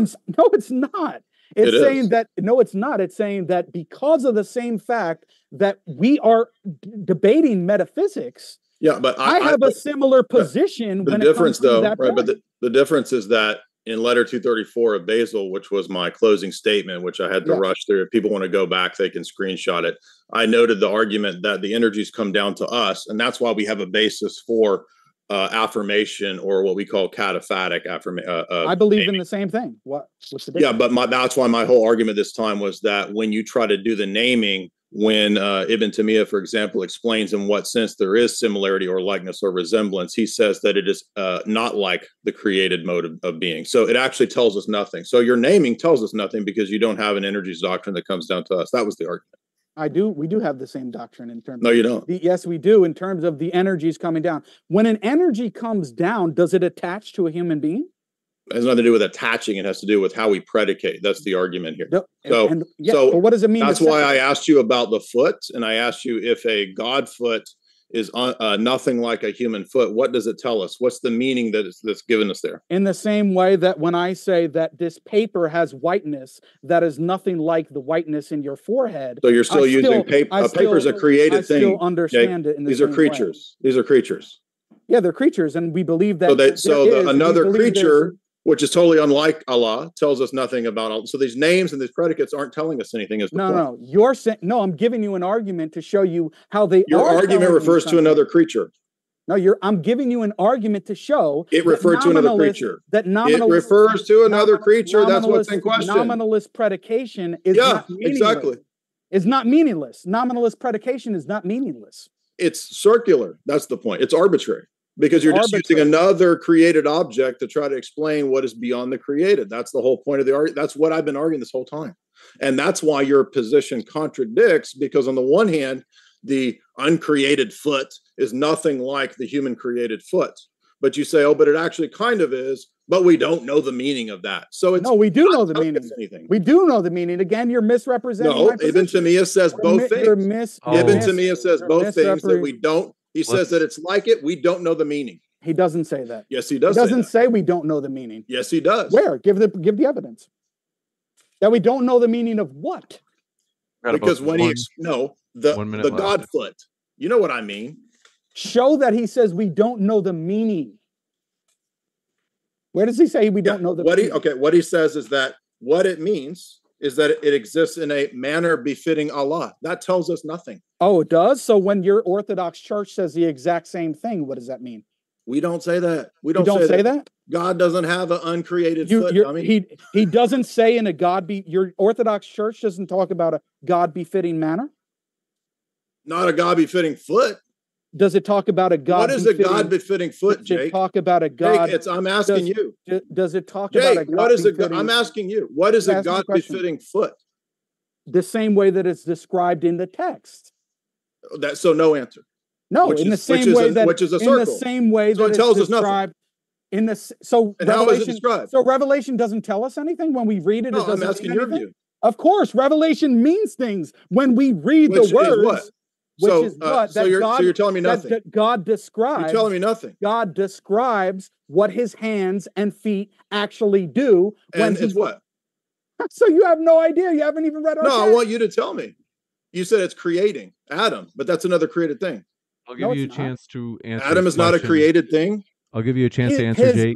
it's not. It's saying that, no, it's not. It's saying that because of the same fact that we are debating metaphysics. Yeah, but I have a similar position. The difference, though, right? But the difference is that in letter 234 of Basil, which was my closing statement, which I had to rush through. If people want to go back, they can screenshot it. I noted the argument that the energies come down to us, and that's why we have a basis for affirmation, or what we call cataphatic affirmation. I believe in the same thing. What's the difference? Yeah, but that's why my whole argument this time was that when you try to do the naming. When Ibn Taymiyyah, for example, explains in what sense there is similarity or likeness or resemblance, he says that it is not like the created mode of being. So it actually tells us nothing. So your naming tells us nothing because you don't have an energies doctrine that comes down to us. That was the argument. I do. We do have the same doctrine in terms. No, you don't. Yes, we do in terms of the energies coming down. When an energy comes down, does it attach to a human being? It has nothing to do with attaching. It has to do with how we predicate. That's the argument here. So what does it mean? That's why I asked you about the foot, and I asked you if a God foot is nothing like a human foot. What does it tell us? What's the meaning that's given us there? In the same way that when I say that this paper has whiteness, that is nothing like the whiteness in your forehead. So you're still using paper. Paper's a created thing. I still understand it. These are creatures. These are creatures. Yeah, they're creatures, and we believe that. So another creature. Which is totally unlike Allah, tells us nothing about Allah. So these names and these predicates aren't telling us anything. I'm giving you an argument to show you how they. Your argument refers to another creature. No, I'm giving you an argument to show it referred to another creature. That nominalist it refers to another creature. That's what's in question. Nominalist predication is not meaningless. Exactly. It's not meaningless. Nominalist predication is not meaningless. It's circular. That's the point. It's arbitrary. Because you're just using another created object to try to explain what is beyond the created. That's the whole point of the argument. That's what I've been arguing this whole time. And that's why your position contradicts, because on the one hand, the uncreated foot is nothing like the human created foot. But you say, oh, but it actually kind of is, but we don't know the meaning of that. So it's we do know the meaning. We do know the meaning. Again, you're misrepresenting. No, Ibn Taymiyyah says both things. Ibn Taymiyyah says both things that we don't. He says that it's like it. We don't know the meaning. He doesn't say that. Yes, he does. He doesn't say we don't know the meaning. Yes, he does. Where? Give the evidence. That we don't know the meaning of what? Because when the God foot. You know what I mean? Show that he says we don't know the meaning. Where does he say we don't know the meaning? What he says is that what it means is that it exists in a manner befitting Allah. That tells us nothing. Oh, it does? So when your Orthodox church says the exact same thing, what does that mean? We don't say that. We don't say that? God doesn't have an uncreated foot. He doesn't say in a your Orthodox church doesn't talk about a God befitting manner? Not a God befitting foot. Does it talk about a God? What is a God befitting foot, Jake? Does it talk about a God? Jake, I'm asking you. Does it talk about a God? What is a God? I'm asking you. What is a God befitting foot? The same way that it's described in the text. So no answer. No, in the same way that which is a circle. In the same way that it tells us nothing. And how is it described? So Revelation doesn't tell us anything when we read it. No, I'm asking your view. Of course, Revelation means things when we read the words. which is what you're telling me nothing. That God describes. You're telling me nothing. God describes what his hands and feet actually do. And it's what? So you have no idea. You haven't even read our text. I want you to tell me. You said it's creating Adam, but that's another created thing. I'll give you a chance to answer. Adam is not a created thing. I'll give you a chance to answer, Jay.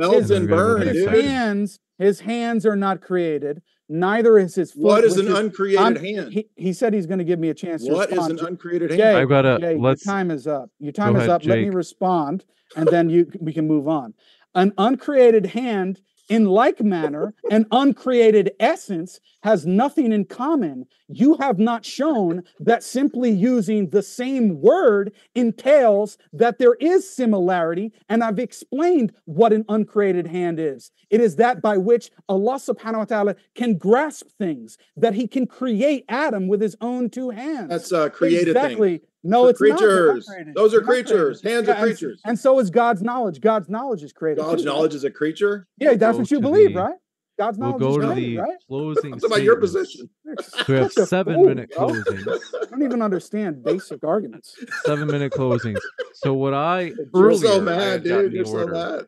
His hands are not created. Neither is his foot. What is an uncreated hand? He said he's going to give me a chance to respond. What is an uncreated hand? Jay, I've got a, your time is up. Your time is up. Let me respond, and then we can move on. An uncreated hand, in like manner, an uncreated essence has nothing in common. You have not shown that simply using the same word entails that there is similarity. And I've explained what an uncreated hand is. It is that by which Allah subhanahu wa ta'ala can grasp things, that he can create Adam with his own two hands. That's a created thing. No, it's creatures. Not those are creatures. Hands are creatures. And so is God's knowledge. God's knowledge is created. God's knowledge is a creature? Yeah, that's what you believe, right? God's knowledge is created, right? We'll go to the closing statement. That's about your position. We have 7-minute closings. I don't even understand basic arguments. 7-minute closings. So what I... You're so mad, dude. You're so mad.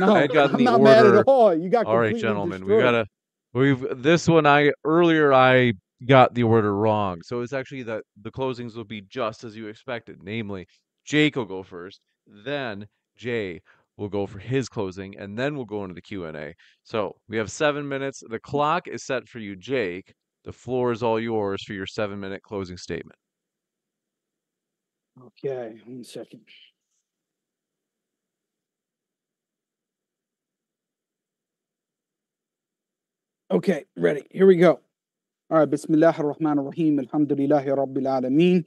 No, I'm not mad at all. You got completely destroyed. All right, gentlemen. This one, I got the order wrong, so it's actually that the closings will be just as you expected. Namely, Jake will go first, then Jay will go for his closing, and then we'll go into the Q&A. So we have 7 minutes. The clock is set for you, Jake. The floor is all yours for your 7-minute closing statement. Okay, one second. Okay, ready. Here we go. All right, Bismillah ar-Rahman ar-Rahim, alhamdulillahi rabbil alameen.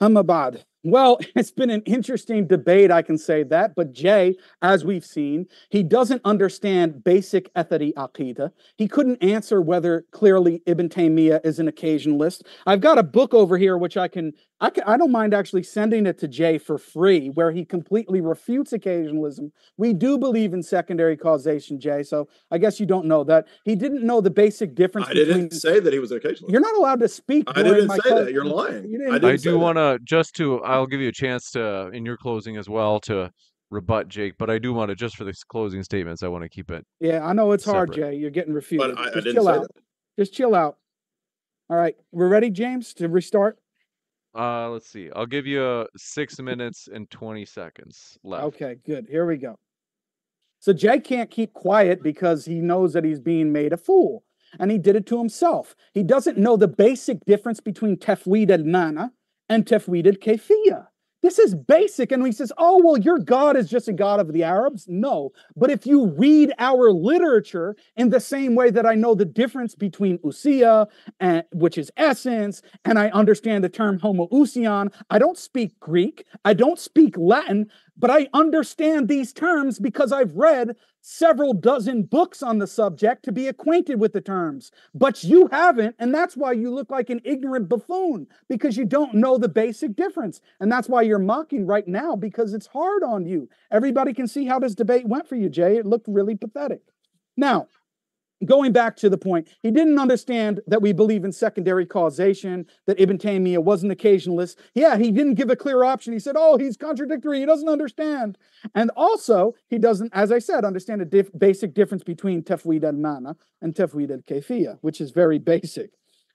Amma ba'd. Well, it's been an interesting debate, I can say that, but Jay, as we've seen, he doesn't understand basic Athari Aqidah. He couldn't answer whether clearly Ibn Taymiyyah is an occasionalist. I've got a book over here which I don't mind actually sending it to Jay for free, where he completely refutes occasionalism. We do believe in secondary causation, Jay, so I guess you don't know that. He didn't know the basic difference. I didn't say that he was an occasionalist. You're not allowed to speak. I didn't say that. You're lying. I do want to I'll give you a chance to, in your closing as well, to rebut Jake, but I do want to, just for the closing statements, I want to keep it. Yeah, I know it's hard, Jay. You're getting refuted. But I didn't say that. Just chill out. All right. We're ready, James, to restart? Let's see. I'll give you 6 minutes and 20 seconds left. Okay, good. Here we go. So Jay can't keep quiet because he knows that he's being made a fool, and he did it to himself. He doesn't know the basic difference between Tafwid al-Ma'na and Tafwid al-Kayfiyyah. This is basic. And he says, oh, well, your God is just a God of the Arabs. No, but if you read our literature in the same way that I know the difference between usia, which is essence, and I understand the term homoousion, I don't speak Greek, I don't speak Latin, but I understand these terms because I've read several dozen books on the subject to be acquainted with the terms. But you haven't, and that's why you look like an ignorant buffoon, because you don't know the basic difference. And that's why you're mocking right now, because it's hard on you. Everybody can see how this debate went for you, Jay. It looked really pathetic. Now, going back to the point, he didn't understand that we believe in secondary causation, that Ibn Taymiyyah was an occasionalist. Yeah, he didn't give a clear option. He said, oh, he's contradictory. He doesn't understand. And also, he doesn't, as I said, understand the basic difference between Tafwid al-Ma'na and Tafwid al-Kayfiyyah, which is very basic.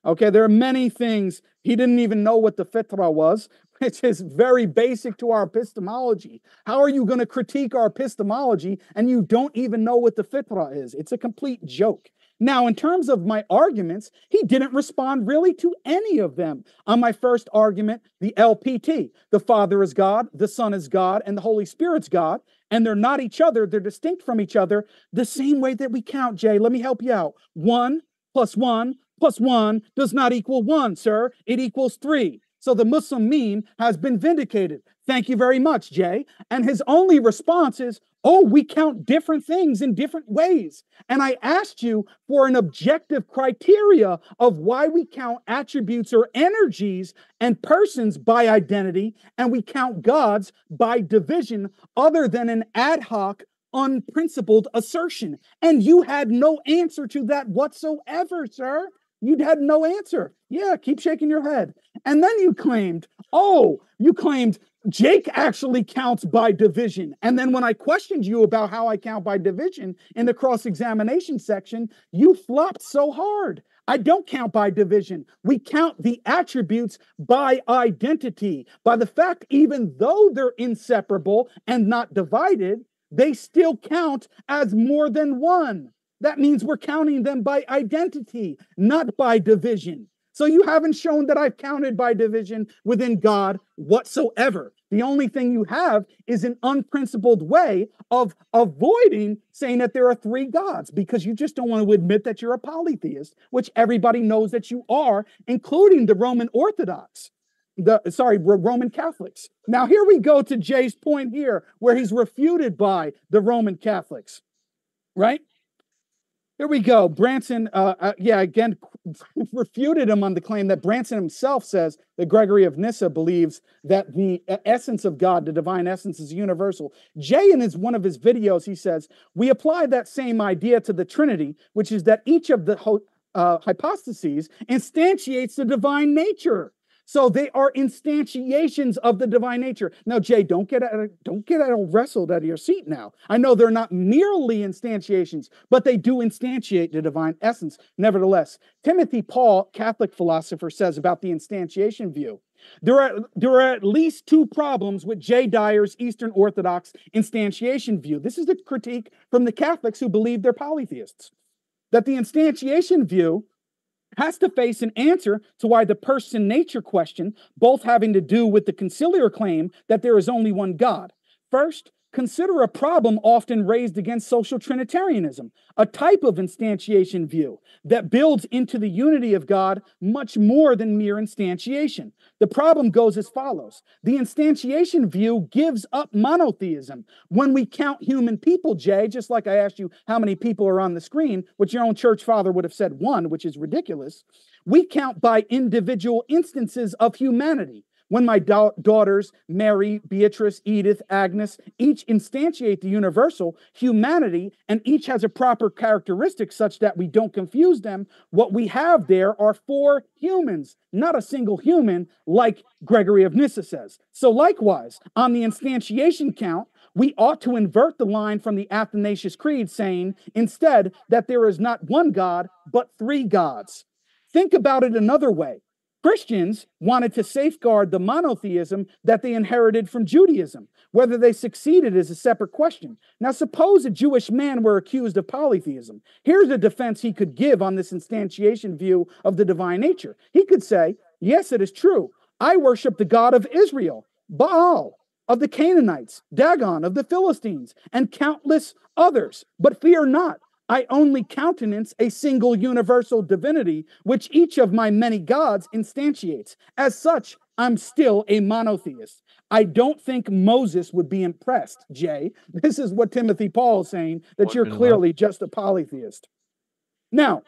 Okay, there are many things. He didn't even know what the Fitra was, which is very basic to our epistemology. How are you going to critique our epistemology and you don't even know what the Fitra is? It's a complete joke. Now, in terms of my arguments, he didn't respond really to any of them. On my first argument, the LPT, the Father is God, the Son is God, and the Holy Spirit's God, and they're not each other. They're distinct from each other the same way that we count, Jay. Let me help you out. 1 + 1 + 1 does not equal 1, sir. It equals 3. So the Muslim meme has been vindicated. Thank you very much, Jay. And his only response is, oh, we count different things in different ways. And I asked you for an objective criteria of why we count attributes or energies and persons by identity, and we count gods by division, other than an ad hoc, unprincipled assertion. And you had no answer to that whatsoever, sir. You'd had no answer. Yeah, keep shaking your head. And then you claimed, oh, you claimed Jake actually counts by division. And then when I questioned you about how I count by division in the cross-examination section, you flopped so hard. I don't count by division. We count the attributes by identity, by the fact even though they're inseparable and not divided, they still count as more than one. That means we're counting them by identity, not by division. So you haven't shown that I've counted by division within God whatsoever. The only thing you have is an unprincipled way of avoiding saying that there are three gods, because you just don't want to admit that you're a polytheist, which everybody knows that you are, including the Roman Orthodox. Roman Catholics. Now here we go to Jay's point here, where he's refuted by the Roman Catholics, right? Here we go. Branson, again, refuted him on the claim that Branson himself says that Gregory of Nyssa believes that the essence of God, the divine essence, is universal. Jay, in one of his videos, he says, we apply that same idea to the Trinity, which is that each of the hypostases instantiates the divine nature. So they are instantiations of the divine nature. Now, Jay, don't get wrestled out of your seat now. I know they're not merely instantiations, but they do instantiate the divine essence. Nevertheless, Timothy Paul, Catholic philosopher, says about the instantiation view, there are at least two problems with J. Dyer's Eastern Orthodox instantiation view. This is the critique from the Catholics who believe they're polytheists, that the instantiation view has to face an answer to why the person-nature question, both having to do with the conciliar claim that there is only one God. First, consider a problem often raised against social Trinitarianism, a type of instantiation view that builds into the unity of God much more than mere instantiation. The problem goes as follows. The instantiation view gives up monotheism. When we count human people, Jay, just like I asked you how many people are on the screen, which your own church father would have said one, which is ridiculous, we count by individual instances of humanity. When my daughters, Mary, Beatrice, Edith, Agnes, each instantiate the universal humanity, and each has a proper characteristic such that we don't confuse them, what we have there are four humans, not a single human, like Gregory of Nyssa says. So likewise, on the instantiation count, we ought to invert the line from the Athanasian Creed, saying instead that there is not one God, but three gods. Think about it another way. Christians wanted to safeguard the monotheism that they inherited from Judaism. Whether they succeeded is a separate question. Now, suppose a Jewish man were accused of polytheism. Here's a defense he could give on this instantiation view of the divine nature. He could say, yes, it is true. I worship the God of Israel, Baal, of the Canaanites, Dagon, of the Philistines, and countless others. But fear not. I only countenance a single universal divinity, which each of my many gods instantiates. As such, I'm still a monotheist. I don't think Moses would be impressed, Jay. This is what Timothy Paul is saying, that you're clearly just a polytheist. Now,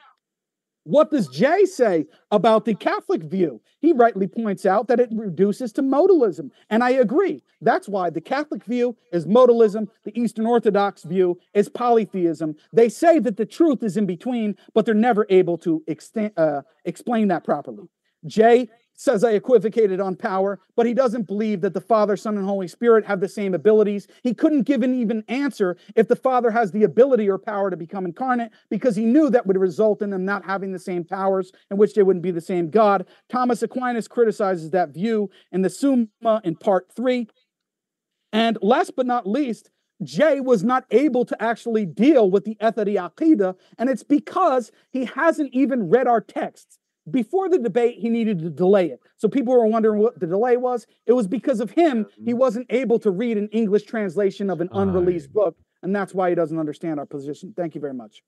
what does Jay say about the Catholic view? He rightly points out that it reduces to modalism, and I agree. That's why the Catholic view is modalism, the Eastern Orthodox view is polytheism. They say that the truth is in between, but they're never able to explain that properly. Jay says I equivocated on power, but he doesn't believe that the Father, Son, and Holy Spirit have the same abilities. He couldn't give an even answer if the Father has the ability or power to become incarnate, because he knew that would result in them not having the same powers, in which they wouldn't be the same God. Thomas Aquinas criticizes that view in the Summa in part 3. And last but not least, Jay was not able to actually deal with the Athari Aqidah, and it's because he hasn't even read our texts. Before the debate, he needed to delay it. So people were wondering what the delay was. It was because of him. He wasn't able to read an English translation of an unreleased book, and that's why he doesn't understand our position. Thank you very much.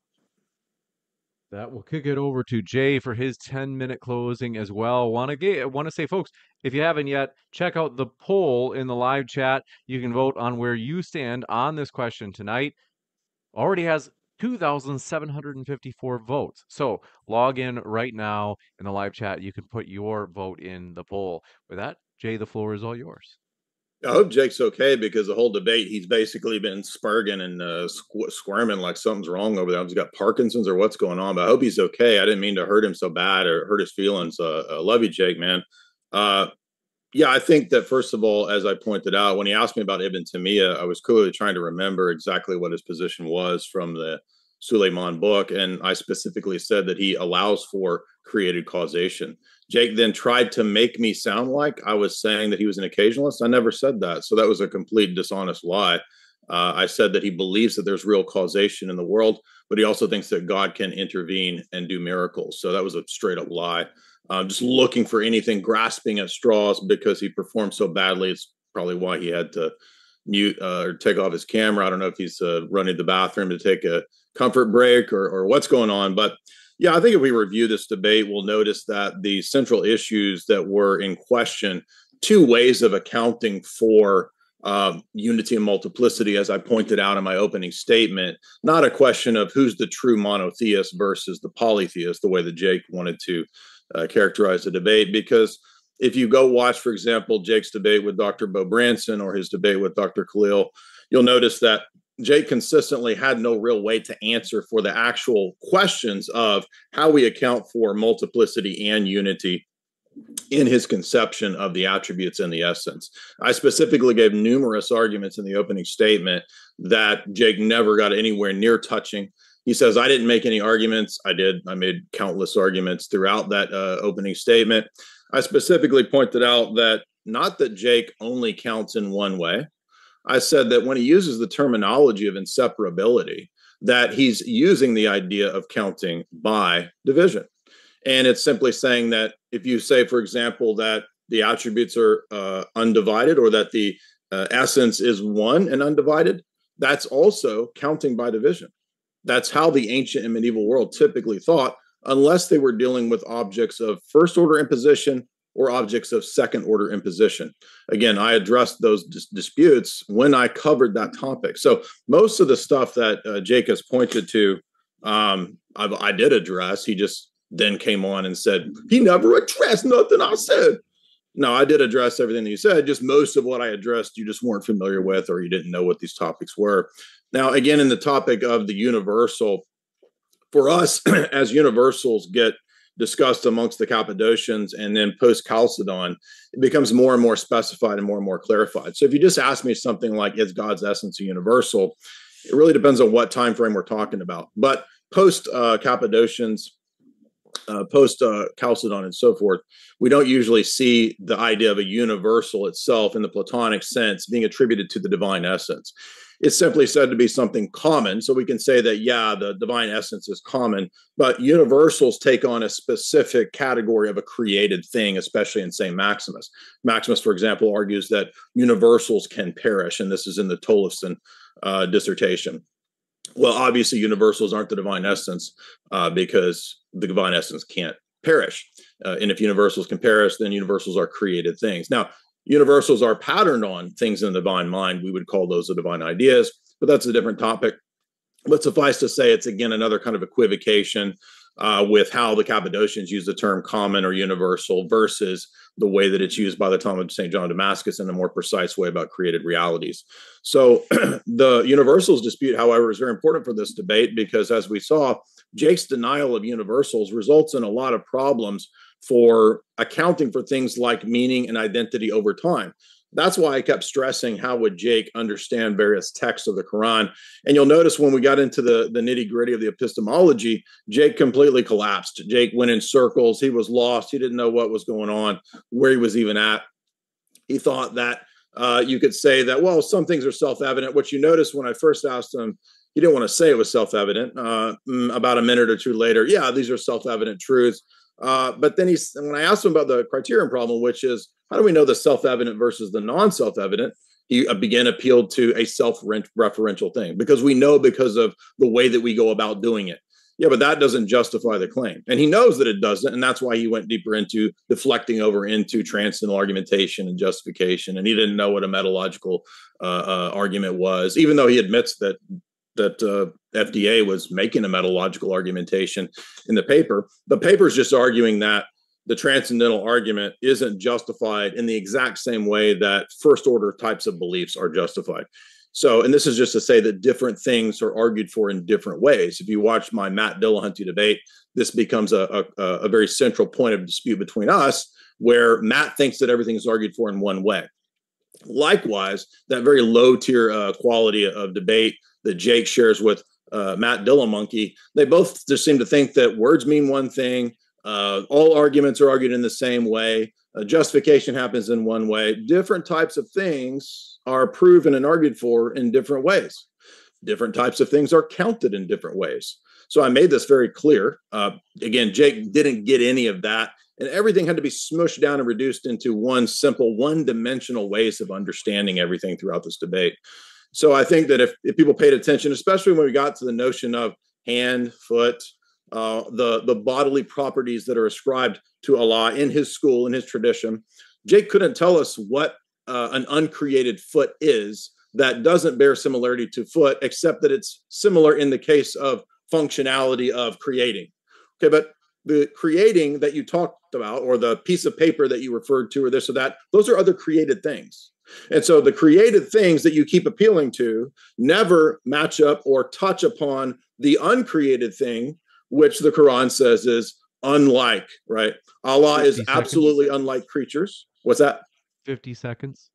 That will kick it over to Jay for his 10-minute closing as well. Want to say, folks, if you haven't yet, check out the poll in the live chat. You can vote on where you stand on this question tonight. Already has 2,754 votes. So log in right now in the live chat. You can put your vote in the poll. With that, Jay, the floor is all yours. I hope Jake's okay, because the whole debate, he's basically been spurging and squirming like something's wrong over there. He's got Parkinson's or what's going on, but I hope he's okay. I didn't mean to hurt him so bad or hurt his feelings. I love you, Jake, man. Yeah, I think that, first of all, as I pointed out, when he asked me about Ibn Taymiyyah, I was clearly trying to remember exactly what his position was from the Suleiman book. And I specifically said that he allows for created causation. Jake then tried to make me sound like I was saying that he was an occasionalist. I never said that. So that was a complete dishonest lie. I said that he believes that there's real causation in the world, but he also thinks that God can intervene and do miracles. So that was a straight up lie. Just looking for anything, grasping at straws because he performed so badly. It's probably why he had to mute or take off his camera. I don't know if he's running the bathroom to take a comfort break or what's going on. But yeah, I think if we review this debate, we'll notice that the central issues that were in question, two ways of accounting for unity and multiplicity, as I pointed out in my opening statement, not a question of who's the true monotheist versus the polytheist, the way that Jake wanted to characterize the debate. Because if you go watch, for example, Jake's debate with Dr. Bo Branson or his debate with Dr. Khalil, you'll notice that Jake consistently had no real way to answer for the actual questions of how we account for multiplicity and unity in his conception of the attributes and the essence. I specifically gave numerous arguments in the opening statement that Jake never got anywhere near touching. He says, I didn't make any arguments. I did. I made countless arguments throughout that opening statement. I specifically pointed out that not that Jake only counts in one way. I said that when he uses the terminology of inseparability, that he's using the idea of counting by division. And it's simply saying that if you say, for example, that the attributes are undivided or that the essence is one and undivided, that's also counting by division. That's how the ancient and medieval world typically thought, unless they were dealing with objects of first order imposition or objects of second order imposition. Again, I addressed those disputes when I covered that topic. So most of the stuff that Jake has pointed to, I did address. He just then came on and said, he never addressed nothing I said. No, I did address everything that you said. Just most of what I addressed, you just weren't familiar with, or you didn't know what these topics were. Now, again, in the topic of the universal, for us as universals get discussed amongst the Cappadocians and then post-Chalcedon, it becomes more and more specified and more clarified. So if you just ask me something like, is God's essence a universal? It really depends on what time frame we're talking about. But post-Cappadocians, post-Chalcedon and so forth, we don't usually see the idea of a universal itself in the Platonic sense being attributed to the divine essence. It's simply said to be something common. So we can say that, yeah, the divine essence is common, but universals take on a specific category of a created thing, especially in St. Maximus. Maximus, for example, argues that universals can perish, and this is in the Tollefson dissertation. Well, obviously, universals aren't the divine essence because the divine essence can't perish. And if universals can perish, then universals are created things. Now, universals are patterned on things in the divine mind. We would call those the divine ideas, but that's a different topic. But suffice to say, it's again another kind of equivocation with how the Cappadocians use the term common or universal versus the way that it's used by the Talmud of St. John Damascus in a more precise way about created realities. So the universals dispute, however, is very important for this debate because, as we saw, Jake's denial of universals results in a lot of problems for accounting for things like meaning and identity over time. That's why I kept stressing how would Jake understand various texts of the Quran. And you'll notice when we got into the nitty-gritty of the epistemology, Jake completely collapsed. Jake went in circles. He was lost. He didn't know what was going on, where he was even at. He thought that you could say that, well, some things are self-evident. What you notice when I first asked him, he didn't want to say it was self-evident. About a minute or two later, yeah, these are self-evident truths. But then when I asked him about the criterion problem, which is how do we know the self-evident versus the non-self-evident, he again appealed to a self-referential thing because we know because of the way that we go about doing it. Yeah, but that doesn't justify the claim. And he knows that it doesn't. And that's why he went deeper into deflecting over into transcendental argumentation and justification. And he didn't know what a metalogical argument was, even though he admits that FDA was making a metalogical argumentation in the paper. The paper's just arguing that the transcendental argument isn't justified in the exact same way that first order types of beliefs are justified. So, and this is just to say that different things are argued for in different ways. If you watch my Matt Dillahunty debate, this becomes a very central point of dispute between us, where Matt thinks that everything is argued for in one way. Likewise, that very low tier quality of debate that Jake shares with Matt Dillamonkey, they both just seem to think that words mean one thing. All arguments are argued in the same way. Justification happens in one way. Different types of things are proven and argued for in different ways. Different types of things are counted in different ways. So I made this very clear. Again, Jake didn't get any of that. And everything had to be smushed down and reduced into one simple, one-dimensional ways of understanding everything throughout this debate. So I think that if people paid attention, especially when we got to the notion of hand, foot, the bodily properties that are ascribed to Allah in his school, in his tradition, Jake couldn't tell us what an uncreated foot is that doesn't bear similarity to foot, except that it's similar in the case of functionality of creating. Okay, but the creating that you talked about, or the piece of paper that you referred to, or this or that, those are other created things. And so the created things that you keep appealing to never match up or touch upon the uncreated thing, which the Quran says is unlike, right? Allah is absolutely unlike creatures. What's that? 50 seconds.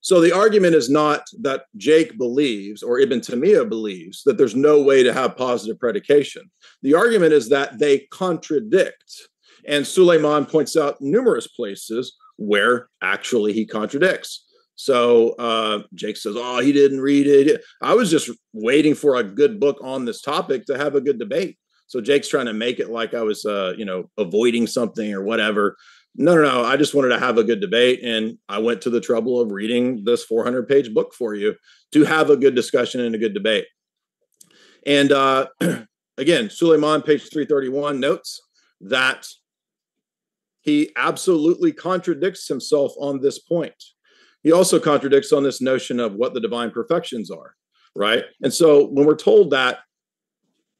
So the argument is not that Jake believes or Ibn Taymiyyah believes that there's no way to have positive predication. The argument is that they contradict. And Suleiman points out numerous places where actually he contradicts. So Jake says, oh, he didn't read it. I was just waiting for a good book on this topic to have a good debate. So Jake's trying to make it like I was, avoiding something or whatever. No. I just wanted to have a good debate. And I went to the trouble of reading this 400-page book for you to have a good discussion and a good debate. And again, Suleiman, page 331, notes that he absolutely contradicts himself on this point. He also contradicts on this notion of what the divine perfections are, right? And so when we're told that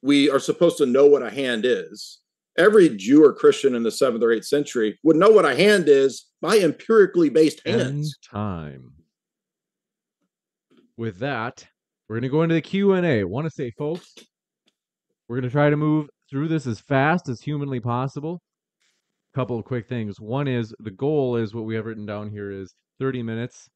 we are supposed to know what a hand is, every Jew or Christian in the 7th or 8th century would know what a hand is by empirically based hands. End time. With that, we're going to go into the Q&A. I want to say, folks, we're going to try to move through this as fast as humanly possible. A couple of quick things. One is, the goal is what we have written down here is 30 minutes,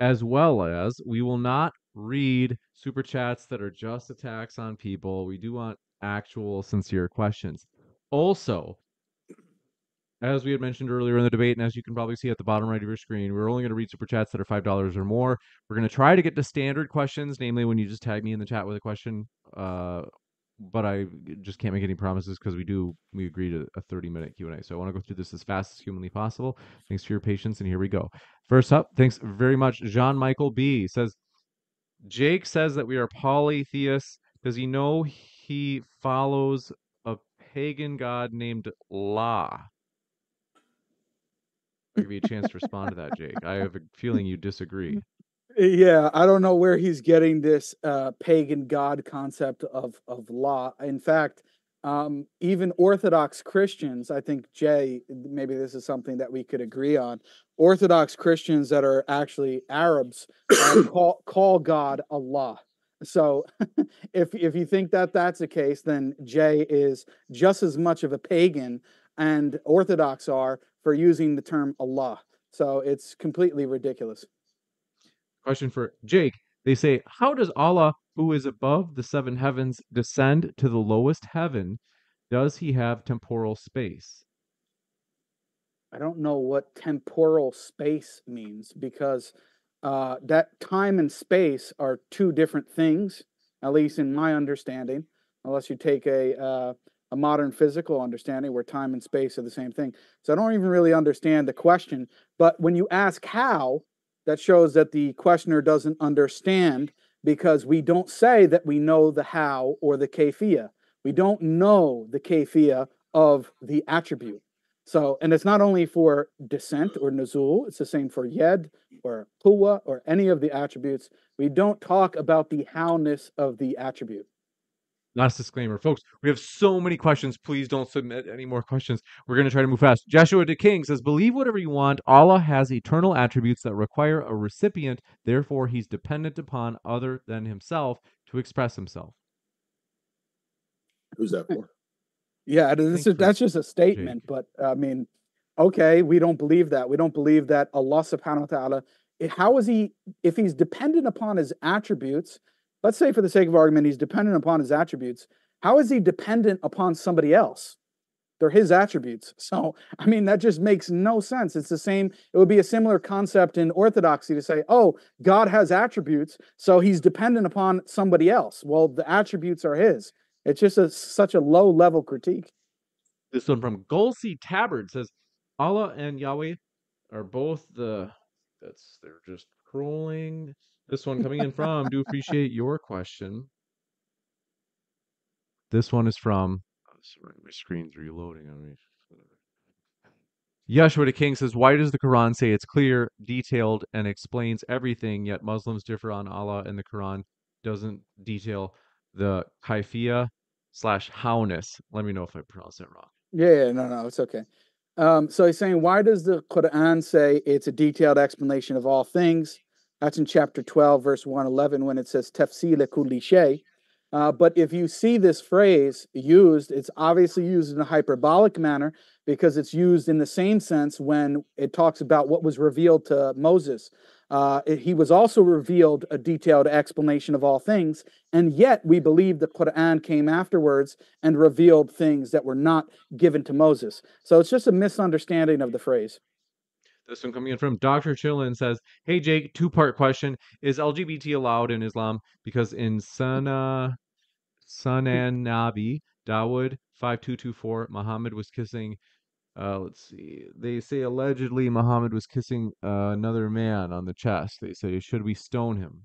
as well as we will not read super chats that are just attacks on people. We do want actual sincere questions. Also, as we had mentioned earlier in the debate, and as you can probably see at the bottom right of your screen, we're only going to read super chats that are $5 or more. We're going to try to get to standard questions, namely when you just tag me in the chat with a question. But I just can't make any promises because we agreed to a 30-minute Q&A. So I want to go through this as fast as humanly possible. Thanks for your patience, and here we go. First up, thanks very much. Jean-Michael B. says, Jake says that we are polytheists. Does he know he follows pagan god named La? I'll give you a chance to respond to that, Jake. I have a feeling you disagree. Yeah, I don't know where he's getting this pagan god concept of La. In fact, even Orthodox Christians, I think, Jay, maybe this is something that we could agree on. Orthodox Christians that are actually Arabs call God Allah. So if you think that that's the case, then Jay is just as much of a pagan and Orthodox are for using the term Allah. So it's completely ridiculous. Question for Jake. They say, how does Allah, who is above the 7 heavens, descend to the lowest heaven? Does he have temporal space? I don't know what temporal space means, because that time and space are two different things, at least in my understanding, unless you take a modern physical understanding where time and space are the same thing. So I don't even really understand the question. But when you ask how, that shows that the questioner doesn't understand, because we don't say that we know the how or the kayfiyyah. We don't know the kayfiyyah of the attribute. So, and it's not only for descent or nuzul, it's the same for yed or quwwah or any of the attributes. We don't talk about the howness of the attribute. Last disclaimer, folks, we have so many questions. Please don't submit any more questions. We're going to try to move fast. Joshua De King says, believe whatever you want. Allah has eternal attributes that require a recipient. Therefore, he's dependent upon other than himself to express himself. Who's that for? Yeah, that's just a statement. Jake. But I mean, okay, we don't believe that. We don't believe that Allah subhanahu wa ta'ala, how is he, if he's dependent upon his attributes, let's say for the sake of argument, he's dependent upon his attributes. How is he dependent upon somebody else? They're his attributes. So, I mean, that just makes no sense. It's the same. It would be a similar concept in orthodoxy to say, oh, God has attributes, so he's dependent upon somebody else. Well, the attributes are his. It's just such a low-level critique. This one from Golsi Tabard says, Allah and Yahweh are both the... They're just trolling... This one coming in from, do appreciate your question. This one is from, sorry, my screen's reloading on me. Yeshua the King says, why does the Quran say it's clear, detailed, and explains everything, yet Muslims differ on Allah and the Quran doesn't detail the kayfiyyah / howness? Let me know if I pronounced that wrong. Yeah, no, it's okay. So he's saying, why does the Quran say it's a detailed explanation of all things? That's in chapter 12, verse 111, when it says tafsila kulli shay. But if you see this phrase used, it's obviously used in a hyperbolic manner because it's used in the same sense when it talks about what was revealed to Moses. He was also revealed a detailed explanation of all things, and yet we believe the Quran came afterwards and revealed things that were not given to Moses. So it's just a misunderstanding of the phrase. This one coming in from Dr. Chillin says, hey, Jake, two-part question. Is LGBT allowed in Islam? Because in Sunan Nabi, Dawood 5224, Muhammad was kissing, let's see, they say allegedly Muhammad was kissing another man on the chest. They say, should we stone him?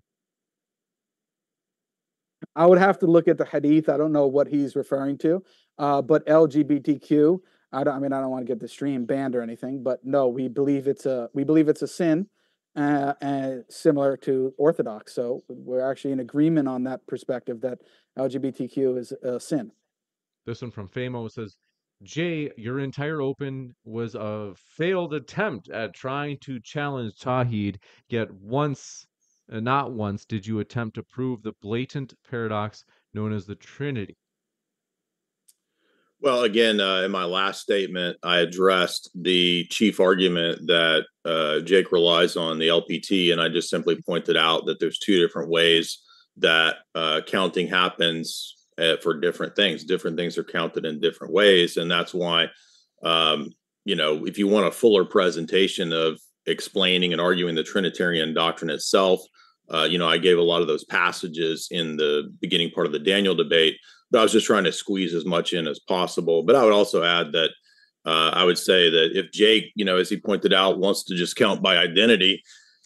I would have to look at the hadith. I don't know what he's referring to, but LGBTQ... I don't want to get the stream banned or anything, but no, we believe it's a sin, similar to Orthodox. So we're actually in agreement on that perspective that LGBTQ is a sin. This one from Famo says, Jay, your entire open was a failed attempt at trying to challenge Tawhid, yet not once did you attempt to prove the blatant paradox known as the Trinity. Well, again, in my last statement, I addressed the chief argument that Jake relies on, the LPT, and I just simply pointed out that there's two different ways that counting happens for different things. Different things are counted in different ways, and that's why, you know, if you want a fuller presentation of explaining and arguing the Trinitarian doctrine itself, you know, I gave a lot of those passages in the beginning part of the Daniel debate. But I was just trying to squeeze as much in as possible. But I would also add that I would say that if Jake, you know, as he pointed out, wants to just count by identity,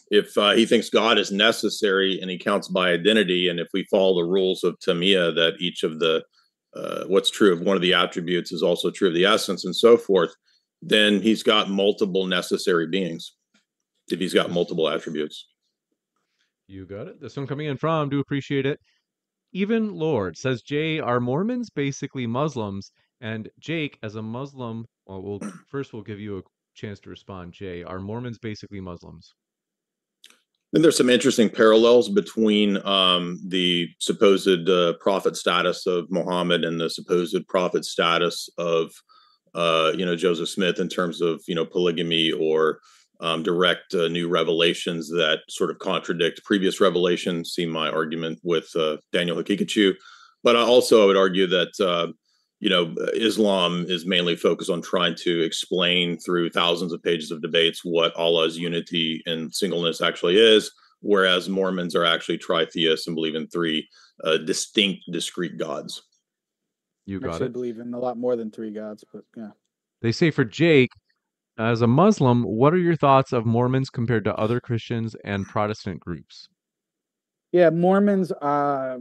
if he thinks God is necessary and he counts by identity, and if we follow the rules of Taymiyyah that each of the, what's true of one of the attributes is also true of the essence and so forth, then he's got multiple necessary beings if he's got multiple attributes. You got it. This one coming in from, do appreciate it. Even Lord says, Jay, are Mormons basically Muslims? And Jake, as a Muslim, well, first we'll give you a chance to respond. Jay, are Mormons basically Muslims? Then there's some interesting parallels between the supposed prophet status of Muhammad and the supposed prophet status of, you know, Joseph Smith in terms of, you know, polygamy or direct new revelations that sort of contradict previous revelations. See my argument with Daniel Hakikachu. But I would argue that, you know, Islam is mainly focused on trying to explain through thousands of pages of debates what Allah's unity and singleness actually is, whereas Mormons are actually tritheists and believe in three distinct, discrete gods. You got it. I actually believe in a lot more than three gods, but yeah. They say for Jake, as a Muslim, what are your thoughts of Mormons compared to other Christians and Protestant groups? Yeah, Mormons, I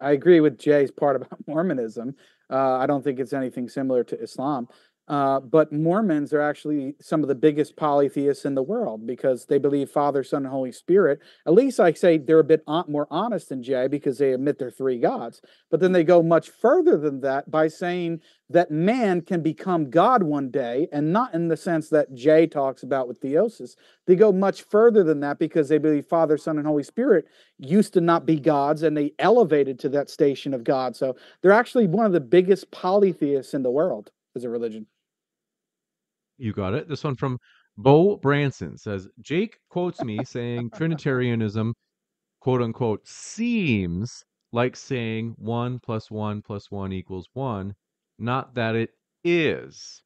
agree with Jay's part about Mormonism. I don't think it's anything similar to Islam. But Mormons are actually some of the biggest polytheists in the world because they believe Father, Son, and Holy Spirit. At least I say they're a bit more honest than Jay because they admit they're three gods. But then they go much further than that by saying that man can become God one day, and not in the sense that Jay talks about with theosis. They go much further than that because they believe Father, Son, and Holy Spirit used to not be gods, and they elevated to that station of God. So they're actually one of the biggest polytheists in the world as a religion. You got it. This one from Bo Branson says, Jake quotes me saying Trinitarianism, quote unquote, seems like saying 1 + 1 + 1 = 1, not that it is.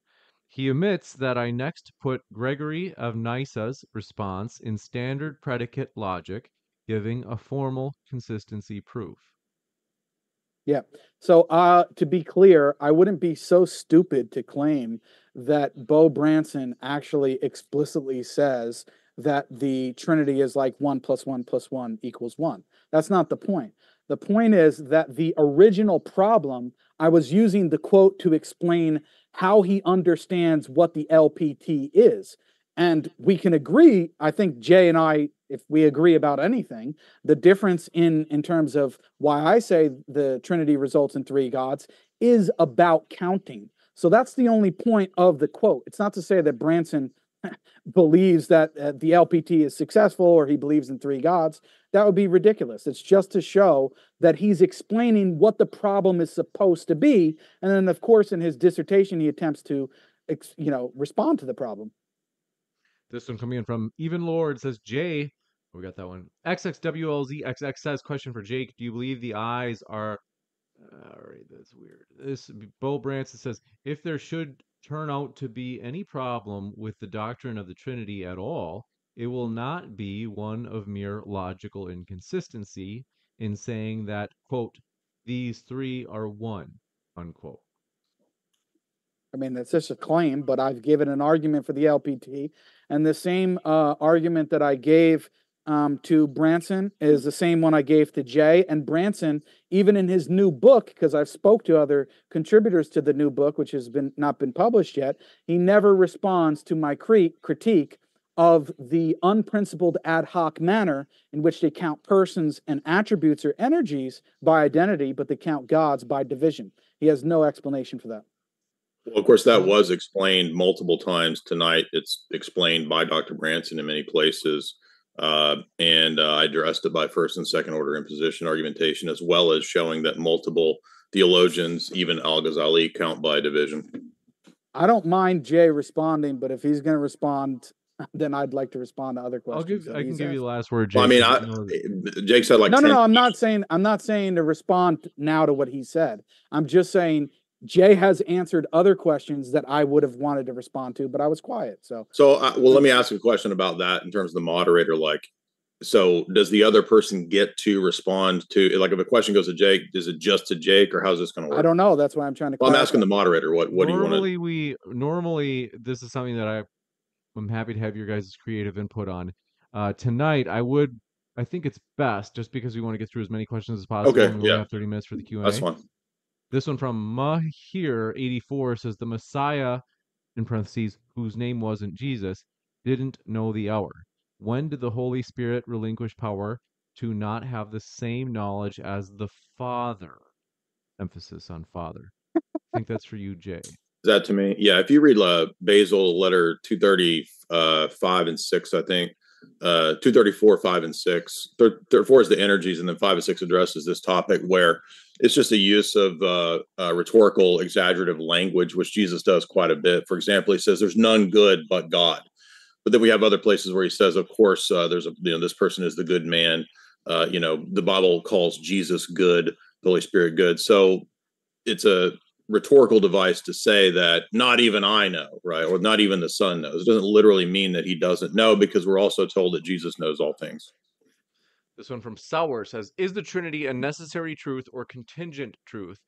He omits that I next put Gregory of Nyssa's response in standard predicate logic, giving a formal consistency proof. Yeah. So to be clear, I wouldn't be so stupid to claim that Bo Branson actually explicitly says that the Trinity is like 1 + 1 + 1 = 1. That's not the point. The point is that the original problem, I was using the quote to explain how he understands what the LPT is. And we can agree, I think Jay and I, if we agree about anything, the difference in terms of why I say the Trinity results in three gods is about counting. So that's the only point of the quote. It's not to say that Branson believes that the LPT is successful or he believes in three gods. That would be ridiculous. It's just to show that he's explaining what the problem is supposed to be. And then, of course, in his dissertation, he attempts to, respond to the problem. This one coming in from Even Lord says, Jay, we got that one. XXWLZXX says, question for Jake. Do you believe the eyes are... All right, that's weird. This Bo Branson says, if there should turn out to be any problem with the doctrine of the Trinity at all, it will not be one of mere logical inconsistency in saying that, quote, these three are one, unquote. I mean, that's just a claim, but I've given an argument for the LPT, and the same argument that I gave to Branson is the same one I gave to Jay. And Branson, even in his new book, because I've spoke to other contributors to the new book, which has not been published yet, he never responds to my critique of the unprincipled ad hoc manner in which they count persons and attributes or energies by identity, but they count gods by division. He has no explanation for that. Well, of course, that was explained multiple times tonight. It's explained by Dr. Branson in many places. I addressed it by first and second order imposition argumentation, as well as showing that multiple theologians, even Al-Ghazali, count by division. I don't mind Jay responding, but if he's going to respond, then I'd like to respond to other questions. I can give you the last word, Jake. Well, Jake said like no. I'm not saying to respond now to what he said. I'm just saying Jay has answered other questions that I would have wanted to respond to, but I was quiet. So, let me ask you a question about that in terms of the moderator. Like, so does the other person get to respond to, like, if a question goes to Jake, is it just to Jake, or how's this going to work? I don't know. That's why I'm trying to. Well, I'm asking the moderator. What do you want? Normally, this is something that I'm happy to have your guys' creative input on. Tonight, I think it's best just because we want to get through as many questions as possible. Okay, and we have 30 minutes for the Q&A. That's fine. This one from Mahir84 says, the Messiah, in parentheses, whose name wasn't Jesus, didn't know the hour. When did the Holy Spirit relinquish power to not have the same knowledge as the Father? Emphasis on Father. I think that's for you, Jay. Is that to me? Yeah, if you read Basil, letter 235 and 6, I think. 234, 5, and 6. 4 is the energies, and then 5 and 6 addresses this topic where it's just a use of rhetorical, exaggerative language, which Jesus does quite a bit. For example, he says, there's none good but God. But then we have other places where he says, of course, this person is the good man. The Bible calls Jesus good, the Holy Spirit good. So it's a rhetorical device to say that not even I know, right? Or not even the Son knows. It doesn't literally mean that he doesn't know, because we're also told that Jesus knows all things. This one from Sauer says, is the Trinity a necessary truth or contingent truth?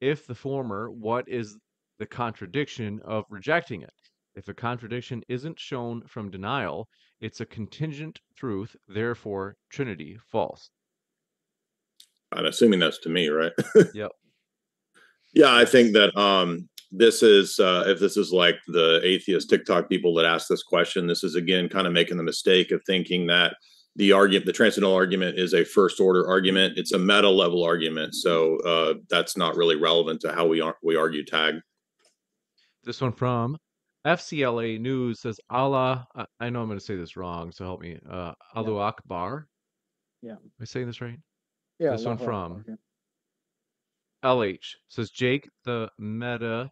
If the former, what is the contradiction of rejecting it? If a contradiction isn't shown from denial, it's a contingent truth, therefore Trinity false. I'm assuming that's to me, right? Yep. Yeah, I think that this is, if this is like the atheist TikTok people that ask this question, this is again kind of making the mistake of thinking that the argument, the transcendental argument, is a first order argument. It's a meta level argument. So that's not really relevant to how we argue tag. This one from FCLA News says, Allah, I know I'm going to say this wrong, so help me. Allahu Akbar. Yeah. Am I saying this right? Yeah. This one from LH says, Jake, the meta.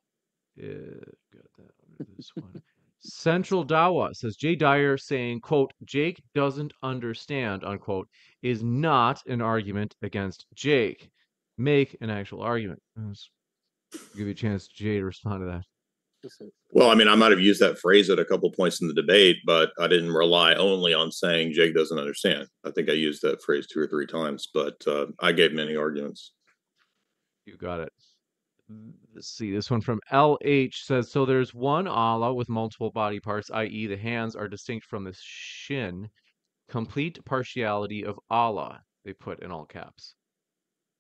Got that under this one. Central Dawa says, Jay Dyer saying, quote, Jake doesn't understand, unquote, is not an argument against Jake. Make an actual argument. Let's give you a chance, Jay, to respond to that. Well, I mean, I might have used that phrase at a couple points in the debate, but I didn't rely only on saying Jake doesn't understand. I think I used that phrase 2 or 3 times, but I gave many arguments. You got it. Let's see, this one from LH says, so there's one Allah with multiple body parts, i.e. the hands are distinct from the shin. Complete partiality of Allah, they put in all caps.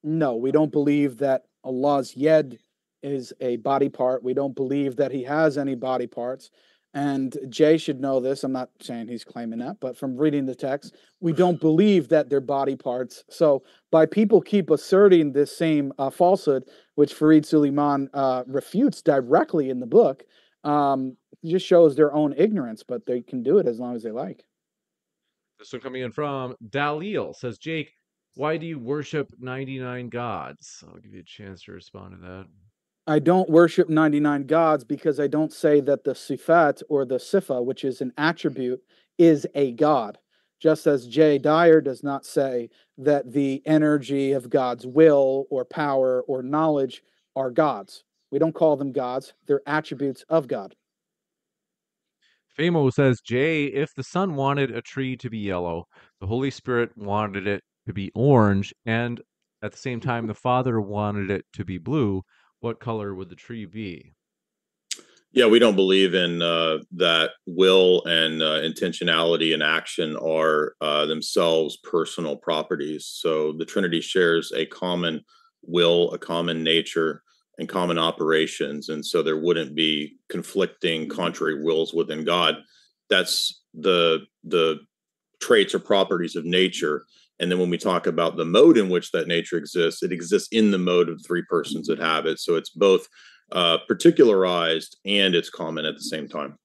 No, we don't believe that Allah's yed is a body part. We don't believe that he has any body parts. And Jay should know this. I'm not saying he's claiming that, but from reading the text, we don't believe that they're body parts. So by people keep asserting this same falsehood, which Fareed Suleiman refutes directly in the book, just shows their own ignorance, but they can do it as long as they like. This one coming in from Dalil says, Jake, why do you worship 99 gods? I'll give you a chance to respond to that. I don't worship 99 gods because I don't say that the sifat or the sifa, which is an attribute, is a god. Just as Jay Dyer does not say that the energy of God's will or power or knowledge are gods. We don't call them gods. They're attributes of God. Famo says, Jay, if the sun wanted a tree to be yellow, the Holy Spirit wanted it to be orange, and at the same time, the Father wanted it to be blue, what color would the tree be? Yeah, we don't believe in that will and intentionality and action are themselves personal properties. So the Trinity shares a common will, a common nature, and common operations. And so there wouldn't be conflicting, contrary wills within God. That's the traits or properties of nature. And then when we talk about the mode in which that nature exists, it exists in the mode of the three persons that have it. So it's both particularized and it's common at the same time.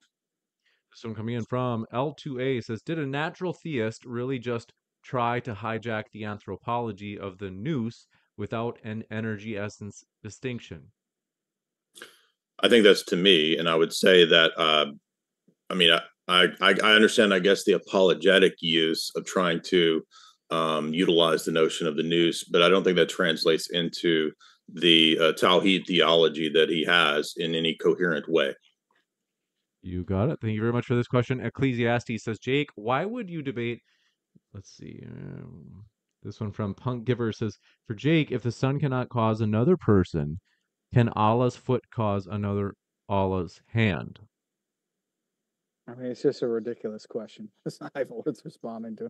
This one coming in from L2A says, did a natural theist really just try to hijack the anthropology of the nous without an energy essence distinction? I think that's to me. And I would say that, I mean, I understand, I guess, the apologetic use of trying to utilize the notion of the nous, but I don't think that translates into the Tawhid theology that he has in any coherent way. You got it. Thank you very much for this question. Ecclesiastes says, Jake, why would you debate? Let's see. This one from Punk Giver says, for Jake, if the sun cannot cause another person, can Allah's foot cause another Allah's hand? I mean, it's just a ridiculous question. It's not even worth responding to.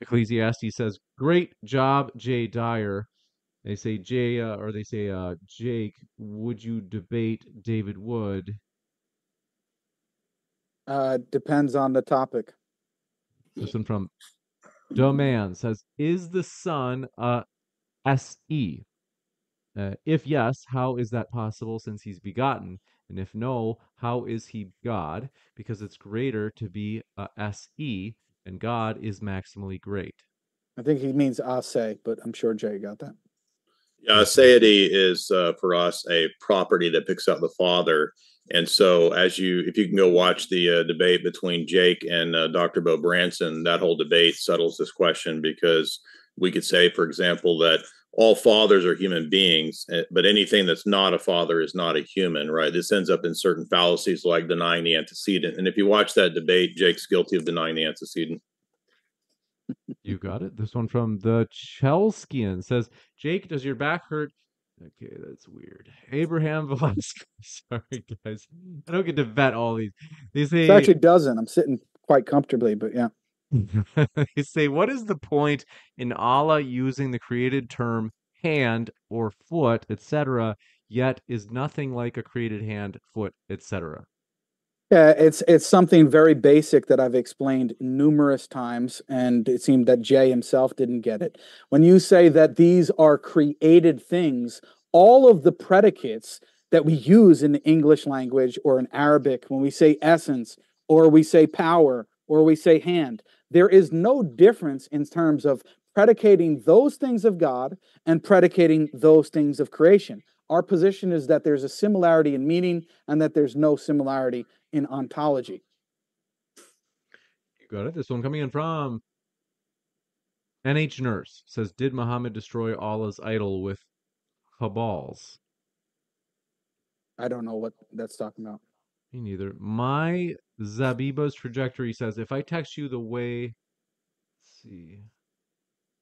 Ecclesiastes says, great job, Jay Dyer. They say, Jay, or they say, Jake, would you debate David Wood? Depends on the topic. This one from Doman says, is the sun SE? If yes, how is that possible since he's begotten? And if no, how is he God? Because it's greater to be SE, and God is maximally great. I think he means assay, but I'm sure Jay got that. Yeah, aseity is for us a property that picks out the Father. And so as you, if you can go watch the debate between Jake and Dr. Bo Branson, that whole debate settles this question, because we could say, for example, that all fathers are human beings, but anything that's not a father is not a human, right? This ends up in certain fallacies like denying the antecedent. And if you watch that debate, Jake's guilty of denying the antecedent. You got it. This one from the Chelskian says, Jake, does your back hurt? Okay, that's weird. Abraham Velasquez. Sorry, guys. I don't get to vet all these. They say, it actually doesn't. I'm sitting quite comfortably, but yeah. They say, what is the point in Allah using the created term hand or foot, etc., yet is nothing like a created hand, foot, etc. Yeah, it's something very basic that I've explained numerous times, and it seemed that Jay himself didn't get it. When you say that these are created things, all of the predicates that we use in the English language or in Arabic, when we say essence, or we say power, or we say hand, there is no difference in terms of predicating those things of God and predicating those things of creation. Our position is that there's a similarity in meaning and that there's no similarity in ontology. You got it. This one coming in from NH Nurse says, did Muhammad destroy Allah's idol with cabals? I don't know what that's talking about. Me neither. My Zabiba's trajectory says, if I text you the way, let's see,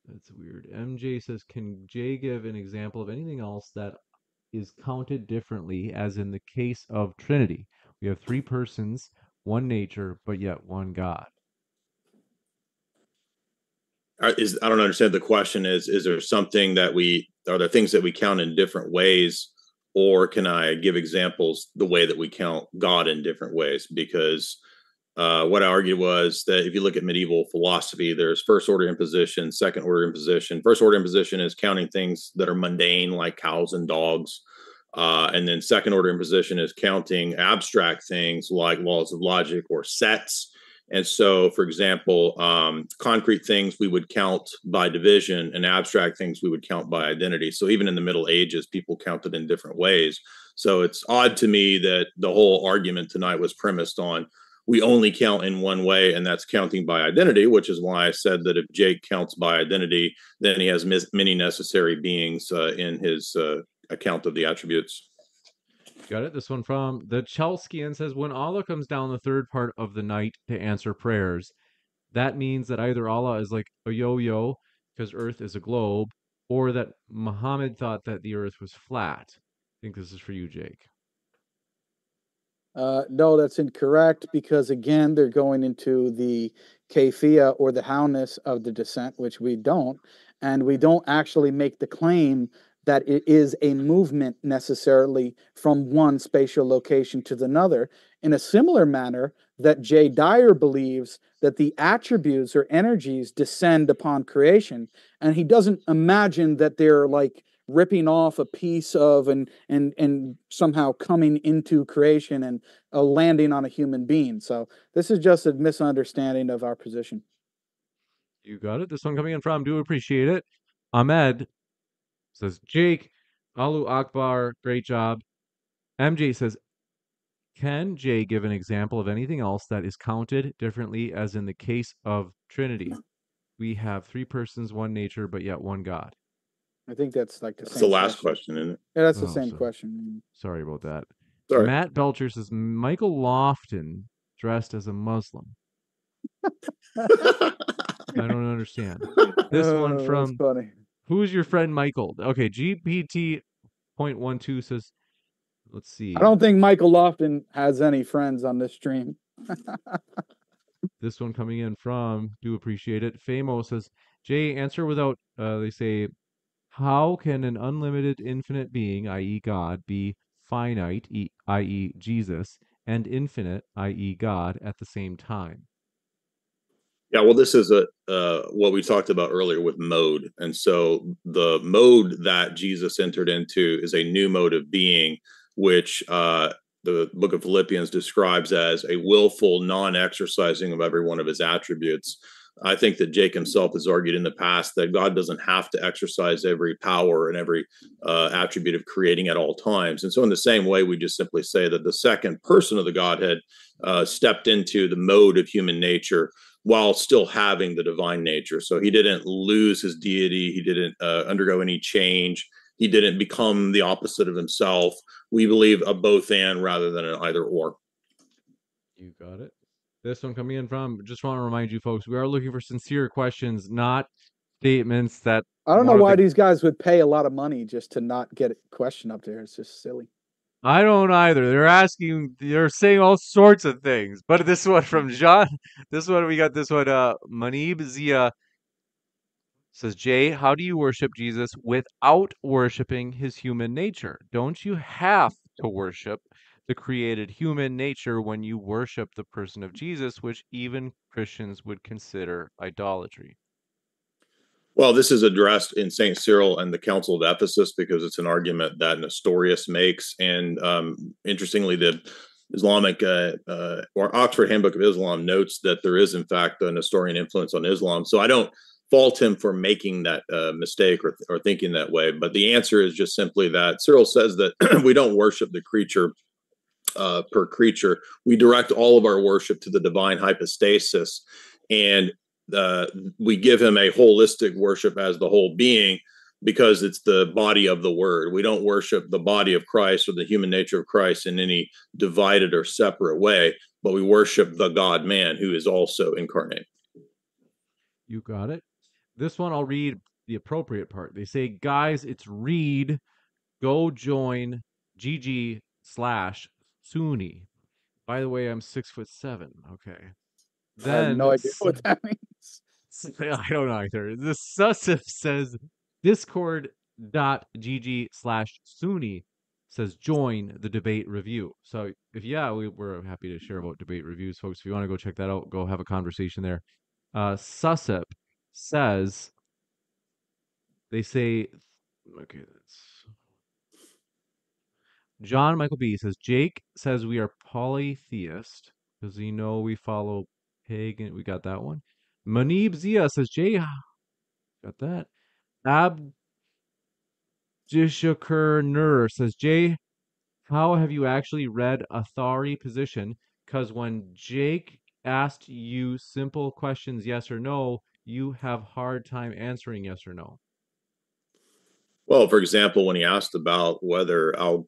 that's weird. MJ says, can Jay give an example of anything else that is counted differently, as in the case of Trinity? We have three persons, one nature, but yet one God. I don't understand. The question is there something that are there things that we count in different ways? Or can I give examples the way that we count God in different ways? Because what I argued was that if you look at medieval philosophy, there's first order imposition, second order imposition. First order imposition is counting things that are mundane, like cows and dogs. And then second order imposition is counting abstract things like laws of logic or sets. And so, for example, concrete things we would count by division and abstract things we would count by identity. So even in the Middle Ages, people counted in different ways. So it's odd to me that the whole argument tonight was premised on we only count in one way, and that's counting by identity, which is why I said that if Jake counts by identity, then he has many necessary beings in his account of the attributes. Got it. This one from the Chelskian says, when Allah comes down the third part of the night to answer prayers, that means that either Allah is like a yo-yo because earth is a globe, or that Muhammad thought that the earth was flat. I think this is for you, Jake. No, that's incorrect, because again, they're going into the kayfiyyah, or the howness of the descent, which we don't. And we don't actually make the claim that it is a movement necessarily from one spatial location to another, in a similar manner that Jay Dyer believes that the attributes or energies descend upon creation. And he doesn't imagine that they're like ripping off a piece of and somehow coming into creation and landing on a human being. So this is just a misunderstanding of our position. You got it. This one coming in from, do appreciate it, Ahmed says, Jake, Allahu Akbar, great job. MJ says, can Jay give an example of anything else that is counted differently, as in the case of Trinity? We have three persons, one nature, but yet one God. I think that's like the same last question, isn't it? Yeah, that's the same question. Sorry about that. Sorry. Matt Belcher says, Michael Lofton dressed as a Muslim. I don't understand. This one from... funny. Who's your friend Michael? Okay, GPT.12 says, let's see. I don't think Michael Lofton has any friends on this stream. This one coming in from, do appreciate it, Famo says, Jay, answer without, they say, how can an unlimited infinite being, i.e. God, be finite, i.e. Jesus, and infinite, i.e. God, at the same time? Yeah, well, this is what we talked about earlier with mode. And so the mode that Jesus entered into is a new mode of being, which the book of Philippians describes as a willful non-exercising of every one of his attributes. I think that Jake himself has argued in the past that God doesn't have to exercise every power and every attribute of creating at all times. And so in the same way, we just simply say that the second person of the Godhead stepped into the mode of human nature while still having the divine nature. So he didn't lose his deity. He didn't undergo any change. He didn't become the opposite of himself. We believe a both and rather than an either or. You got it. This one coming in from, just want to remind you folks, we are looking for sincere questions, not statements that... I don't know why these guys would pay a lot of money just to not get a question up there. It's just silly. I don't either. They're asking, they're saying all sorts of things. But this one from John, this one, we got this one, Manib Zia Says Jay, how do you worship Jesus without worshiping his human nature? Don't you have to worship the created human nature when you worship the person of Jesus, which even Christians would consider idolatry? Well, this is addressed in St. Cyril and the Council of Ephesus because it's an argument that Nestorius makes. And interestingly, the Islamic or Oxford Handbook of Islam notes that there is, in fact, a Nestorian influence on Islam. So I don't fault him for making that mistake or thinking that way. But the answer is just simply that Cyril says that we don't worship the creature per creature. We direct all of our worship to the divine hypostasis, and we give him a holistic worship as the whole being, because it's the body of the word. We don't worship the body of Christ or the human nature of Christ in any divided or separate way, but we worship the God-man who is also incarnate. You got it. This one, I'll read the appropriate part. They say, guys, it's read. Go join GG/Sunni. By the way, I'm 6'7". Okay. Then, I have no idea what that means. I don't either. The Sussif says, discord.gg/Sunni says, join the debate review. So if, yeah, we're happy to share about debate reviews, folks. If you want to go check that out, go have a conversation there. Sussip says, they say, okay, that's John Michael B says, Jake says we are polytheist because you know we follow pagan. We got that one. Manib Zia says, Jay, got that. Abdishakur Nur says, Jay, how have you actually read Athari position? Because when Jake asked you simple questions, yes or no, you have hard time answering yes or no. Well, for example, when he asked about whether Ibn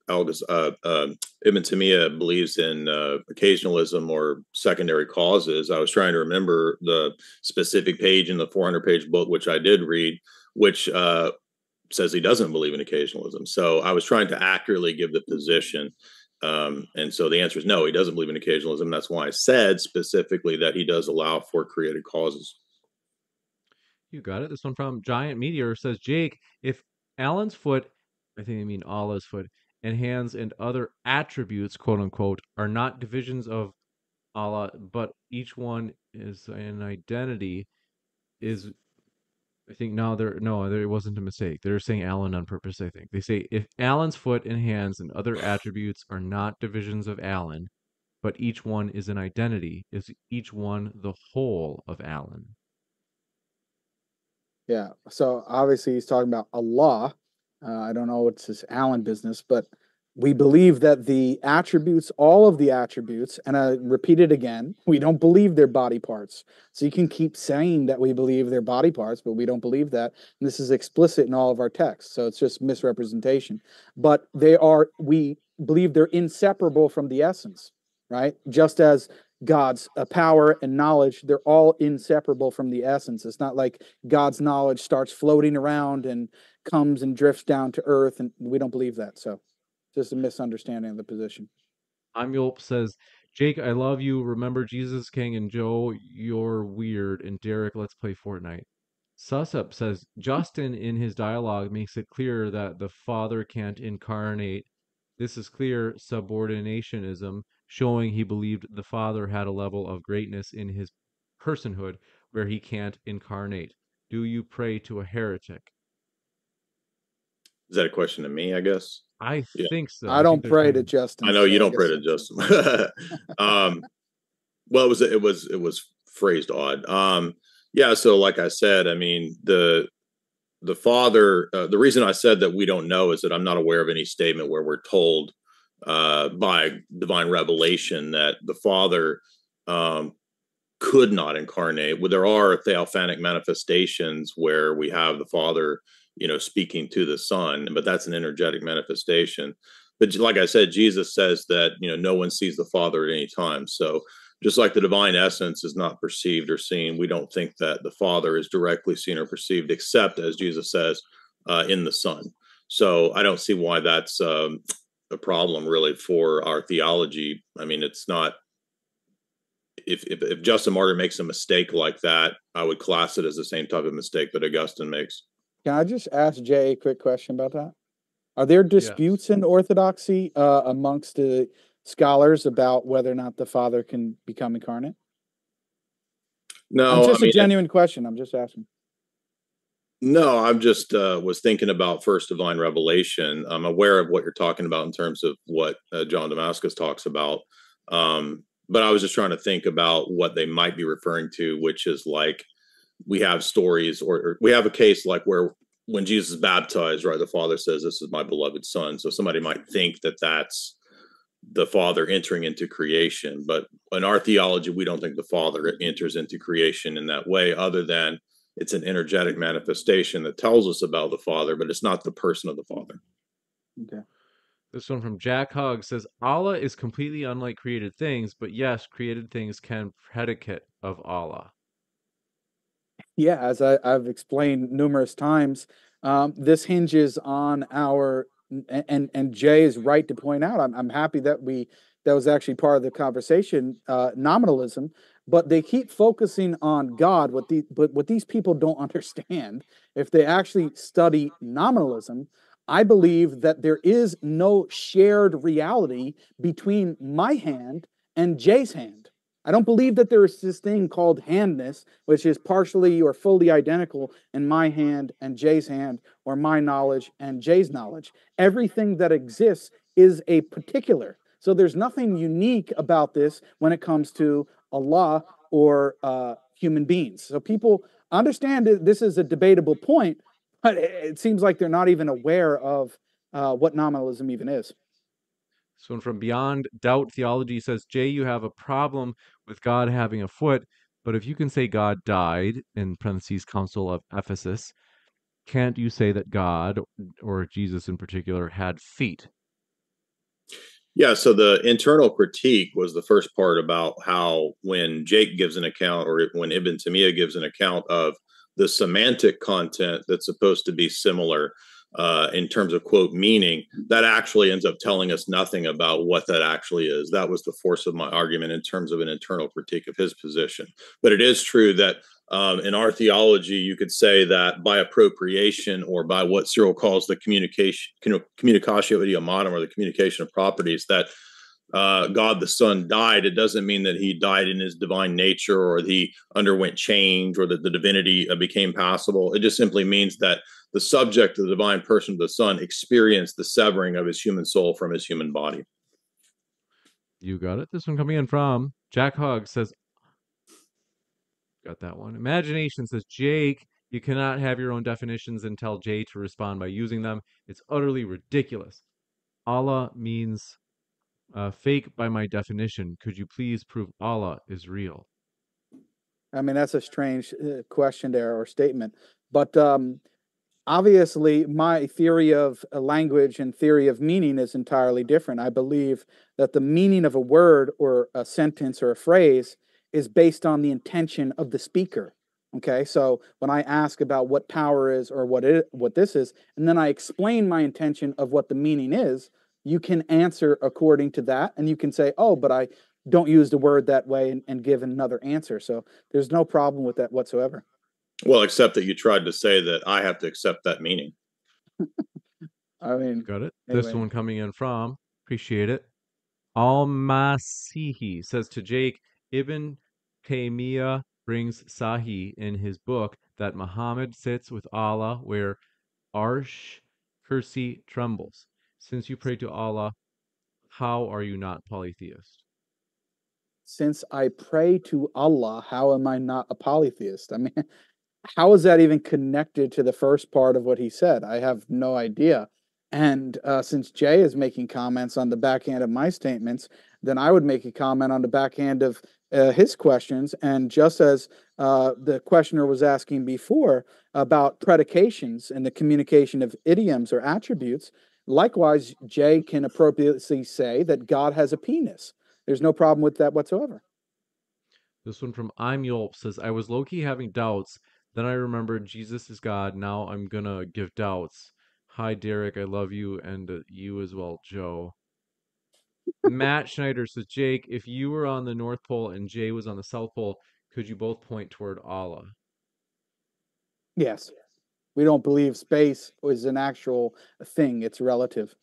Taymiyyah believes in occasionalism or secondary causes, I was trying to remember the specific page in the 400-page book, which I did read, which says he doesn't believe in occasionalism. So I was trying to accurately give the position. And so the answer is no, he doesn't believe in occasionalism. That's why I said specifically that he does allow for created causes. You got it. This one from Giant Meteor says, Jake, if Alan's foot, I think they mean Allah's foot, and hands and other attributes, quote unquote, are not divisions of Allah, but each one is an identity, is, I think now they're, no, there wasn't a mistake. They're saying Alan on purpose, I think. They say, if Alan's foot and hands and other attributes are not divisions of Alan, but each one is an identity, is each one the whole of Alan? Yeah, so obviously he's talking about Allah. I don't know what's his Alan business, but we believe that the attributes, all of the attributes, and I repeat it again, we don't believe their body parts. So you can keep saying that we believe their body parts, but we don't believe that. And this is explicit in all of our texts, so it's just misrepresentation. But they are, we believe they're inseparable from the essence, right? Just as God's power and knowledge, they're all inseparable from the essence. It's not like God's knowledge starts floating around and comes and drifts down to earth, and we don't believe that. So just a misunderstanding of the position. Amulp says, Jake, I love you. Remember Jesus King, and Joe, you're weird, and Derek, let's play Fortnite. Sussup says, Justin in his dialogue makes it clear that the Father can't incarnate. This is clear subordinationism, showing he believed the Father had a level of greatness in his personhood where he can't incarnate. Do you pray to a heretic? Is that a question to me, I guess? I think so. I don't pray to Justin. I know you don't pray to Justin. Well, it was phrased odd. Yeah. So like I said, I mean, the Father, the reason I said that we don't know is that I'm not aware of any statement where we're told by divine revelation that the Father could not incarnate. Well, there are theophanic manifestations where we have the Father, you know, speaking to the Son, but that's an energetic manifestation. But like I said, Jesus says that, you know, no one sees the Father at any time. So just like the divine essence is not perceived or seen, we don't think that the Father is directly seen or perceived, except as Jesus says, in the Son. So I don't see why that's a problem really for our theology. I mean, it's not, if Justin Martyr makes a mistake like that, I would class it as the same type of mistake that Augustine makes. Can I just ask Jay a quick question about that? Are there disputes in Orthodoxy amongst the scholars about whether or not the Father can become incarnate? No, I mean, a genuine question. I'm just asking. No, I'm just was thinking about First Divine Revelation. I'm aware of what you're talking about in terms of what John Damascus talks about. But I was just trying to think about what they might be referring to, which is like we have stories or we have a case like where when Jesus is baptized, right, the Father says, "This is my beloved Son." So somebody might think that that's the Father entering into creation. But in our theology, we don't think the Father enters into creation in that way, other than it's an energetic manifestation that tells us about the Father, but it's not the person of the Father. Okay. This one from Jack Hogg says, Allah is completely unlike created things, but yes, created things can predicate of Allah. Yeah, as I've explained numerous times, this hinges on our, and Jay is right to point out, I'm happy that that was actually part of the conversation, nominalism. But they keep focusing on God, but what these people don't understand, if they actually study nominalism, I believe that there is no shared reality between my hand and Jay's hand. I don't believe that there is this thing called handness, which is partially or fully identical in my hand and Jay's hand, or my knowledge and Jay's knowledge. Everything that exists is a particular. So there's nothing unique about this when it comes to Allah or human beings. So people understand that this is a debatable point, but it seems like they're not even aware of what nominalism even is. So from Beyond Doubt Theology says, Jay, you have a problem with God having a foot, but if you can say God died, in parentheses, Council of Ephesus, can't you say that God, or Jesus in particular, had feet? Yeah, so the internal critique was the first part about how when Jake gives an account or when Ibn Taymiyyah gives an account of the semantic content that's supposed to be similar in terms of, quote, meaning, that actually ends up telling us nothing about what that actually is. That was the force of my argument in terms of an internal critique of his position. But it is true that in our theology, you could say that by appropriation, or by what Cyril calls the communicatio idiomatum, or the communication of properties, that God the Son died. It doesn't mean that he died in his divine nature, or that he underwent change, or that the divinity became passible. It just simply means that the subject of the divine person of the Son experienced the severing of his human soul from his human body. You got it. This one coming in from Jack Hogg says, got that one. Imagination says, Jake, you cannot have your own definitions and tell Jay to respond by using them. It's utterly ridiculous. Allah means fake by my definition. Could you please prove Allah is real? I mean, that's a strange question there, or statement. But obviously, my theory of language and theory of meaning is entirely different. I believe that the meaning of a word or a sentence or a phrase is based on the intention of the speaker. Okay, so when I ask about what power is, or what this is, and then I explain my intention of what the meaning is, you can answer according to that, and you can say, oh, but I don't use the word that way, and give another answer. So there's no problem with that whatsoever. Well, except that you tried to say that I have to accept that meaning. I mean, got it. Anyway. This one coming in from, appreciate it, Al-Masihi says to Jake, Ibn Taymiyyah brings Sahih in his book that Muhammad sits with Allah where Arsh Kursi trembles. Since you pray to Allah, how are you not polytheist? Since I pray to Allah, how am I not a polytheist? I mean, how is that even connected to the first part of what he said? I have no idea. And since Jay is making comments on the backhand of my statements, then I would make a comment on the backhand of his questions. And just as the questioner was asking before about predications and the communication of idioms or attributes, likewise, Jay can appropriately say that God has a penis. There's no problem with that whatsoever. This one from I'm Yulp says, I was low-key having doubts. Then I remembered Jesus is God. Now I'm going to give doubts. Hi, Derek. I love you, and you as well, Joe. Matt Schneider says, Jake, if you were on the North Pole and Jay was on the South Pole, could you both point toward Allah? Yes. We don't believe space is an actual thing. It's relative.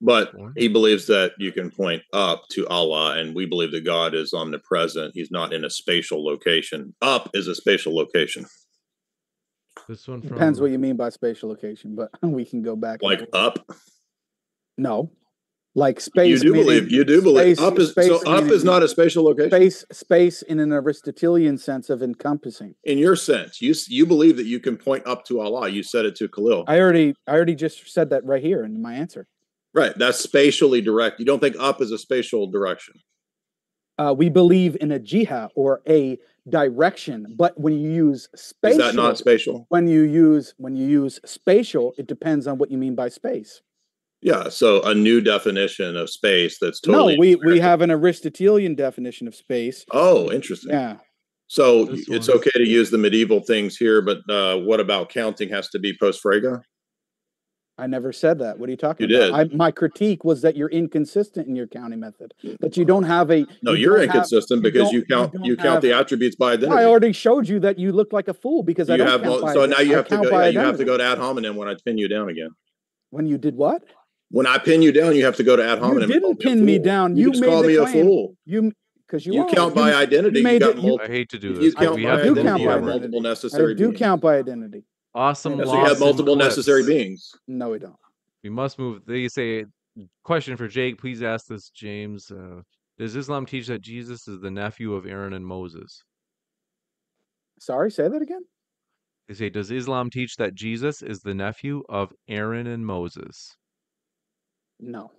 But he believes that you can point up to Allah, and we believe that God is omnipresent. He's not in a spatial location. Up is a spatial location. This one depends what you mean by spatial location, but we can go back. Like up? No. Like space. You do believe. Up is space, so up is not a spatial location. Space in an Aristotelian sense of encompassing. In your sense, you believe that you can point up to Allah. You said it to Khalil. I already just said that right here in my answer. Right, that's spatially direct. You don't think up is a spatial direction. We believe in a jiha or a direction, but when you use spatial, is that not spatial? When you use spatial, it depends on what you mean by space. Yeah, so a new definition of space that's totally... No, we have an Aristotelian definition of space. Oh, interesting. Yeah. So it's okay to use the medieval things here, but what about counting has to be post Frege? I never said that. What are you talking about? You did. My critique was that you're inconsistent in your counting method, that you don't have a... No, you're inconsistent because you count the attributes by identity. I already showed you that you look like a fool because I don't have... So now you have to go to ad hominem when I pin you down again. When you did what? When I pin you down, you have to go to ad hominem. You didn't pin me down. You just called me a fool. You count by identity. I hate to do this. You count by multiple necessary. I do count by identity. Awesome. So you have multiple necessary beings. No, we don't. We must move. They say, question for Jake. Please ask this, James. Does Islam teach that Jesus is the nephew of Aaron and Moses? Sorry, say that again. They say, does Islam teach that Jesus is the nephew of Aaron and Moses? No.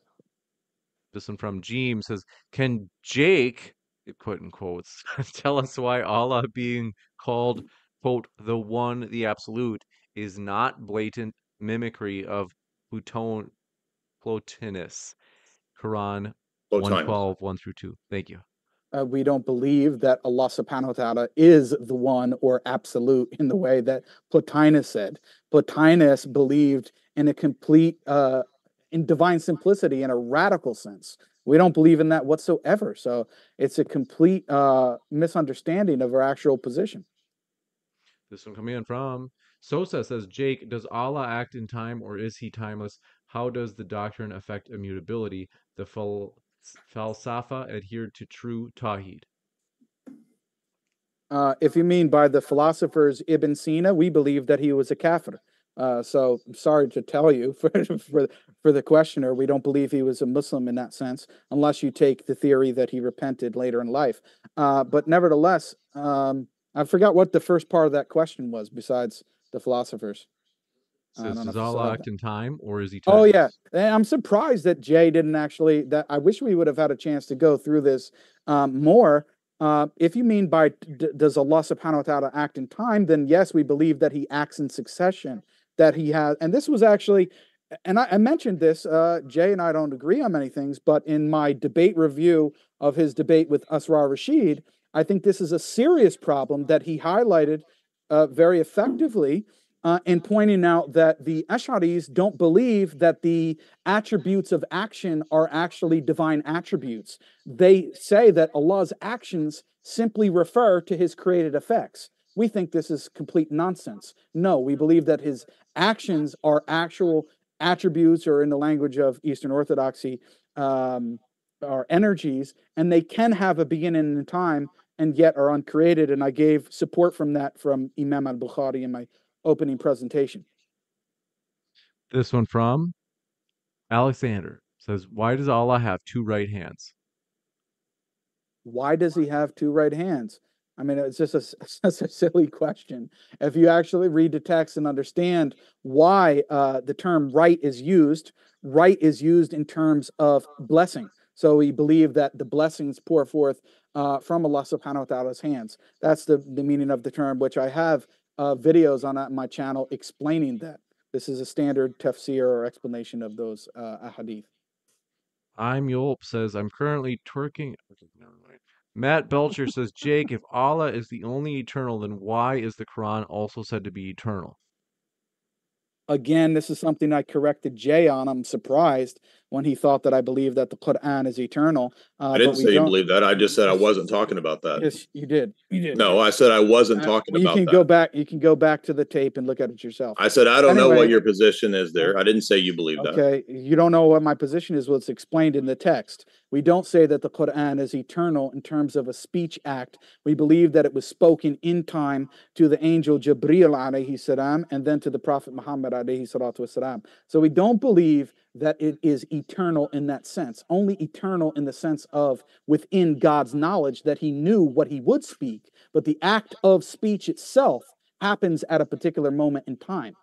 This one from James says, can Jake, put in quotes, tell us why Allah being called, quote, the one, the absolute, is not blatant mimicry of Plotinus, Quran 1:12, 1-2. Thank you. We don't believe that Allah subhanahu wa ta'ala is the one or absolute in the way that Plotinus said. Plotinus believed in a complete... in divine simplicity in a radical sense. We don't believe in that whatsoever. So it's a complete misunderstanding of our actual position. This one coming in from Sosa says, Jake, does Allah act in time or is he timeless? How does the doctrine affect immutability? The falsafa adhered to true Tawhid. If you mean by the philosophers Ibn Sina, we believe that he was a kafir. So I'm sorry to tell you for the questioner, we don't believe he was a Muslim in that sense, unless you take the theory that he repented later in life. But nevertheless, I forgot what the first part of that question was besides the philosophers. So does Allah act in time or is he timeless? Oh, yeah. And I'm surprised that Jay didn't actually, that I wish we would have had a chance to go through this more. If you mean by does Allah subhanahu wa ta'ala act in time, then yes, we believe that he acts in succession. That he has, and this was actually, and I mentioned this, Jay and I don't agree on many things, but in my debate review of his debate with Asrar Rashid, I think this is a serious problem that he highlighted very effectively in pointing out that the Ash'aris don't believe that the attributes of action are actually divine attributes. They say that Allah's actions simply refer to his created effects. We think this is complete nonsense. No, we believe that his actions are actual attributes, or in the language of Eastern Orthodoxy, are energies, and they can have a beginning in time and yet are uncreated. And I gave support from that from Imam al-Bukhari in my opening presentation. This one from Alexander says, why does Allah have two right hands? Why does he have two right hands? I mean, it's just a silly question. If you actually read the text and understand why the term right is used in terms of blessing. So we believe that the blessings pour forth from Allah subhanahu wa ta'ala's hands. That's the meaning of the term, which I have videos on my channel explaining that. This is a standard tafsir or explanation of those ahadith. I'm Yulp says, I'm currently twerking. Okay, never mind. Matt Belcher says, Jake, if Allah is the only eternal, then why is the Quran also said to be eternal? Again, this is something I corrected Jay on. I'm surprised. when he thought that I believe that the Quran is eternal. I didn't say you believe that. I just said I wasn't talking about that. Yes, you did. You did. No, I said I wasn't talking about that. You can go back. You can go back to the tape and look at it yourself. I said I don't know what your position is there. I didn't say you believe that. Okay, you don't know what my position is. Well, it's explained in the text. We don't say that the Quran is eternal in terms of a speech act. We believe that it was spoken in time to the angel Jibreel alayhi salam and then to the Prophet Muhammad alayhi salatu salam. So we don't believe that it is eternal in that sense, only eternal in the sense of within God's knowledge that he knew what he would speak, but the act of speech itself happens at a particular moment in time.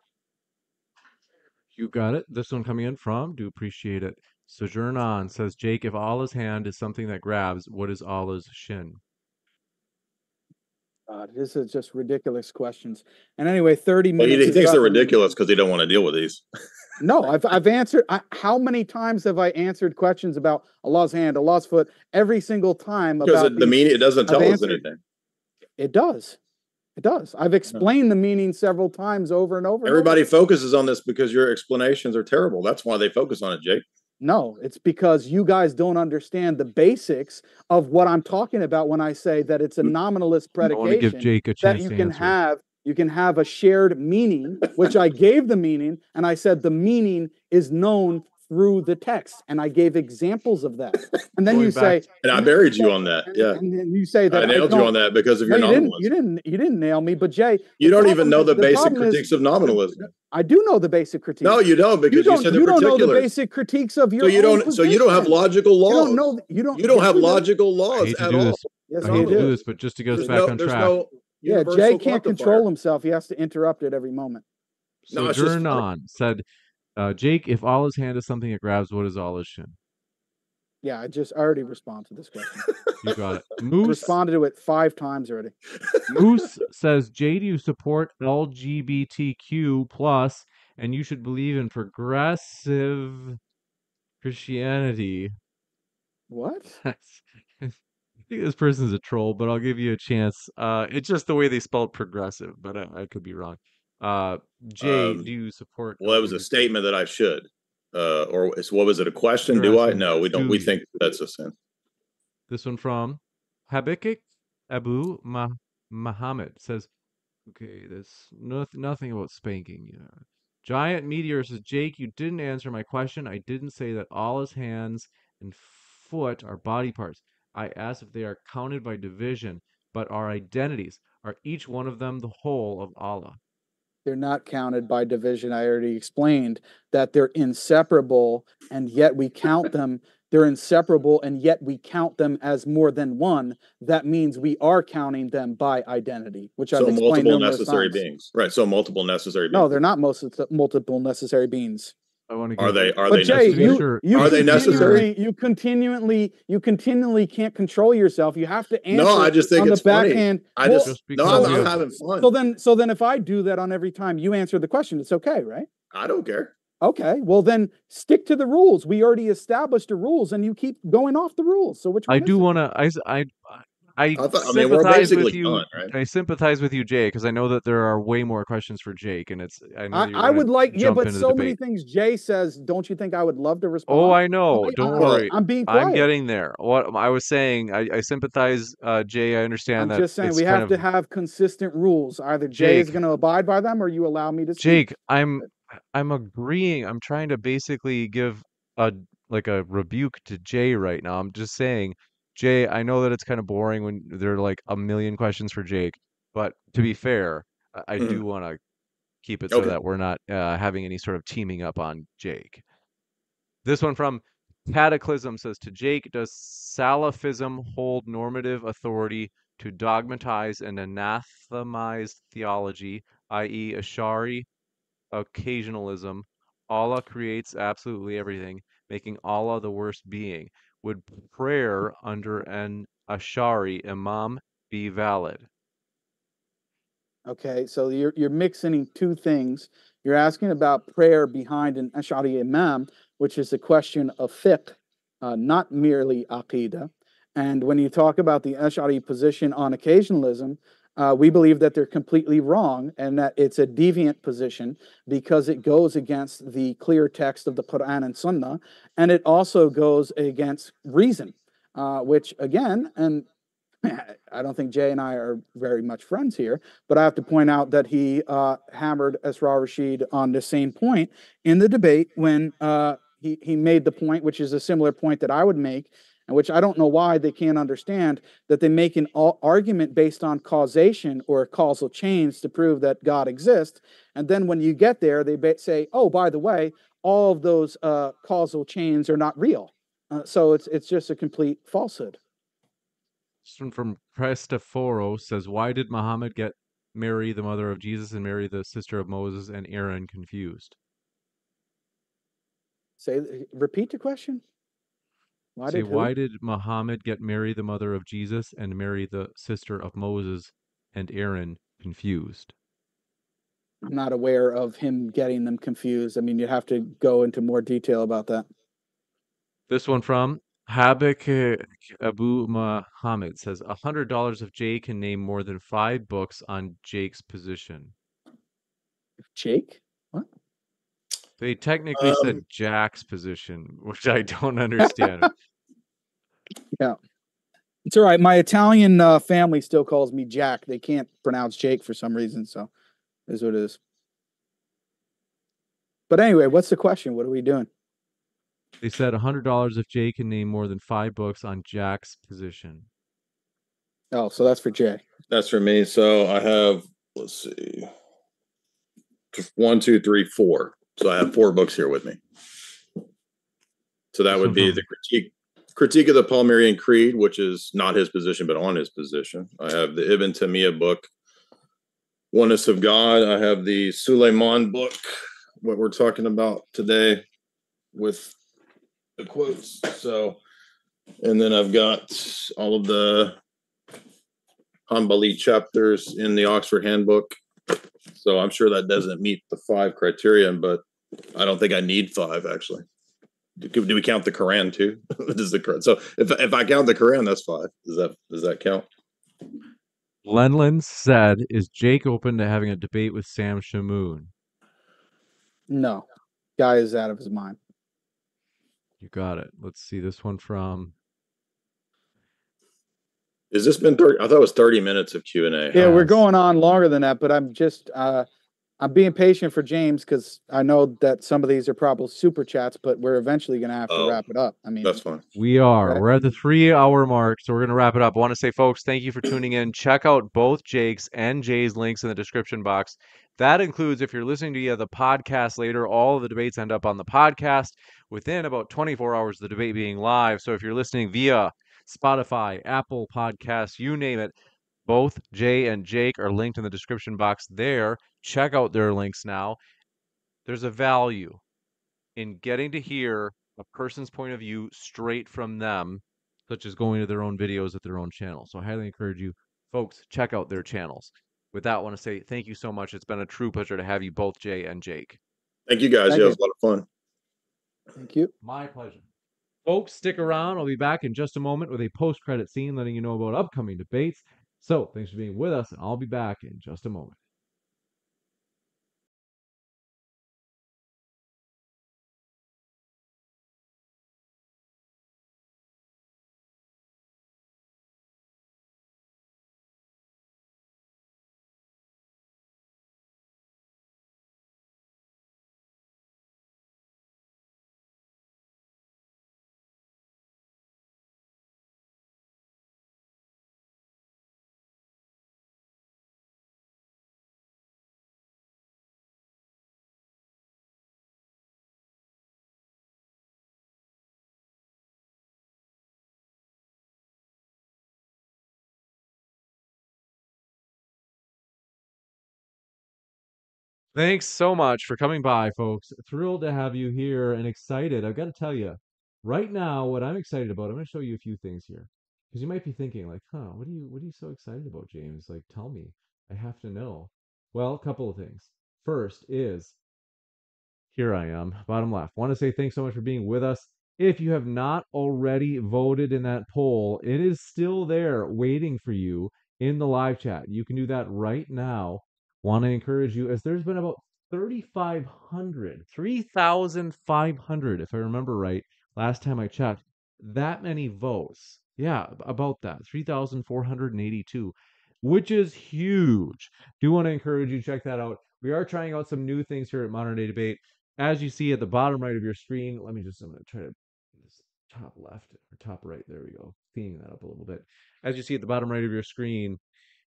You got it. This one coming in from, do appreciate it. Sojourn On says, Jake, if Allah's hand is something that grabs, what is Allah's shin? This is just ridiculous questions. And anyway, 30 minutes. Well, he thinks they're ridiculous because he don't want to deal with these. No, I've answered. How many times have I answered questions about Allah's hand, Allah's foot? Every single time. Because the meaning, it doesn't tell us anything. It does. It does. I've explained the meaning several times over and over. Everybody focuses on this because your explanations are terrible. That's why they focus on it, Jake. No, it's because you guys don't understand the basics of what I'm talking about when I say that it's a nominalist predication. I want to give Jake a chance that you can have. You can have a shared meaning, which I gave the meaning, and I said the meaning is known through the text, and I gave examples of that. And then you say, and I buried you on that. Yeah, and you say that I nailed you on that because of your nominalism. You didn't nail me, but Jay, you don't even know the basic critiques of nominalism. I do know the basic critiques. No, you don't, because you said they're particular. You don't know the basic critiques of your. So you don't. So you don't have logical laws. You don't have logical laws at all. Yes, I hate to do this, but just to get us back on track. Yeah, Jay can't control himself. He has to interrupt at every moment. Sojourn On said, Jake, if Allah's hand is something that grabs, what is Allah's shin? Yeah, I already responded to this question. You got it. Moose responded to it 5 times already. Moose says, Jay, do you support LGBTQ+, and you should believe in progressive Christianity? What? I think this person's a troll, but I'll give you a chance. It's just the way they spelled progressive, but I could be wrong. Jay, do you support? Well, that was a statement that I should. Or what was it? A question? Do I? No, we don't. We think that's a sin. This one from Habakkuk Abu Muhammad says, okay, there's nothing about spanking. Giant Meteor says, Jake, you didn't answer my question. I didn't say that Allah's hands and foot are body parts. I asked if they are counted by division, but are identities. Are each one of them the whole of Allah? They're not counted by division. I already explained that they're inseparable, and yet we count them. They're inseparable, and yet we count them as more than one. That means we are counting them by identity, which I've explained numerous times. So multiple necessary beings. Right, so multiple necessary beings. No, they're not multiple necessary beings. I want to get Are they necessary? You continually can't control yourself. You have to answer. No, I just think it's funny. I'm not having fun. So then, if I do that on every time you answer the question, it's okay, right? I don't care. Okay, well then stick to the rules. We already established the rules, and you keep going off the rules. So which one I sympathize with you, Jay, because I know that there are way more questions for Jake, and it's. I would like, yeah, but so many things Jay says. Don't you think I would love to respond? Oh, I know. Don't worry. I'm being quiet. I'm getting there. What I was saying, I sympathize, Jay. I understand that. I'm just saying we have to have consistent rules. Either Jay is going to abide by them, or you allow me to. Jake, I'm agreeing. I'm trying to basically give a rebuke to Jay right now. I'm just saying. Jay, I know that it's kind of boring when there are like a million questions for Jake, but to be fair, I do want to keep it so that we're not having any sort of teaming up on Jake. This one from Cataclysm says, to Jake, does Salafism hold normative authority to dogmatize and anathemize theology, i.e. Ash'ari occasionalism, Allah creates absolutely everything, making Allah the worst being? Would prayer under an Ash'ari imam be valid? Okay, so you're mixing two things. You're asking about prayer behind an Ash'ari imam, which is a question of fiqh, not merely aqidah. And when you talk about the Ash'ari position on occasionalism, We believe that they're completely wrong and that it's a deviant position because it goes against the clear text of the Quran and Sunnah, and it also goes against reason, which again, and I don't think Jay and I are very much friends here, but I have to point out that he hammered Esra Rashid on the same point in the debate when he made the point, which is a similar point that I would make, and which I don't know why they can't understand, that they make an argument based on causation or causal chains to prove that God exists. And then when you get there, they say, oh, by the way, all of those causal chains are not real. So it's just a complete falsehood. From Cristoforo says, why did Muhammad get Mary, the mother of Jesus, and Mary, the sister of Moses, and Aaron confused? Repeat the question. Why did Muhammad get Mary, the mother of Jesus, and Mary, the sister of Moses, and Aaron confused? I'm not aware of him getting them confused. I mean, you have to go into more detail about that. This one from Habak Abu Muhammad says, $100 if Jay can name more than 5 books on Jake's position. Jake? What? They technically said Jack's position, which I don't understand. Yeah. It's all right. My Italian family still calls me Jack. They can't pronounce Jake for some reason, so it is what it is. But anyway, what's the question? What are we doing? They said $100 if Jay can name more than 5 books on Jack's position. Oh, so that's for Jay. That's for me. So I have, let's see, 1, 2, 3, 4. So I have 4 books here with me. So that would be the Critique of the Palmyrean Creed, which is not his position, but on his position. I have the Ibn Taymiyyah book, Oneness of God. I have the Suleiman book, what we're talking about today with the quotes. So, and then I've got all of the Hanbali chapters in the Oxford Handbook. So I'm sure that doesn't meet the 5 criterion, but I don't think I need 5, actually. Do we count the Quran, too? Does the Quran? So if I count the Quran, that's 5. Does that count? Lenlin said, is Jake open to having a debate with Sam Shamoon? No. Guy is out of his mind. You got it. Let's see this one from... Has this been 30? I thought it was 30 minutes of Q&A. Yeah, we're going on longer than that, but I'm just I'm being patient for James because I know that some of these are probably super chats, but we're eventually going to have to wrap it up. I mean, that's fine. We are. Right? We're at the 3-hour mark, so we're going to wrap it up. I want to say, folks, thank you for tuning in. Check out both Jake's and Jay's links in the description box. That includes, if you're listening to the podcast later, all of the debates end up on the podcast within about 24 hours of the debate being live. So if you're listening via Spotify, Apple Podcasts, you name it. Both Jay and Jake are linked in the description box there. Check out their links now. There's a value in getting to hear a person's point of view straight from them, such as going to their own videos at their own channel. So I highly encourage you, folks, check out their channels. With that, I want to say thank you so much. It's been a true pleasure to have you both, Jay and Jake. Thank you, guys. It was a lot of fun. Thank you. My pleasure. Folks, stick around. I'll be back in just a moment with a post-credit scene letting you know about upcoming debates. So, thanks for being with us, and I'll be back in just a moment. Thanks so much for coming by, folks. Thrilled to have you here and excited. I've got to tell you, right now, what I'm excited about, I'm going to show you a few things here. Because you might be thinking, like, huh, what are you so excited about, James? Like, tell me. I have to know. Well, a couple of things. First is, here I am, bottom left. Want to say thanks so much for being with us. If you have not already voted in that poll, it is still there waiting for you. in the live chat. You can do that right now. Want to encourage you, as there's been about 3,500, if I remember right, last time I checked, that many votes. Yeah, about that, 3,482, which is huge. Do want to encourage you to check that out. We are trying out some new things here at Modern Day Debate. As you see at the bottom right of your screen, let me just, I'm going to try to, top left or top right, there we go, cleaning that up a little bit. As you see at the bottom right of your screen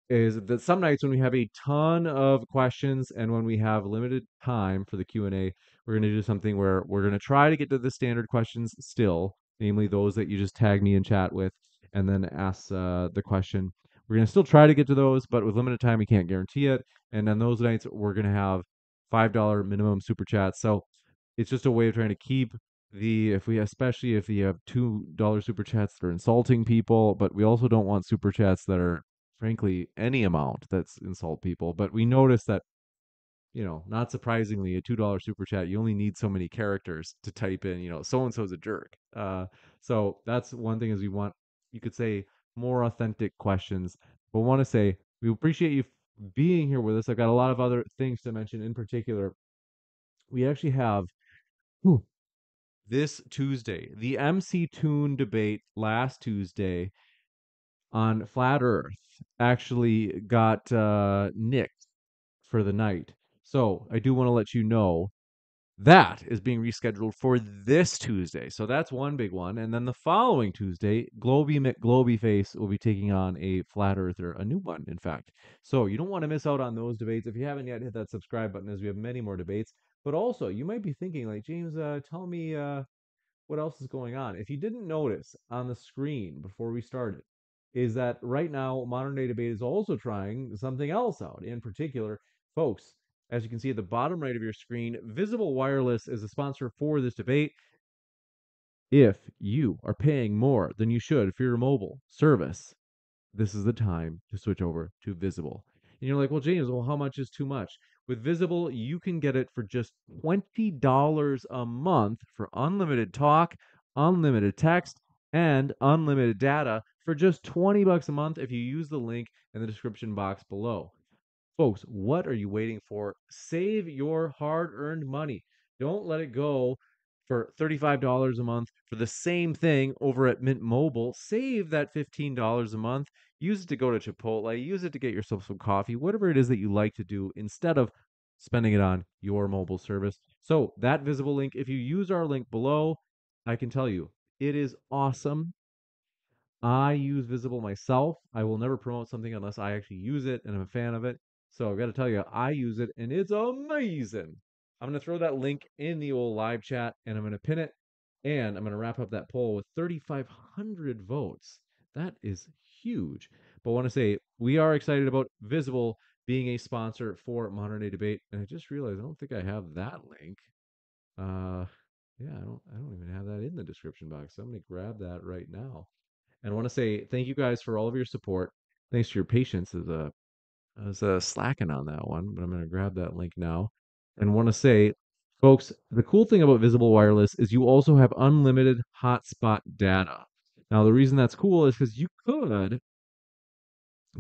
is that some nights when we have a ton of questions and when we have limited time for the Q&A, we're going to do something where we're going to try to get to the standard questions still, namely those that you just tag me in chat with and then ask the question. We're going to still try to get to those, but with limited time, we can't guarantee it. And on those nights, we're going to have $5 minimum super chats. So it's just a way of trying to keep the, especially if you have $2 super chats that are insulting people, but we also don't want super chats that are, frankly, any amount that's insult people. But we noticed that, you know, not surprisingly, a $2 super chat, you only need so many characters to type in, you know, so-and-so's a jerk. So that's one thing, is we want, you could say, more authentic questions. But want to say, we appreciate you being here with us. I've got a lot of other things to mention. In particular, we actually have this Tuesday, the MC Toon debate last Tuesday on Flat Earth actually got nicked for the night. So I do want to let you know that is being rescheduled for this Tuesday. So that's one big one. And then the following Tuesday, Globy McGlobyface will be taking on a flat earther, a new one, in fact. So you don't want to miss out on those debates. If you haven't yet, hit that subscribe button, as we have many more debates. But also, you might be thinking, like, James, tell me what else is going on. If you didn't notice on the screen before we started, is that right now, Modern Day Debate is also trying something else out. In particular, folks, as you can see at the bottom right of your screen, Visible Wireless is a sponsor for this debate. If you are paying more than you should for your mobile service, this is the time to switch over to Visible. And you're like, well, James, well, how much is too much? With Visible, you can get it for just $20 a month for unlimited talk, unlimited text, and unlimited data for just $20 a month if you use the link in the description box below. Folks, what are you waiting for? Save your hard-earned money. Don't let it go for $35 a month for the same thing over at Mint Mobile. Save that $15 a month. Use it to go to Chipotle. Use it to get yourself some coffee. Whatever it is that you like to do instead of spending it on your mobile service. So that Visible link, if you use our link below, I can tell you, it is awesome. I use Visible myself. I will never promote something unless I actually use it and I'm a fan of it. So I've got to tell you, I use it and it's amazing. I'm going to throw that link in the old live chat and I'm going to pin it. And I'm going to wrap up that poll with 3,500 votes. That is huge. But I want to say we are excited about Visible being a sponsor for Modern Day Debate. And I just realized I don't think I have that link. Yeah, I don't even have that in the description box. So I'm going to grab that right now. And I want to say thank you guys for all of your support. Thanks for your patience as a I was slacking on that one, but I'm going to grab that link now. And want to say, folks, the cool thing about Visible Wireless is you also have unlimited hotspot data. Now, the reason that's cool is because you could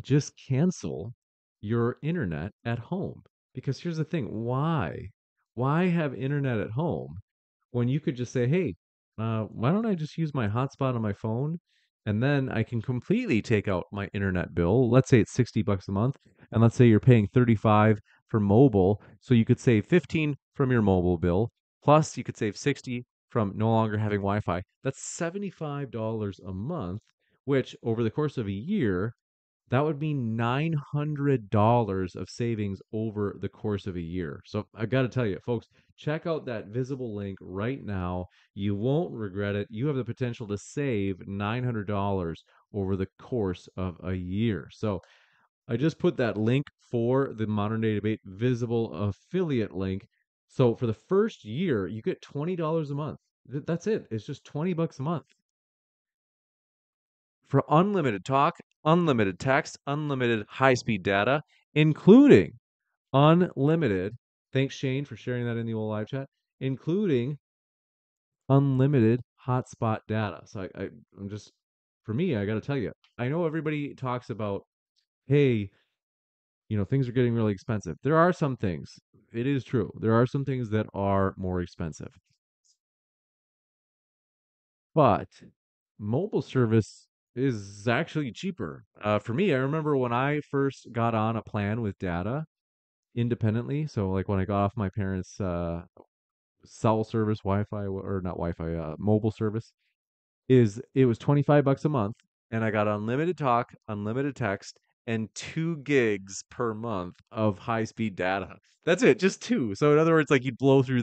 just cancel your internet at home. Because here's the thing, why? Why have internet at home when you could just say, hey, why don't I just use my hotspot on my phone? And then I can completely take out my internet bill. Let's say it's $60 a month. And let's say you're paying $35 for mobile. So you could save $15 from your mobile bill. Plus you could save $60 from no longer having Wi-Fi. That's $75 a month, which over the course of a year, that would be $900 of savings over the course of a year. So I've got to tell you, folks, check out that Visible link right now. You won't regret it. You have the potential to save $900 over the course of a year. So I just put that link for the Modern Day Debate Visible affiliate link. So for the first year, you get $20 a month. That's it. It's just $20 a month. For unlimited talk, unlimited text, unlimited high-speed data, including unlimited, thanks Shane for sharing that in the old live chat, including unlimited hotspot data. So I'm just, for me, I got to tell you, I know everybody talks about hey, you know, things are getting really expensive. There are some things, it is true, there are some things that are more expensive. But mobile service is actually cheaper. For me, I remember when I first got on a plan with data independently. So like when I got off my parents' cell service, Wi-Fi, or not Wi-Fi, mobile service, it was $25 a month, and I got unlimited talk, unlimited text, and 2 gigs per month of high-speed data. That's it, just 2. So in other words, like you could blow through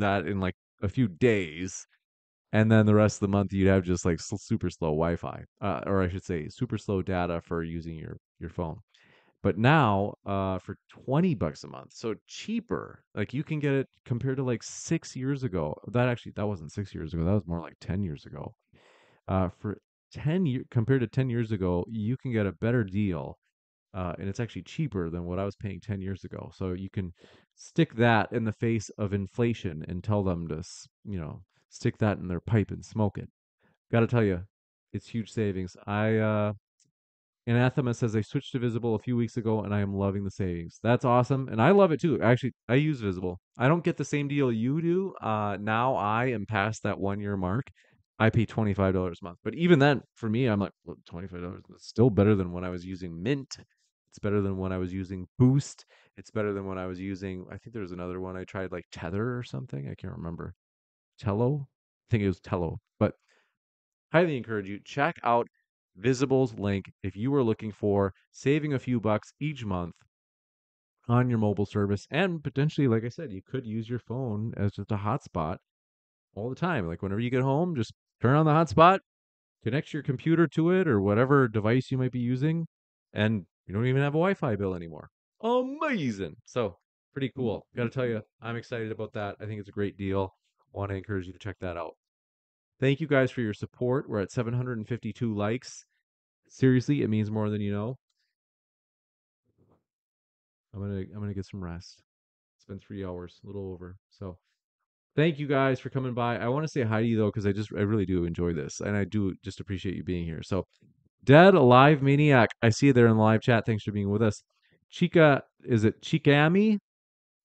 that in like a few days, and then the rest of the month you'd have just like super slow Wi-Fi, or I should say super slow data for using your phone. But now, for $20 a month, so cheaper, like you can get it compared to like 6 years ago. That wasn't 6 years ago. That was more like 10 years ago. For 10 years, compared to 10 years ago, you can get a better deal. And it's actually cheaper than what I was paying 10 years ago. So you can stick that in the face of inflation and tell them to, you know, stick that in their pipe and smoke it. Got to tell you, it's huge savings. Anathema says, I switched to Visible a few weeks ago and I am loving the savings. That's awesome. And I love it too. Actually, I use Visible. I don't get the same deal you do. Now I am past that 1 year mark. I pay $25 a month. But even then, for me, I'm like, well, $25, that's still better than when I was using Mint. It's better than when I was using Boost. It's better than when I was using, I think there was another one I tried, like Tether or something. I can't remember. Tello? I think it was Tello. But highly encourage you, check out Visible's link if you were looking for saving a few bucks each month on your mobile service. And potentially, like I said, you could use your phone as just a hotspot all the time. Like whenever you get home, just turn on the hotspot, connect your computer to it or whatever device you might be using, and you don't even have a Wi-Fi bill anymore. Amazing. So pretty cool. Gotta tell you, I'm excited about that. I think it's a great deal. Want to encourage you to check that out. Thank you guys for your support. We're at 752 likes. Seriously, it means more than you know. I'm gonna get some rest. It's been 3 hours, a little over. So thank you guys for coming by. I want to say hi to you though, because I really do enjoy this, and I do just appreciate you being here. So Dead Alive Maniac, I see you there in the live chat. Thanks for being with us. Chica, is it Chikami?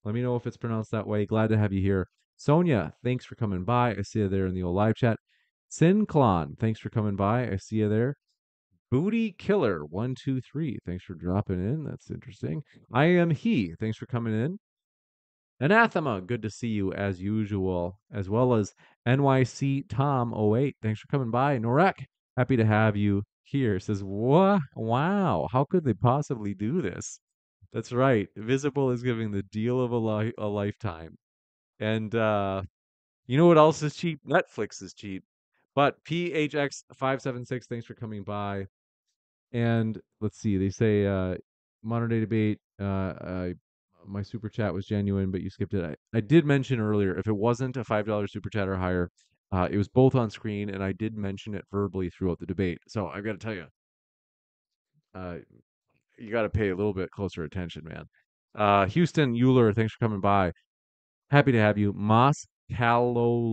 Let me know if it's pronounced that way. Glad to have you here. Sonia, thanks for coming by. I see you there in the old live chat. Sinclon, thanks for coming by. I see you there. Booty Killer 123, thanks for dropping in. That's interesting. I am he. Thanks for coming in. Anathema, good to see you as usual, as well as NYC Tom 08. Thanks for coming by. Norek, happy to have you here. Says, what? Wow, how could they possibly do this? That's right. Visible is giving the deal of a lifetime. And you know what else is cheap? Netflix is cheap. But PHX576, thanks for coming by. And let's see, they say Modern Day Debate, my super chat was genuine, but you skipped it. I did mention earlier, if it wasn't a $5 super chat or higher, it was both on screen, and I did mention it verbally throughout the debate. So I've got to tell you, you got to pay a little bit closer attention, man. Houston Euler, thanks for coming by. Happy to have you. Moss Calolo,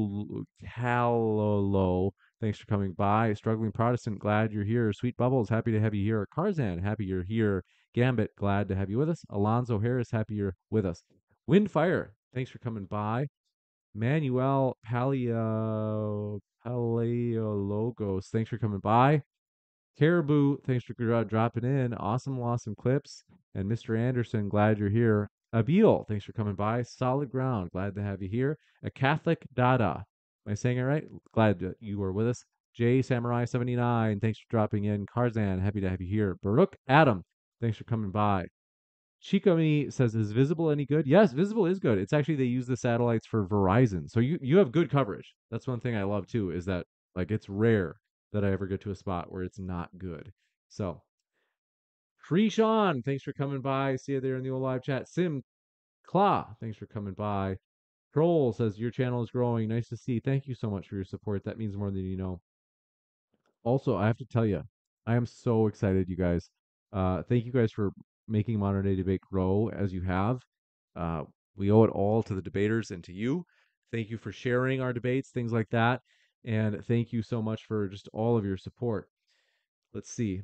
thanks for coming by. Struggling Protestant, glad you're here. Sweet Bubbles, happy to have you here. Karzan, happy you're here. Gambit, glad to have you with us. Alonzo Harris, happy you're with us. Windfire, thanks for coming by. Manuel Paleologos, thanks for coming by. Caribou, thanks for dropping in. Awesome Loss and Clips. And Mr. Anderson, glad you're here. Abiel, thanks for coming by. Solid Ground, glad to have you here. A Catholic Dada, am I saying it right? Glad that you are with us. Jay Samurai 79, thanks for dropping in. Karzan, happy to have you here. Baruch Adam, thanks for coming by. Chikami says, is Visible any good? Yes, Visible is good. It's actually, they use the satellites for Verizon. So you have good coverage. That's one thing I love too, is that like it's rare that I ever get to a spot where it's not good. So Krishan, thanks for coming by. See you there in the old live chat. Sim Claw, thanks for coming by. Troll says, your channel is growing. Nice to see. Thank you so much for your support. That means more than you know. Also, I have to tell you, I am so excited, you guys. Thank you guys for making Modern Day Debate grow as you have. We owe it all to the debaters and to you. Thank you for sharing our debates, things like that. And thank you so much for just all of your support. Let's see.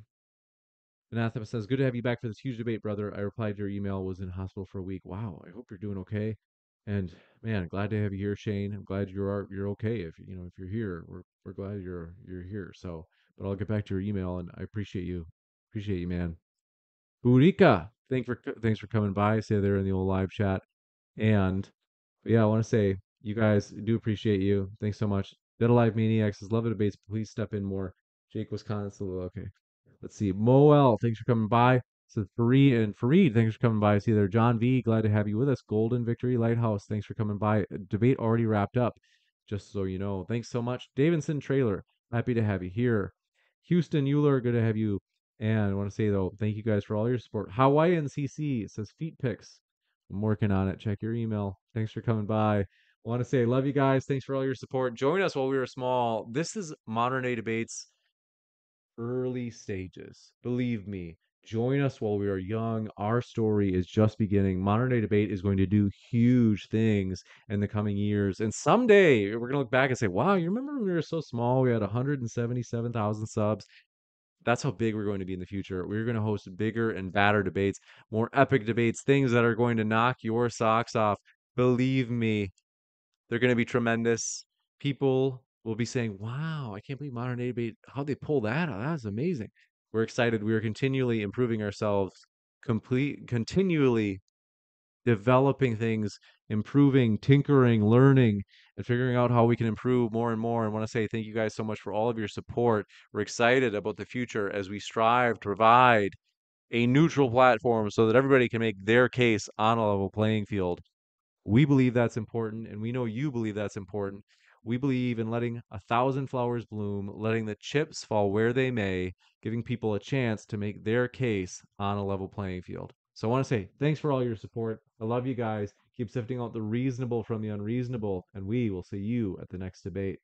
Anathema says, good to have you back for this huge debate, brother. I replied to your email, was in hospital for a week. Wow, I hope you're doing okay. And man, glad to have you here, Shane. I'm glad you're okay. If you know, if you're here, we're glad you're here. So, but I'll get back to your email, and I appreciate you, man. Burika, thanks for coming by. Say there in the old live chat. And yeah, I want to say, you guys, do appreciate you. Thanks so much. Dead Alive Maniacs says, love it, debates. Please step in more. Jake, Wisconsin. Okay. Let's see. Moel, thanks for coming by. So Fareed, thanks for coming by. See you there. John V, glad to have you with us. Golden Victory Lighthouse, thanks for coming by. Debate already wrapped up, just so you know. Thanks so much. Davidson Trailer, happy to have you here. Houston Euler, good to have you. And I want to say, though, thank you guys for all your support. Hawaiian CC says, feet pics. I'm working on it. Check your email. Thanks for coming by. I want to say, love you guys. Thanks for all your support. Join us while we were small. This is Modern Day Debates. Early stages. Believe me, join us while we are young. Our story is just beginning. Modern Day Debate is going to do huge things in the coming years. And someday we're going to look back and say, wow, you remember when we were so small? We had 177,000 subs. That's how big we're going to be in the future. We're going to host bigger and badder debates, more epic debates, things that are going to knock your socks off. Believe me, they're going to be tremendous. People we'll be saying, wow, I can't believe Modern Day Debate, how'd they pull that out? That was amazing. We're excited. We are continually improving ourselves, continually developing things, improving, tinkering, learning, and figuring out how we can improve more and more. And I want to say thank you guys so much for all of your support. We're excited about the future as we strive to provide a neutral platform so that everybody can make their case on a level playing field. We believe that's important, and we know you believe that's important. We believe in letting 1,000 flowers bloom, letting the chips fall where they may, giving people a chance to make their case on a level playing field. So I want to say thanks for all your support. I love you guys. Keep sifting out the reasonable from the unreasonable, and we will see you at the next debate.